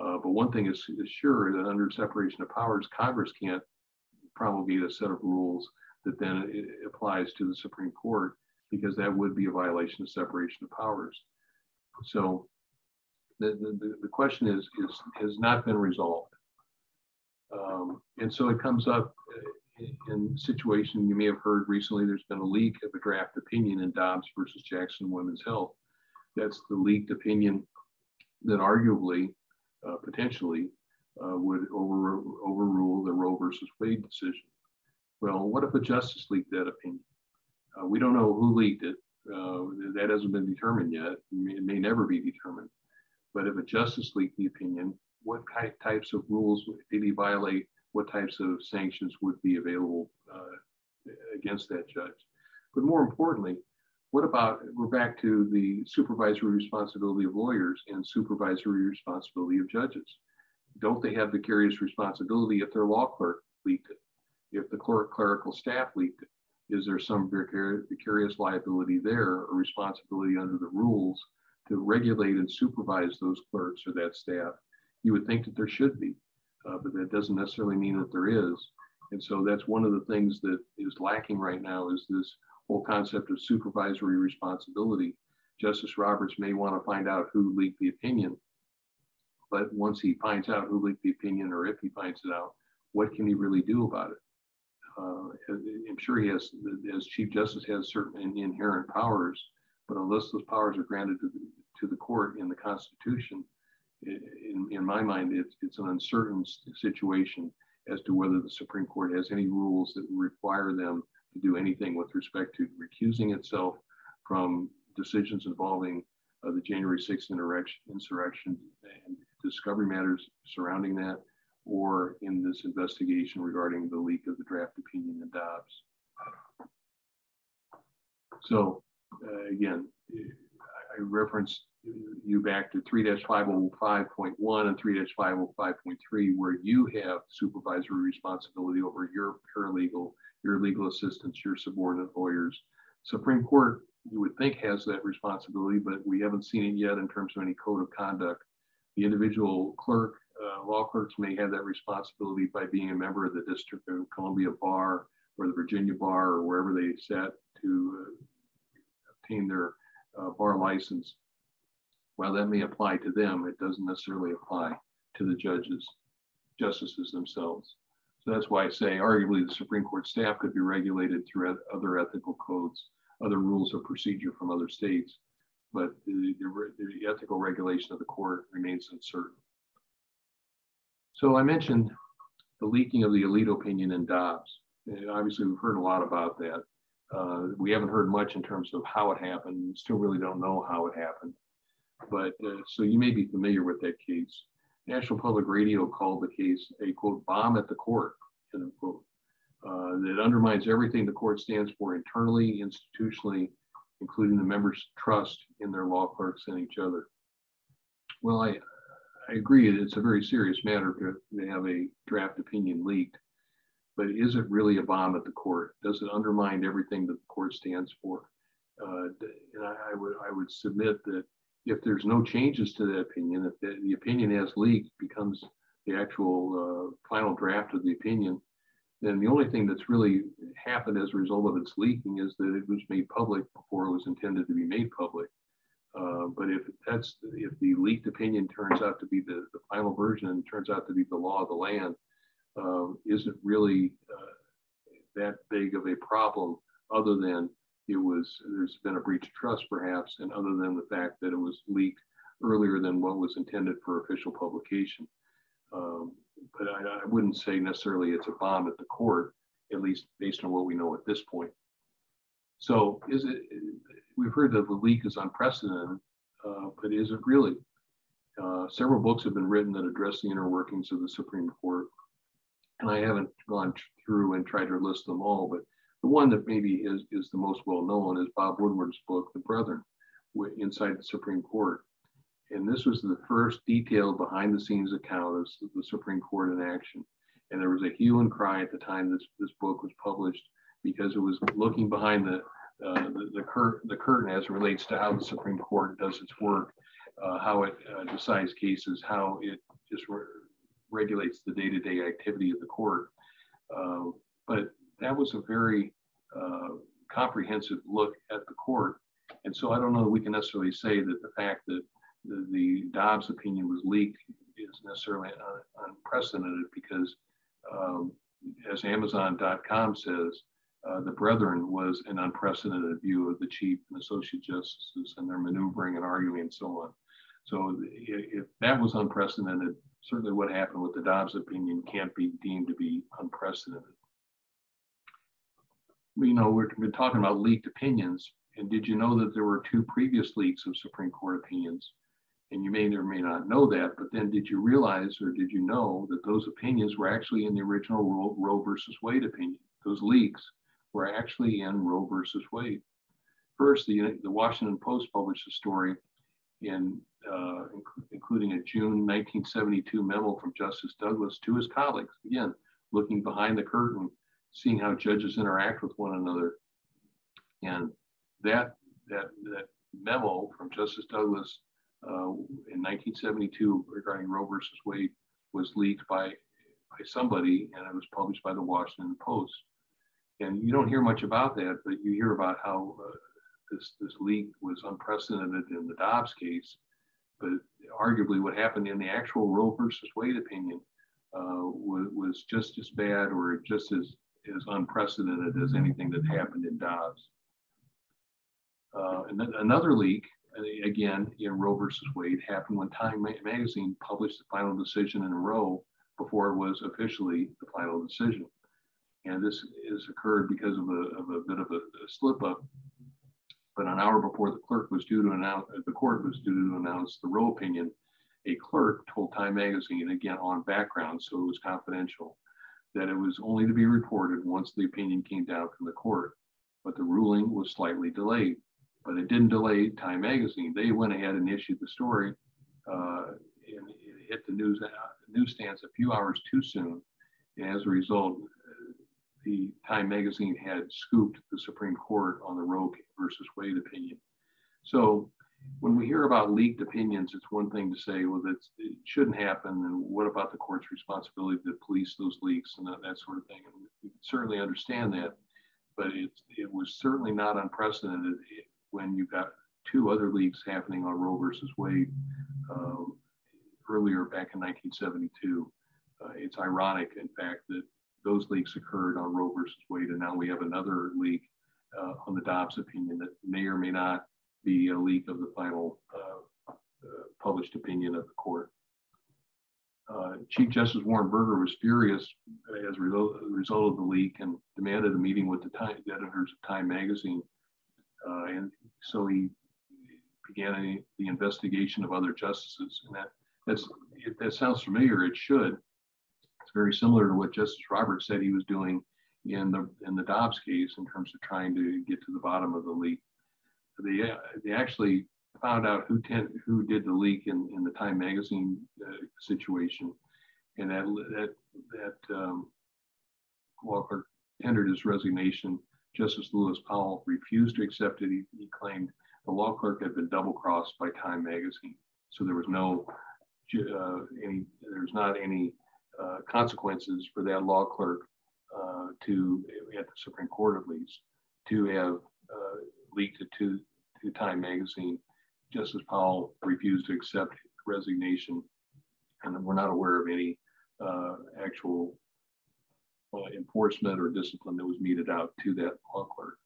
Uh, but one thing is, is sure, that under separation of powers, Congress can't promulgate a set of rules that then it applies to the Supreme Court, because that would be a violation of separation of powers. So the, the, the question is, is, has not been resolved. Um, and so it comes up in, in situation you may have heard recently. There's been a leak of a draft opinion in Dobbs versus Jackson Women's Health. That's the leaked opinion that arguably, uh, potentially, uh, would over, overrule the Roe versus Wade decision. Well, what if a justice leaked that opinion? Uh, we don't know who leaked it. Uh, that hasn't been determined yet. It may, it may never be determined. But if a justice leaked the opinion, what ty- types of rules did he violate? What types of sanctions would be available uh, against that judge? But more importantly, what about, we're back to the supervisory responsibility of lawyers and supervisory responsibility of judges. Don't they have vicarious responsibility if their law clerk leaked it? If the clerk, clerical staff leaked it, is there some vicarious liability there or responsibility under the rules to regulate and supervise those clerks or that staff? You would think that there should be, uh, but that doesn't necessarily mean that there is. And so that's one of the things that is lacking right now, is this whole concept of supervisory responsibility. Justice Roberts may want to find out who leaked the opinion, but once he finds out who leaked the opinion, or if he finds it out, what can he really do about it? Uh, I'm sure he has, as Chief Justice, has certain inherent powers, but unless those powers are granted to the, to the court in the Constitution, in, in my mind, it's, it's an uncertain situation as to whether the Supreme Court has any rules that require them to do anything with respect to recusing itself from decisions involving uh, the January sixth insurrection and discovery matters surrounding that, or in this investigation regarding the leak of the draft opinion in Dobbs. So uh, again, I referenced you back to three dash five oh five point one and three dash five oh five point three, where you have supervisory responsibility over your paralegal, your legal assistants, your subordinate lawyers. Supreme Court, you would think, has that responsibility, but we haven't seen it yet in terms of any code of conduct. The individual clerk, Uh, law clerks may have that responsibility by being a member of the District of Columbia Bar or the Virginia Bar or wherever they sat to uh, obtain their uh, bar license. While that may apply to them, it doesn't necessarily apply to the judges, justices themselves. So that's why I say arguably the Supreme Court staff could be regulated through other ethical codes, other rules of procedure from other states, but the, the, the ethical regulation of the court remains uncertain. So I mentioned the leaking of the Alito opinion in Dobbs. And obviously, we've heard a lot about that. Uh, we haven't heard much in terms of how it happened. We still really don't know how it happened. But uh, so you may be familiar with that case. National Public Radio called the case a, quote, bomb at the court, end quote, uh, that undermines everything the court stands for internally, institutionally, including the members' trust in their law clerks and each other. Well, I. I agree, it's a very serious matter to have a draft opinion leaked, but is it really a bomb at the court? Does it undermine everything that the court stands for? Uh, and I, I would I would submit that if there's no changes to that opinion, if the, the opinion as leaked becomes the actual uh, final draft of the opinion, then the only thing that's really happened as a result of its leaking is that it was made public before it was intended to be made public. Uh, but if that's if the leaked opinion turns out to be the, the final version and turns out to be the law of the land, uh, isn't really uh, that big of a problem, other than it was there's been a breach of trust perhaps, and other than the fact that it was leaked earlier than what was intended for official publication. Um, but I, I wouldn't say necessarily it's a bomb at the court, at least based on what we know at this point. So is it, we've heard that the leak is unprecedented, uh, but is it really? Uh, several books have been written that address the inner workings of the Supreme Court. And I haven't gone through and tried to list them all, but the one that maybe is, is the most well-known is Bob Woodward's book, The Brethren, Inside the Supreme Court. And this was the first detailed behind-the-scenes account of the Supreme Court in action. And there was a hue and cry at the time this, this book was published, because it was looking behind the, uh, the, the, cur the curtain as it relates to how the Supreme Court does its work, uh, how it uh, decides cases, how it just re regulates the day-to-day activity of the court. Uh, but that was a very uh, comprehensive look at the court. And so I don't know that we can necessarily say that the fact that the, the Dobbs opinion was leaked is necessarily un unprecedented, because um, as Amazon dot com says, Uh, the Brethren was an unprecedented view of the chief and associate justices and their maneuvering and arguing and so on. So if that was unprecedented, certainly what happened with the Dobbs opinion can't be deemed to be unprecedented. You know, we've been talking about leaked opinions. And did you know that there were two previous leaks of Supreme Court opinions? And you may or may not know that, but then did you realize, or did you know, that those opinions were actually in the original Roe, Roe versus Wade opinion? Those leaks were actually in Roe versus Wade. First, the, the Washington Post published a story in, uh, inc including a June nineteen seventy-two memo from Justice Douglas to his colleagues, again, looking behind the curtain, seeing how judges interact with one another. And that, that, that memo from Justice Douglas uh, in nineteen seventy-two regarding Roe versus Wade was leaked by, by somebody, and it was published by the Washington Post. And you don't hear much about that, but you hear about how uh, this, this leak was unprecedented in the Dobbs case. But arguably what happened in the actual Roe versus Wade opinion uh, was, was just as bad or just as, as unprecedented as anything that happened in Dobbs. Uh, and then another leak, again, in Roe versus Wade, happened when Time Magazine published the final decision in Roe before it was officially the final decision. And this has occurred because of a, of a bit of a, a slip up. But an hour before the clerk was due to announce, the court was due to announce the Roe opinion, a clerk told Time Magazine, again on background, so it was confidential, that it was only to be reported once the opinion came down from the court. But the ruling was slightly delayed. But it didn't delay Time Magazine. They went ahead and issued the story, uh, and it hit the news newsstands a few hours too soon. And as a result, the Time Magazine had scooped the Supreme Court on the Roe versus Wade opinion. So when we hear about leaked opinions, it's one thing to say, well, that's, it shouldn't happen. And what about the court's responsibility to police those leaks and that, that sort of thing? And we can certainly understand that, but it, it was certainly not unprecedented when you got two other leaks happening on Roe versus Wade um, earlier back in nineteen seventy-two. Uh, it's ironic, in fact, that those leaks occurred on Roe versus Wade, and now we have another leak uh, on the Dobbs opinion that may or may not be a leak of the final uh, uh, published opinion of the court. Uh, Chief Justice Warren Burger was furious as a result of the leak and demanded a meeting with the, Time, the editors of Time Magazine. Uh, and so he began a, the investigation of other justices. And that, that's, if that sounds familiar, it should. Very similar to what Justice Roberts said he was doing in the in the Dobbs case in terms of trying to get to the bottom of the leak. They they actually found out who ten, who did the leak in, in the Time Magazine uh, situation, and that that that um, Walker tendered his resignation. Justice Lewis Powell refused to accept it. He, he claimed the law clerk had been double crossed by Time Magazine, so there was no uh, any there's not any. Uh, consequences for that law clerk uh, to, at the Supreme Court at least, to have uh, leaked it to, to Time Magazine. Justice Powell refused to accept resignation, and we're not aware of any uh, actual uh, enforcement or discipline that was meted out to that law clerk.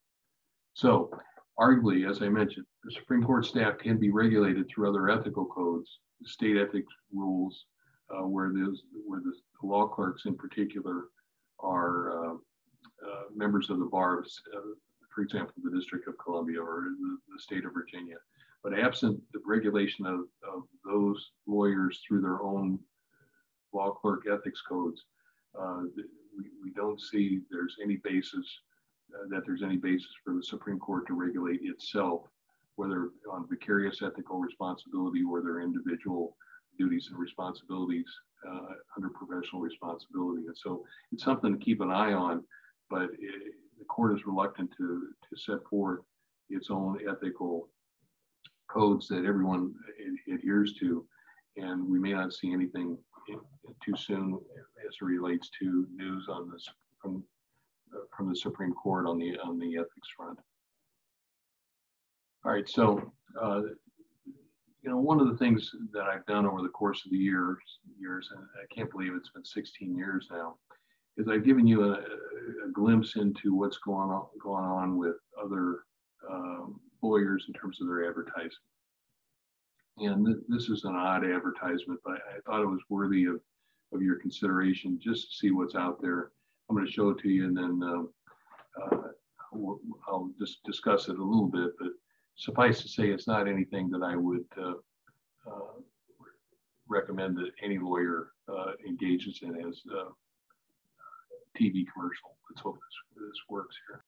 So, arguably, as I mentioned, the Supreme Court staff can be regulated through other ethical codes, state ethics rules, Uh, where, those, where the law clerks in particular are uh, uh, members of the bar of, uh, for example, the District of Columbia or in the, the state of Virginia. But absent the regulation of, of those lawyers through their own law clerk ethics codes, uh, we, we don't see there's any basis uh, that there's any basis for the Supreme Court to regulate itself, whether on vicarious ethical responsibility or their individual duties and responsibilities uh, under professional responsibility. And so it's something to keep an eye on, but it, the court is reluctant to, to set forth its own ethical codes that everyone adheres to, and we may not see anything too soon as it relates to news on this from uh, from the Supreme Court on the on the ethics front. All right, so uh, you know, one of the things that I've done over the course of the years, years, and I can't believe it's been sixteen years now, is I've given you a, a glimpse into what's going on going on with other um, lawyers in terms of their advertising. And th this is an odd advertisement, but I, I thought it was worthy of, of your consideration just to see what's out there. I'm going to show it to you, and then uh, uh, we'll, I'll just discuss it a little bit, but suffice to say it's not anything that I would uh, uh, recommend that any lawyer uh, engages in as a T V commercial. Let's hope this, this works here.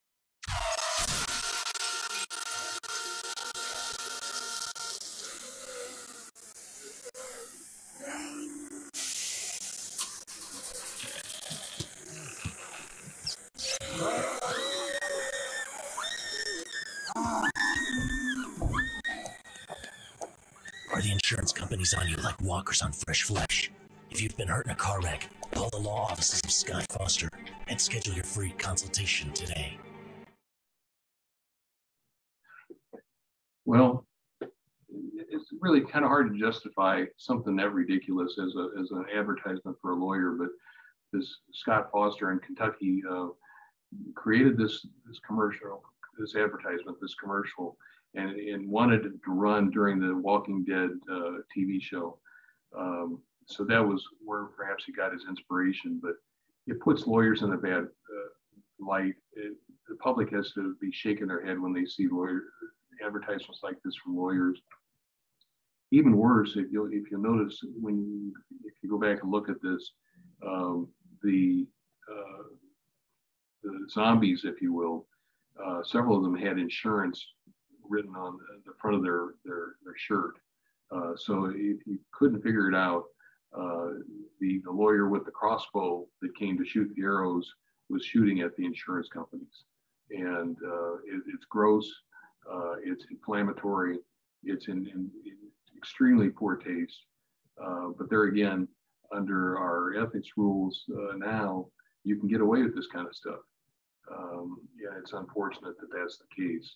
Insurance companies on you like walkers on fresh flesh. If you've been hurt in a car wreck, call the law offices of Scott Foster and schedule your free consultation today. Well, it's really kind of hard to justify something that ridiculous as a as an advertisement for a lawyer, but this Scott Foster in Kentucky uh, created this this commercial, this advertisement, this commercial. And, and wanted to run during the Walking Dead uh, T V show. Um, so that was where perhaps he got his inspiration, but it puts lawyers in a bad uh, light. It, the public has to be shaking their head when they see lawyer advertisements like this from lawyers. Even worse, if you'll, if you'll notice, when if you go back and look at this, um, the, uh, the zombies, if you will, uh, several of them had insurance written on the front of their their, their shirt. Uh, so if you couldn't figure it out, uh, the, the lawyer with the crossbow that came to shoot the arrows was shooting at the insurance companies. And uh, it, it's gross, uh, it's inflammatory, it's in, in, in extremely poor taste. Uh, but there again, under our ethics rules uh, now, you can get away with this kind of stuff. Um, yeah, it's unfortunate that that's the case.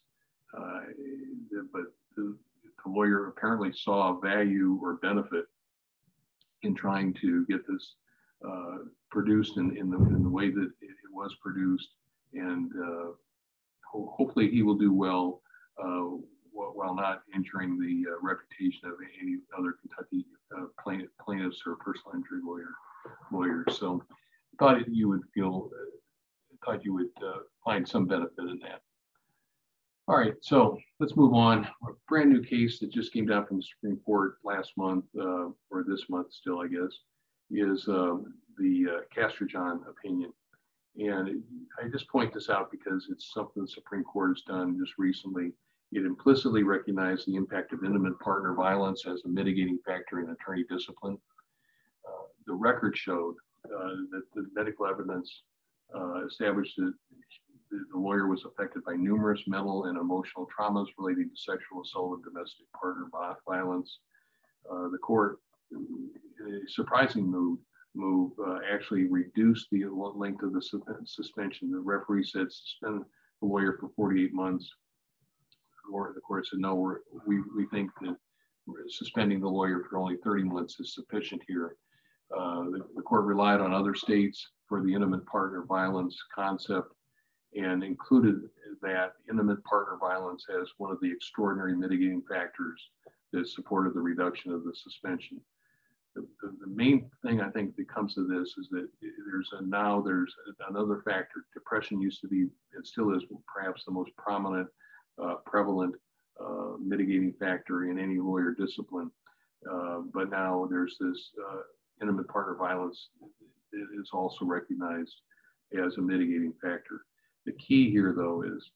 Uh, but the, the lawyer apparently saw value or benefit in trying to get this uh, produced in, in, the, in the way that it was produced. And uh, ho hopefully he will do well uh, while not injuring the uh, reputation of any other Kentucky uh, plaintiff, plaintiffs or personal injury lawyer lawyers. So I thought you would feel, I thought you would uh, find some benefit in that. All right, so let's move on. A brand new case that just came down from the Supreme Court last month, uh, or this month still, I guess, is uh, the uh, Casterjohn opinion. And it, I just point this out because it's something the Supreme Court has done just recently. It implicitly recognized the impact of intimate partner violence as a mitigating factor in attorney discipline. Uh, the record showed uh, that the medical evidence uh, established that the lawyer was affected by numerous mental and emotional traumas relating to sexual assault and domestic partner violence. Uh, the court, in a surprising move, move uh, actually reduced the length of the suspension. The referee said suspend the lawyer for forty-eight months. Or the court said, no, we're, we, we think that suspending the lawyer for only thirty months is sufficient here. Uh, the, the court relied on other states for the intimate partner violence concept, and included that intimate partner violence as one of the extraordinary mitigating factors that supported the reduction of the suspension. the, the, the main thing I think that comes to this is that there's a now there's another factor. Depression used to be, it still is perhaps the most prominent, uh, prevalent uh, mitigating factor in any lawyer discipline. Uh, but now there's this uh, intimate partner violence is also recognized as a mitigating factor. The key here, though, is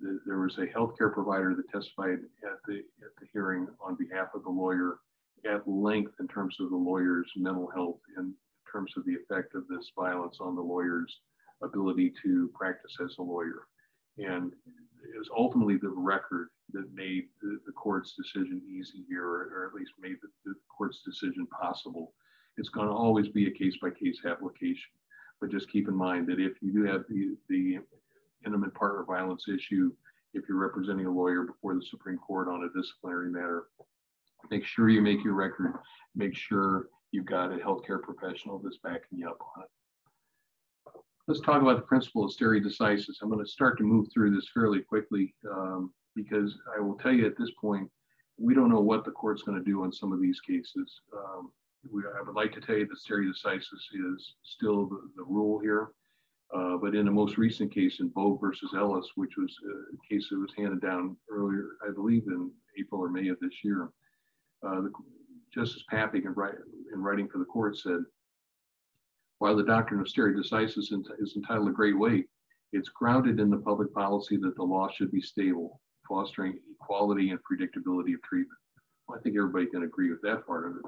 that there was a healthcare provider that testified at the, at the hearing on behalf of the lawyer at length in terms of the lawyer's mental health, in terms of the effect of this violence on the lawyer's ability to practice as a lawyer. And it was ultimately the record that made the, the court's decision easy here, or, or at least made the, the court's decision possible. It's going to always be a case-by-case application, but just keep in mind that if you do have the, the intimate partner violence issue, if you're representing a lawyer before the Supreme Court on a disciplinary matter, make sure you make your record, make sure you've got a healthcare professional that's backing you up on it. Let's talk about the principle of stare decisis. I'm going to start to move through this fairly quickly um, because I will tell you at this point, we don't know what the court's going to do on some of these cases. Um, we, I would like to tell you that stare decisis is still the, the rule here, uh, but in the most recent case in Bogue versus Ellis, which was a case that was handed down earlier, I believe in April or May of this year, uh, the, Justice Papik in, write, in writing for the court said, while the doctrine of stare decisis is entitled a great weight, it's grounded in the public policy that the law should be stable, fostering equality and predictability of treatment. Well, I think everybody can agree with that part of it.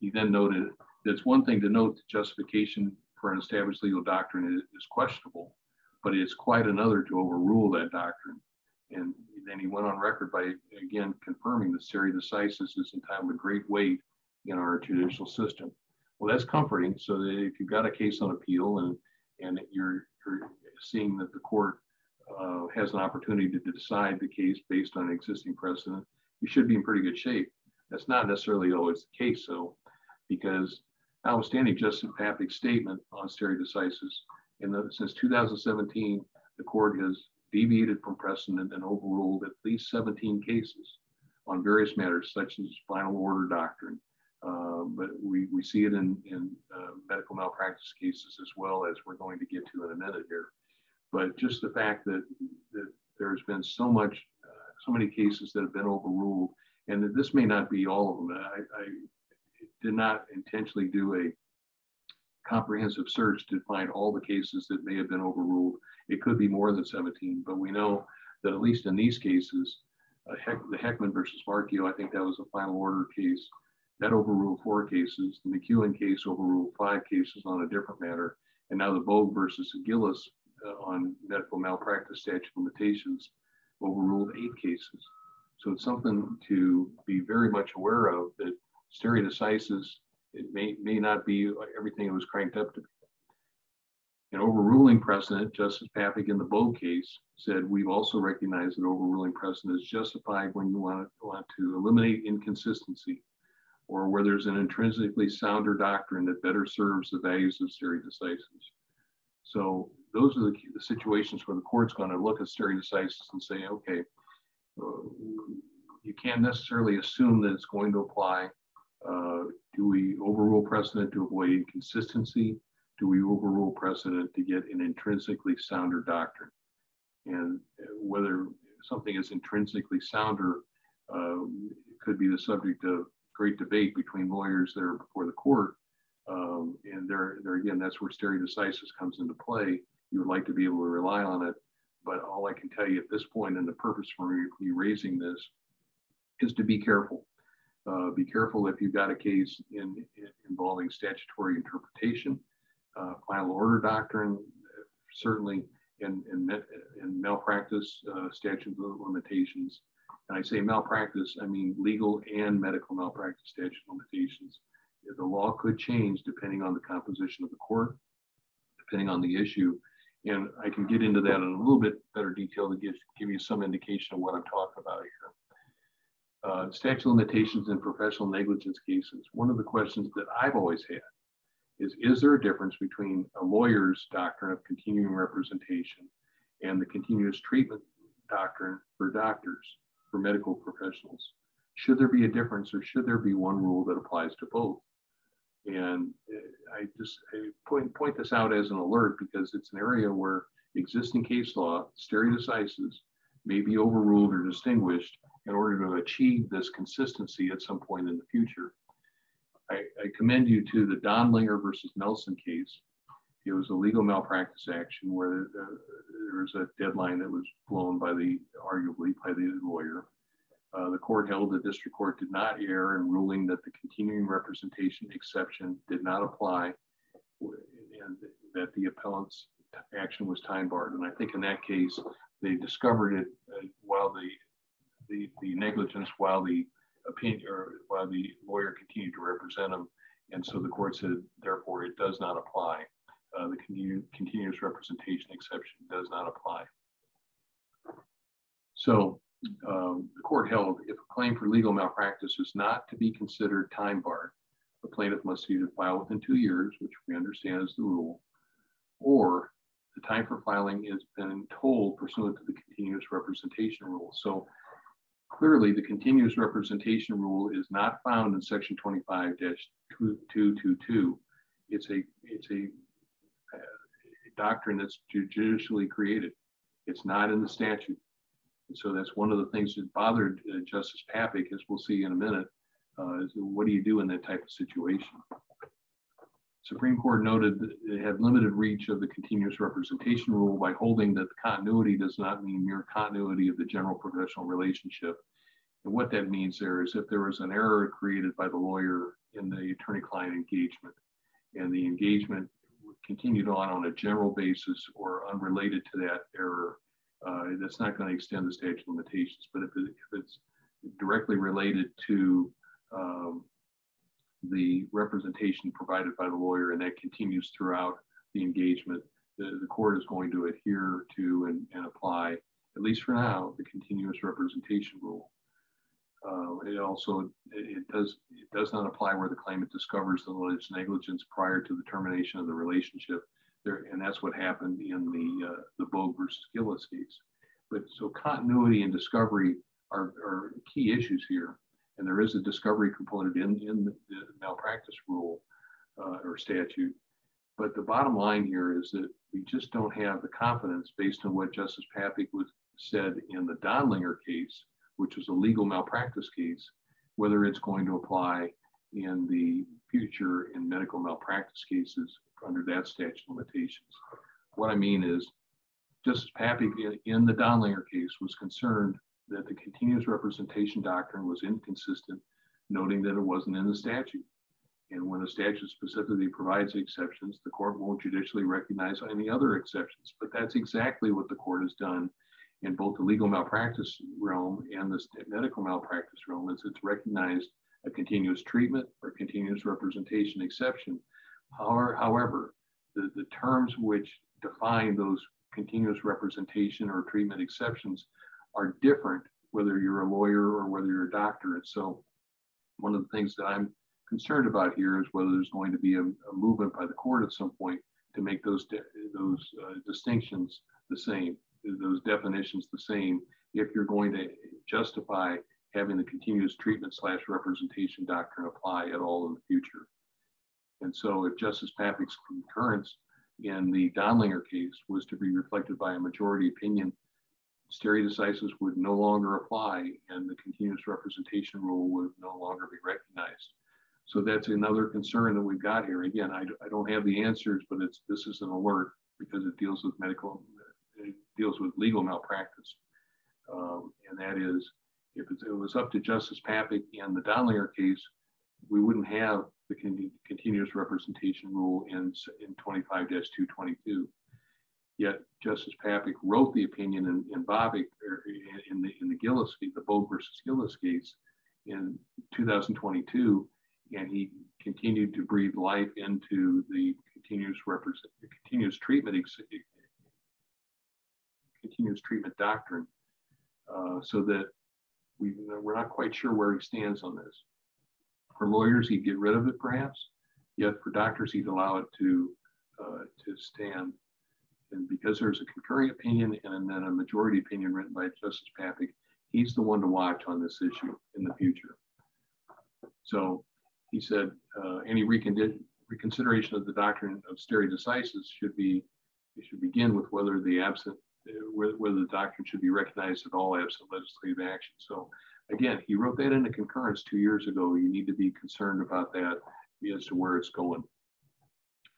He then noted that it's one thing to note that justification for an established legal doctrine is, is questionable, but it's quite another to overrule that doctrine. And then he went on record by, again, confirming that stare decisis is entitled a great weight in our judicial system. Well, that's comforting. So that if you've got a case on appeal and and you're, you're seeing that the court uh, has an opportunity to decide the case based on existing precedent, you should be in pretty good shape. That's not necessarily always the case, though, because notwithstanding Justice Papik's statement on stare decisis, in the, since two thousand seventeen, the court has deviated from precedent and overruled at least seventeen cases on various matters such as final order doctrine. Uh, but we, we see it in, in uh, medical malpractice cases as well, as we're going to get to in a minute here. But just the fact that, that there's been so much, uh, so many cases that have been overruled, and that this may not be all of them. I, I did not intentionally do a comprehensive search to find all the cases that may have been overruled. It could be more than seventeen, but we know that at least in these cases, uh, Heck, the Heckman versus Marchio, I think that was a final order case, that overruled four cases. The McEwen case overruled five cases on a different matter. And now the Bogue versus Gillis uh, on medical malpractice statute limitations overruled eight cases. So it's something to be very much aware of, that stare decisis, it may, may not be everything it was cranked up to be. In overruling precedent, Justice Papik in the Bogue case said, we've also recognized that overruling precedent is justified when you want, want to eliminate inconsistency, or where there's an intrinsically sounder doctrine that better serves the values of stare decisis. So those are the, the situations where the court's going to look at stare decisis and say, okay, uh, you can't necessarily assume that it's going to apply. Uh, do we overrule precedent to avoid inconsistency? Do we overrule precedent to get an intrinsically sounder doctrine? And whether something is intrinsically sounder uh, could be the subject of great debate between lawyers that are before the court. Um, and there, there again, that's where stare decisis comes into play. You would like to be able to rely on it, but all I can tell you at this point, and the purpose for me raising this, is to be careful. Uh, be careful if you've got a case in, in involving statutory interpretation, uh, final order doctrine, certainly in, in, in malpractice uh, statute limitations. And I say malpractice, I mean legal and medical malpractice statute limitations. The law could change depending on the composition of the court, depending on the issue. And I can get into that in a little bit better detail to give, give you some indication of what I'm talking about here. Uh, statute limitations in professional negligence cases. One of the questions that I've always had is, is there a difference between a lawyer's doctrine of continuing representation and the continuous treatment doctrine for doctors? For medical professionals. should there be a difference, or should there be one rule that applies to both? And I just I point, point this out as an alert, because it's an area where existing case law, stare decisis, may be overruled or distinguished in order to achieve this consistency at some point in the future. I, I commend you to the Donlinger versus Nelson case. It was a legal malpractice action where uh, there was a deadline that was blown by the, arguably by the lawyer. Uh, the court held the district court did not err in ruling that the continuing representation exception did not apply, and that the appellant's action was time barred. And I think in that case, they discovered it uh, while the, the the negligence, while the opinion, or while the lawyer continued to represent him. And so the court said, therefore, it does not apply. Uh, the continu continuous representation exception does not apply. So um, the court held, if a claim for legal malpractice is not to be considered time barred, the plaintiff must either file within two years, which we understand is the rule, or the time for filing has been told pursuant to the continuous representation rule. So clearly the continuous representation rule is not found in section twenty-five dash two two two two. It's a, it's a uh, doctrine that's judicially created. It's not in the statute. And so that's one of the things that bothered uh, Justice Papik, as we'll see in a minute, uh, is what do you do in that type of situation? Supreme Court noted that it had limited reach of the continuous representation rule by holding that the continuity does not mean mere continuity of the general professional relationship. And what that means there is if there was an error created by the lawyer in the attorney-client engagement, and the engagement continued on on a general basis or unrelated to that error, uh, that's not going to extend the statute of limitations. But if, it, if it's directly related to um, the representation provided by the lawyer, and that continues throughout the engagement, the, the court is going to adhere to and, and apply, at least for now, the continuous representation rule. Uh, it also, it does, it does not apply where the claimant discovers the alleged negligence prior to the termination of the relationship. There, and that's what happened in the, uh, the Bogue versus Gillis case. But so continuity and discovery are, are key issues here. And there is a discovery component in, in the, the malpractice rule uh, or statute. But the bottom line here is that we just don't have the confidence based on what Justice Papik was said in the Donlinger case, which was a legal malpractice case, whether it's going to apply in the future in medical malpractice cases under that statute of limitations. What I mean is Justice Papik in, in the Donlinger case was concerned that the continuous representation doctrine was inconsistent, noting that it wasn't in the statute. And when a statute specifically provides exceptions, the court won't judicially recognize any other exceptions. But that's exactly what the court has done in both the legal malpractice realm and the medical malpractice realm, is it's recognized a continuous treatment or continuous representation exception. However, however the, the terms which define those continuous representation or treatment exceptions are different whether you're a lawyer or whether you're a doctor. And so one of the things that I'm concerned about here is whether there's going to be a, a movement by the court at some point to make those, those uh, distinctions the same, those definitions the same, if you're going to justify having the continuous treatment slash representation doctrine apply at all in the future. And so if Justice Papik's concurrence in the Donlinger case was to be reflected by a majority opinion, stare decisis would no longer apply, and the continuous representation rule would no longer be recognized. So that's another concern that we've got here. Again, I, I don't have the answers, but it's this is an alert because it deals with medical, it deals with legal malpractice, um, and that is, if it was up to Justice Papik in the Donlinger case, we wouldn't have the con continuous representation rule in in twenty-five dash two twenty-two. Yet Justice Papik wrote the opinion in, in Bobby or in the in the Gillis, the Bogue versus Gillis case in two thousand twenty-two, and he continued to breathe life into the continuous represent continuous treatment continuous treatment doctrine, uh, so that we we're not quite sure where he stands on this. For lawyers, he'd get rid of it perhaps. Yet for doctors, he'd allow it to uh, to stand. And because there's a concurring opinion and then a majority opinion written by Justice Papik, he's the one to watch on this issue in the future. So he said uh, any recond reconsideration of the doctrine of stare decisis should be it should begin with whether the absent whether the doctrine should be recognized at all absent legislative action. So again, he wrote that in a concurrence two years ago. You need to be concerned about that as to where it's going.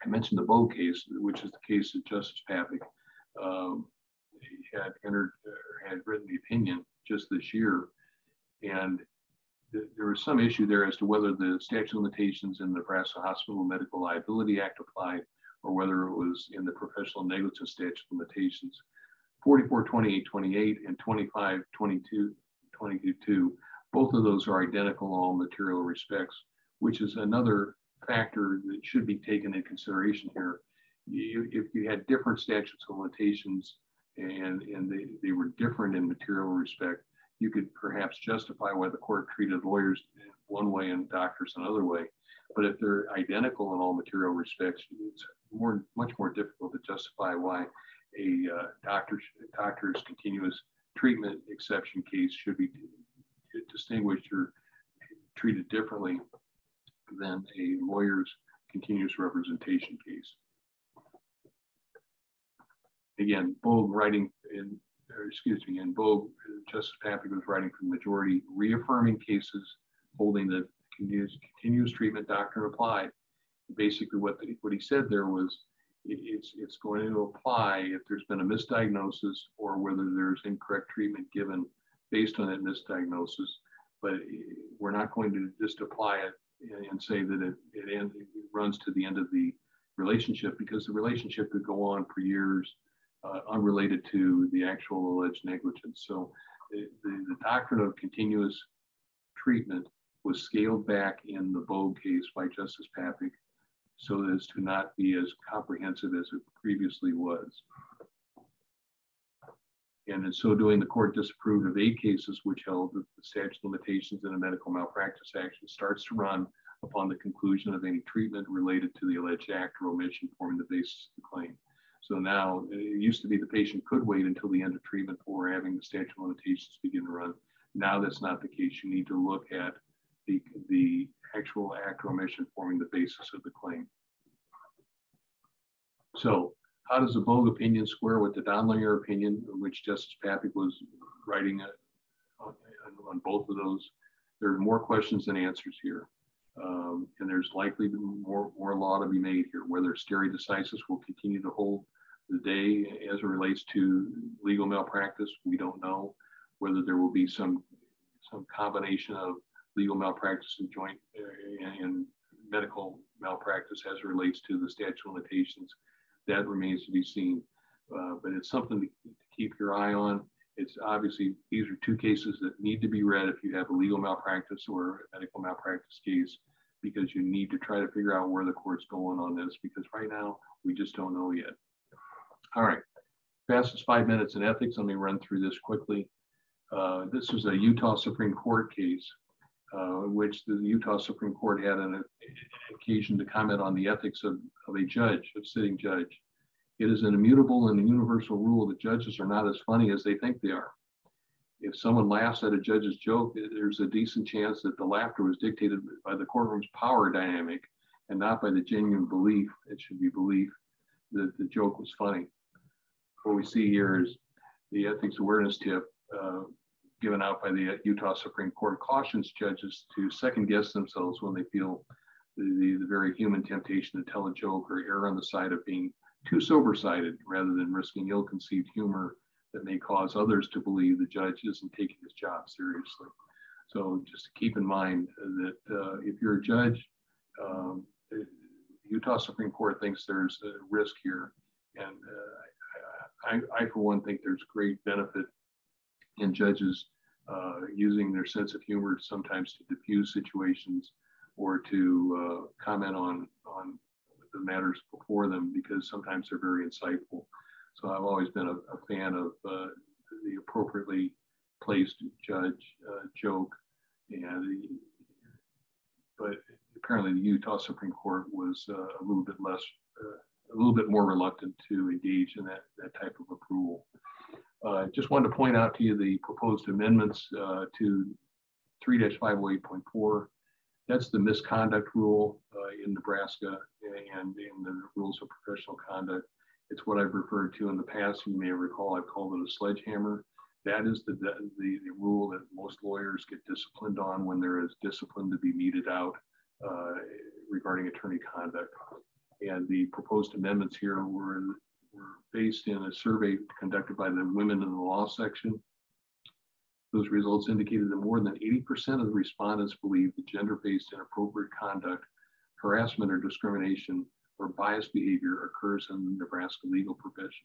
I mentioned the Bogue case, which is the case that Justice Papik um, had entered or had written the opinion just this year, and th there was some issue there as to whether the statute of limitations in the Nebraska Hospital Medical Liability Act applied, or whether it was in the professional negligence statute of limitations. forty-four twenty-eight twenty-eight and twenty-five twenty-two twenty-two, both of those are identical in all material respects, which is another factor that should be taken into consideration here. You, if you had different statutes of limitations and, and they, they were different in material respect, you could perhaps justify why the court treated lawyers one way and doctors another way. But if they're identical in all material respects, it's more, much more difficult to justify why a uh, doctor's, doctor's continuous treatment exception case should be distinguished or treated differently than a lawyer's continuous representation case. Again, Bogue writing in, or excuse me, in Bogue, Justice Papik was writing for the majority, reaffirming cases holding that continuous, continuous treatment doctrine applied. Basically, what the, what he said there was, it, it's it's going to apply if there's been a misdiagnosis or whether there's incorrect treatment given based on that misdiagnosis. But we're not going to just apply it and say that it, it, end, it runs to the end of the relationship, because the relationship could go on for years uh, unrelated to the actual alleged negligence. So the, the, the doctrine of continuous treatment was scaled back in the Bogue case by Justice Papik so as to not be as comprehensive as it previously was. And in so doing, the court disapproved of eight cases which held that the statute of limitations in a medical malpractice action starts to run upon the conclusion of any treatment related to the alleged act or omission forming the basis of the claim. So now, it used to be the patient could wait until the end of treatment before having the statute of limitations begin to run. Now that's not the case. You need to look at the, the actual act or omission forming the basis of the claim. So, how does the Bogue opinion square with the Donlinger opinion, which Justice Papik was writing uh, on, on both of those? There are more questions than answers here. Um, and there's likely more, more law to be made here, whether stare decisis will continue to hold the day as it relates to legal malpractice. We don't know whether there will be some, some combination of legal malpractice and joint uh, and medical malpractice as it relates to the statute of limitations. That remains to be seen, uh, but it's something to, to keep your eye on. It's obviously, these are two cases that need to be read if you have a legal malpractice or a medical malpractice case, because you need to try to figure out where the court's going on this, because right now we just don't know yet. All right, fastest five minutes in ethics. Let me run through this quickly. Uh, this is a Utah Supreme Court case, uh, in which the Utah Supreme Court had an, an occasion to comment on the ethics of of a judge, a sitting judge. It is an immutable and a universal rule that judges are not as funny as they think they are. If someone laughs at a judge's joke, there's a decent chance that the laughter was dictated by the courtroom's power dynamic and not by the genuine belief, it should be belief, that the joke was funny. What we see here is the ethics awareness tip uh, given out by the Utah Supreme Court cautions judges to second guess themselves when they feel The, the very human temptation to tell a joke or err on the side of being too sober-sided rather than risking ill-conceived humor that may cause others to believe the judge isn't taking his job seriously. So just to keep in mind that uh, if you're a judge, um, the Utah Supreme Court thinks there's a risk here. And uh, I, I, for one, think there's great benefit in judges uh, using their sense of humor sometimes to diffuse situations or to uh, comment on, on the matters before them, because sometimes they're very insightful. So I've always been a, a fan of uh, the appropriately placed judge uh, joke. And the, but apparently the Utah Supreme Court was uh, a little bit less, uh, a little bit more reluctant to engage in that, that type of approval. Uh, just wanted to point out to you the proposed amendments uh, to three dash five oh eight point four. That's the misconduct rule uh, in Nebraska and in the Rules of Professional Conduct. It's what I've referred to in the past. You may recall I've called it a sledgehammer. That is the, the, the rule that most lawyers get disciplined on when there is discipline to be meted out uh, regarding attorney conduct. And the proposed amendments here were, were based in a survey conducted by the Women in the Law section. Those results indicated that more than eighty percent of the respondents believe that gender-based inappropriate conduct, harassment or discrimination, or biased behavior occurs in the Nebraska legal profession.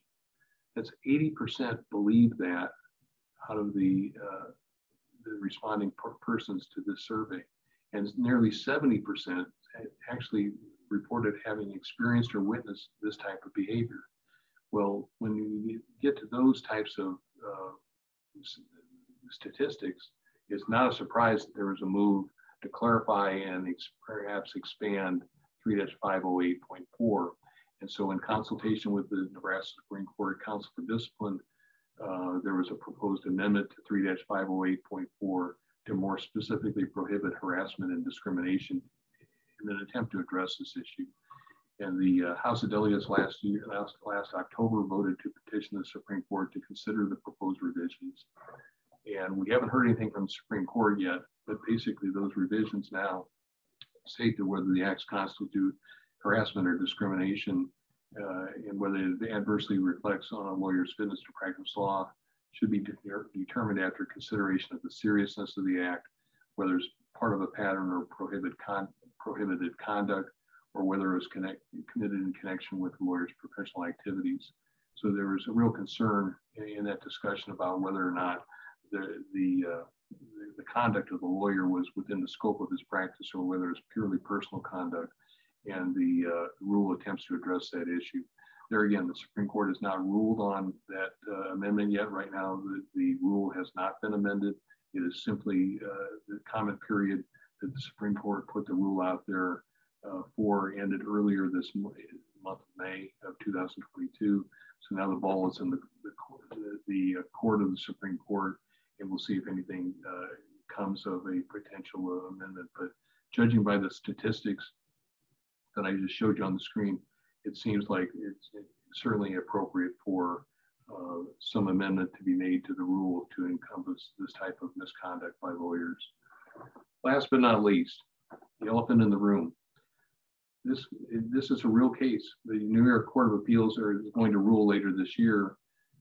That's eighty percent believe that out of the, uh, the responding per persons to this survey. And nearly seventy percent actually reported having experienced or witnessed this type of behavior. Well, when you get to those types of uh, statistics, it's not a surprise that there was a move to clarify and ex perhaps expand three dash five oh eight point four. And so in consultation with the Nebraska Supreme Court Council for Discipline, uh, there was a proposed amendment to three dash five oh eight point four to more specifically prohibit harassment and discrimination in an attempt to address this issue. And the uh, House of Delegates last year, last, last October voted to petition the Supreme Court to consider the proposed revisions. And we haven't heard anything from the Supreme Court yet, but basically those revisions now state to whether the acts constitute harassment or discrimination uh, and whether it adversely reflects on a lawyer's fitness to practice law should be de determined after consideration of the seriousness of the act, whether it's part of a pattern or prohibit con prohibited conduct, or whether it was connect committed in connection with the lawyer's professional activities. So there was a real concern in, in that discussion about whether or not the, the uh, the conduct of the lawyer was within the scope of his practice or whether it's purely personal conduct, and the uh, rule attempts to address that issue. There again, the Supreme Court has not ruled on that uh, amendment yet. Right now, the, the rule has not been amended. It is simply uh, the comment period that the Supreme Court put the rule out there uh, for ended earlier this month of May of two thousand twenty-two. So now the ball is in the, the, the court of the Supreme Court, and we'll see if anything uh, comes of a potential uh, amendment. But judging by the statistics that I just showed you on the screen, it seems like it's, it's certainly appropriate for uh, some amendment to be made to the rule to encompass this type of misconduct by lawyers. Last but not least, the elephant in the room. This, this is a real case. The New York Court of Appeals are going to rule later this year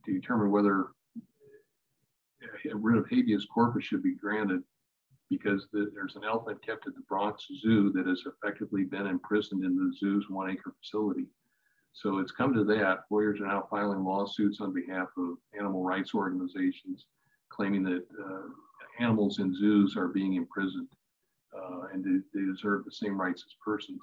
to determine whether a writ of habeas corpus should be granted because the, there's an elephant kept at the Bronx Zoo that has effectively been imprisoned in the zoo's one acre facility. So it's come to that. Lawyers are now filing lawsuits on behalf of animal rights organizations claiming that uh, animals in zoos are being imprisoned uh, and they, they deserve the same rights as persons.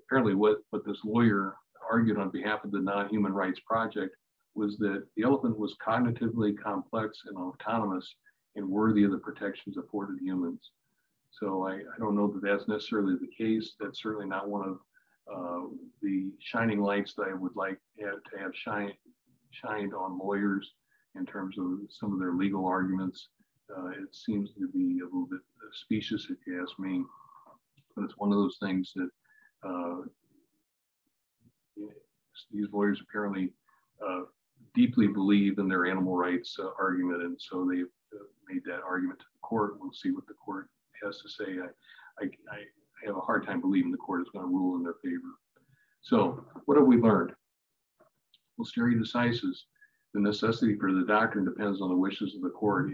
Apparently what, what this lawyer argued on behalf of the Non-Human Rights Project was that the elephant was cognitively complex and autonomous and worthy of the protections afforded humans. So I, I don't know that that's necessarily the case. That's certainly not one of uh, the shining lights that I would like have to have shine, shined on lawyers in terms of some of their legal arguments. Uh, it seems to be a little bit specious, if you ask me, but it's one of those things that uh, these lawyers apparently uh, deeply believe in their animal rights uh, argument, and so they've uh, made that argument to the court. We'll see what the court has to say. I, I, I have a hard time believing the court is going to rule in their favor. So what have we learned? Well, stare decisis, the necessity for the doctrine depends on the wishes of the court.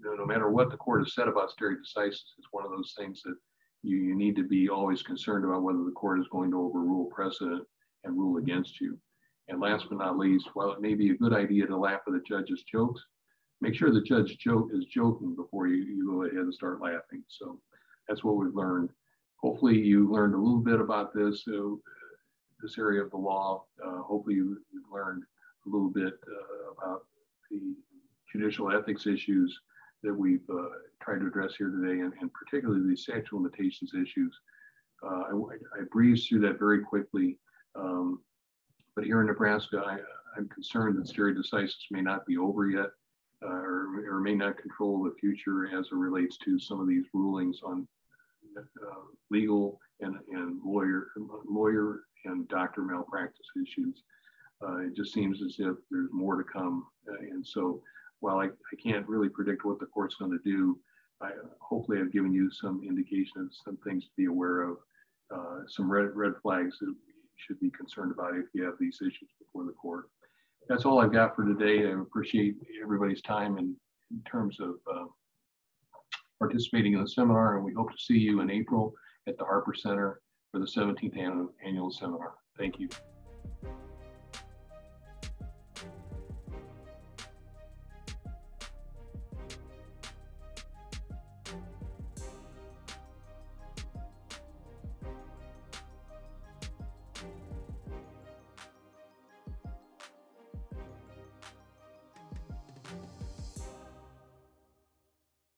No, no matter what the court has said about stare decisis, it's one of those things that you, you need to be always concerned about whether the court is going to overrule precedent and rule against you. And last but not least, while it may be a good idea to laugh at the judge's jokes, make sure the judge joke is joking before you, you go ahead and start laughing. So that's what we've learned. Hopefully you learned a little bit about this, uh, this area of the law. Uh, hopefully you, you've learned a little bit uh, about the judicial ethics issues that we've uh, tried to address here today, and, and particularly the statute of limitations issues. Uh, I, I breezed through that very quickly. Um, But here in Nebraska, I, I'm concerned that stare decisis may not be over yet, uh, or, or may not control the future as it relates to some of these rulings on uh, legal and, and lawyer, lawyer and doctor malpractice issues. Uh, it just seems as if there's more to come. Uh, and so while I, I can't really predict what the court's going to do, I, hopefully I've given you some indication of some things to be aware of, uh, some red, red flags that you should be concerned about if you have these issues before the court. That's all I've got for today. I appreciate everybody's time in, in terms of uh, participating in the seminar, and we hope to see you in April at the Harper Center for the seventeenth annual seminar. Thank you.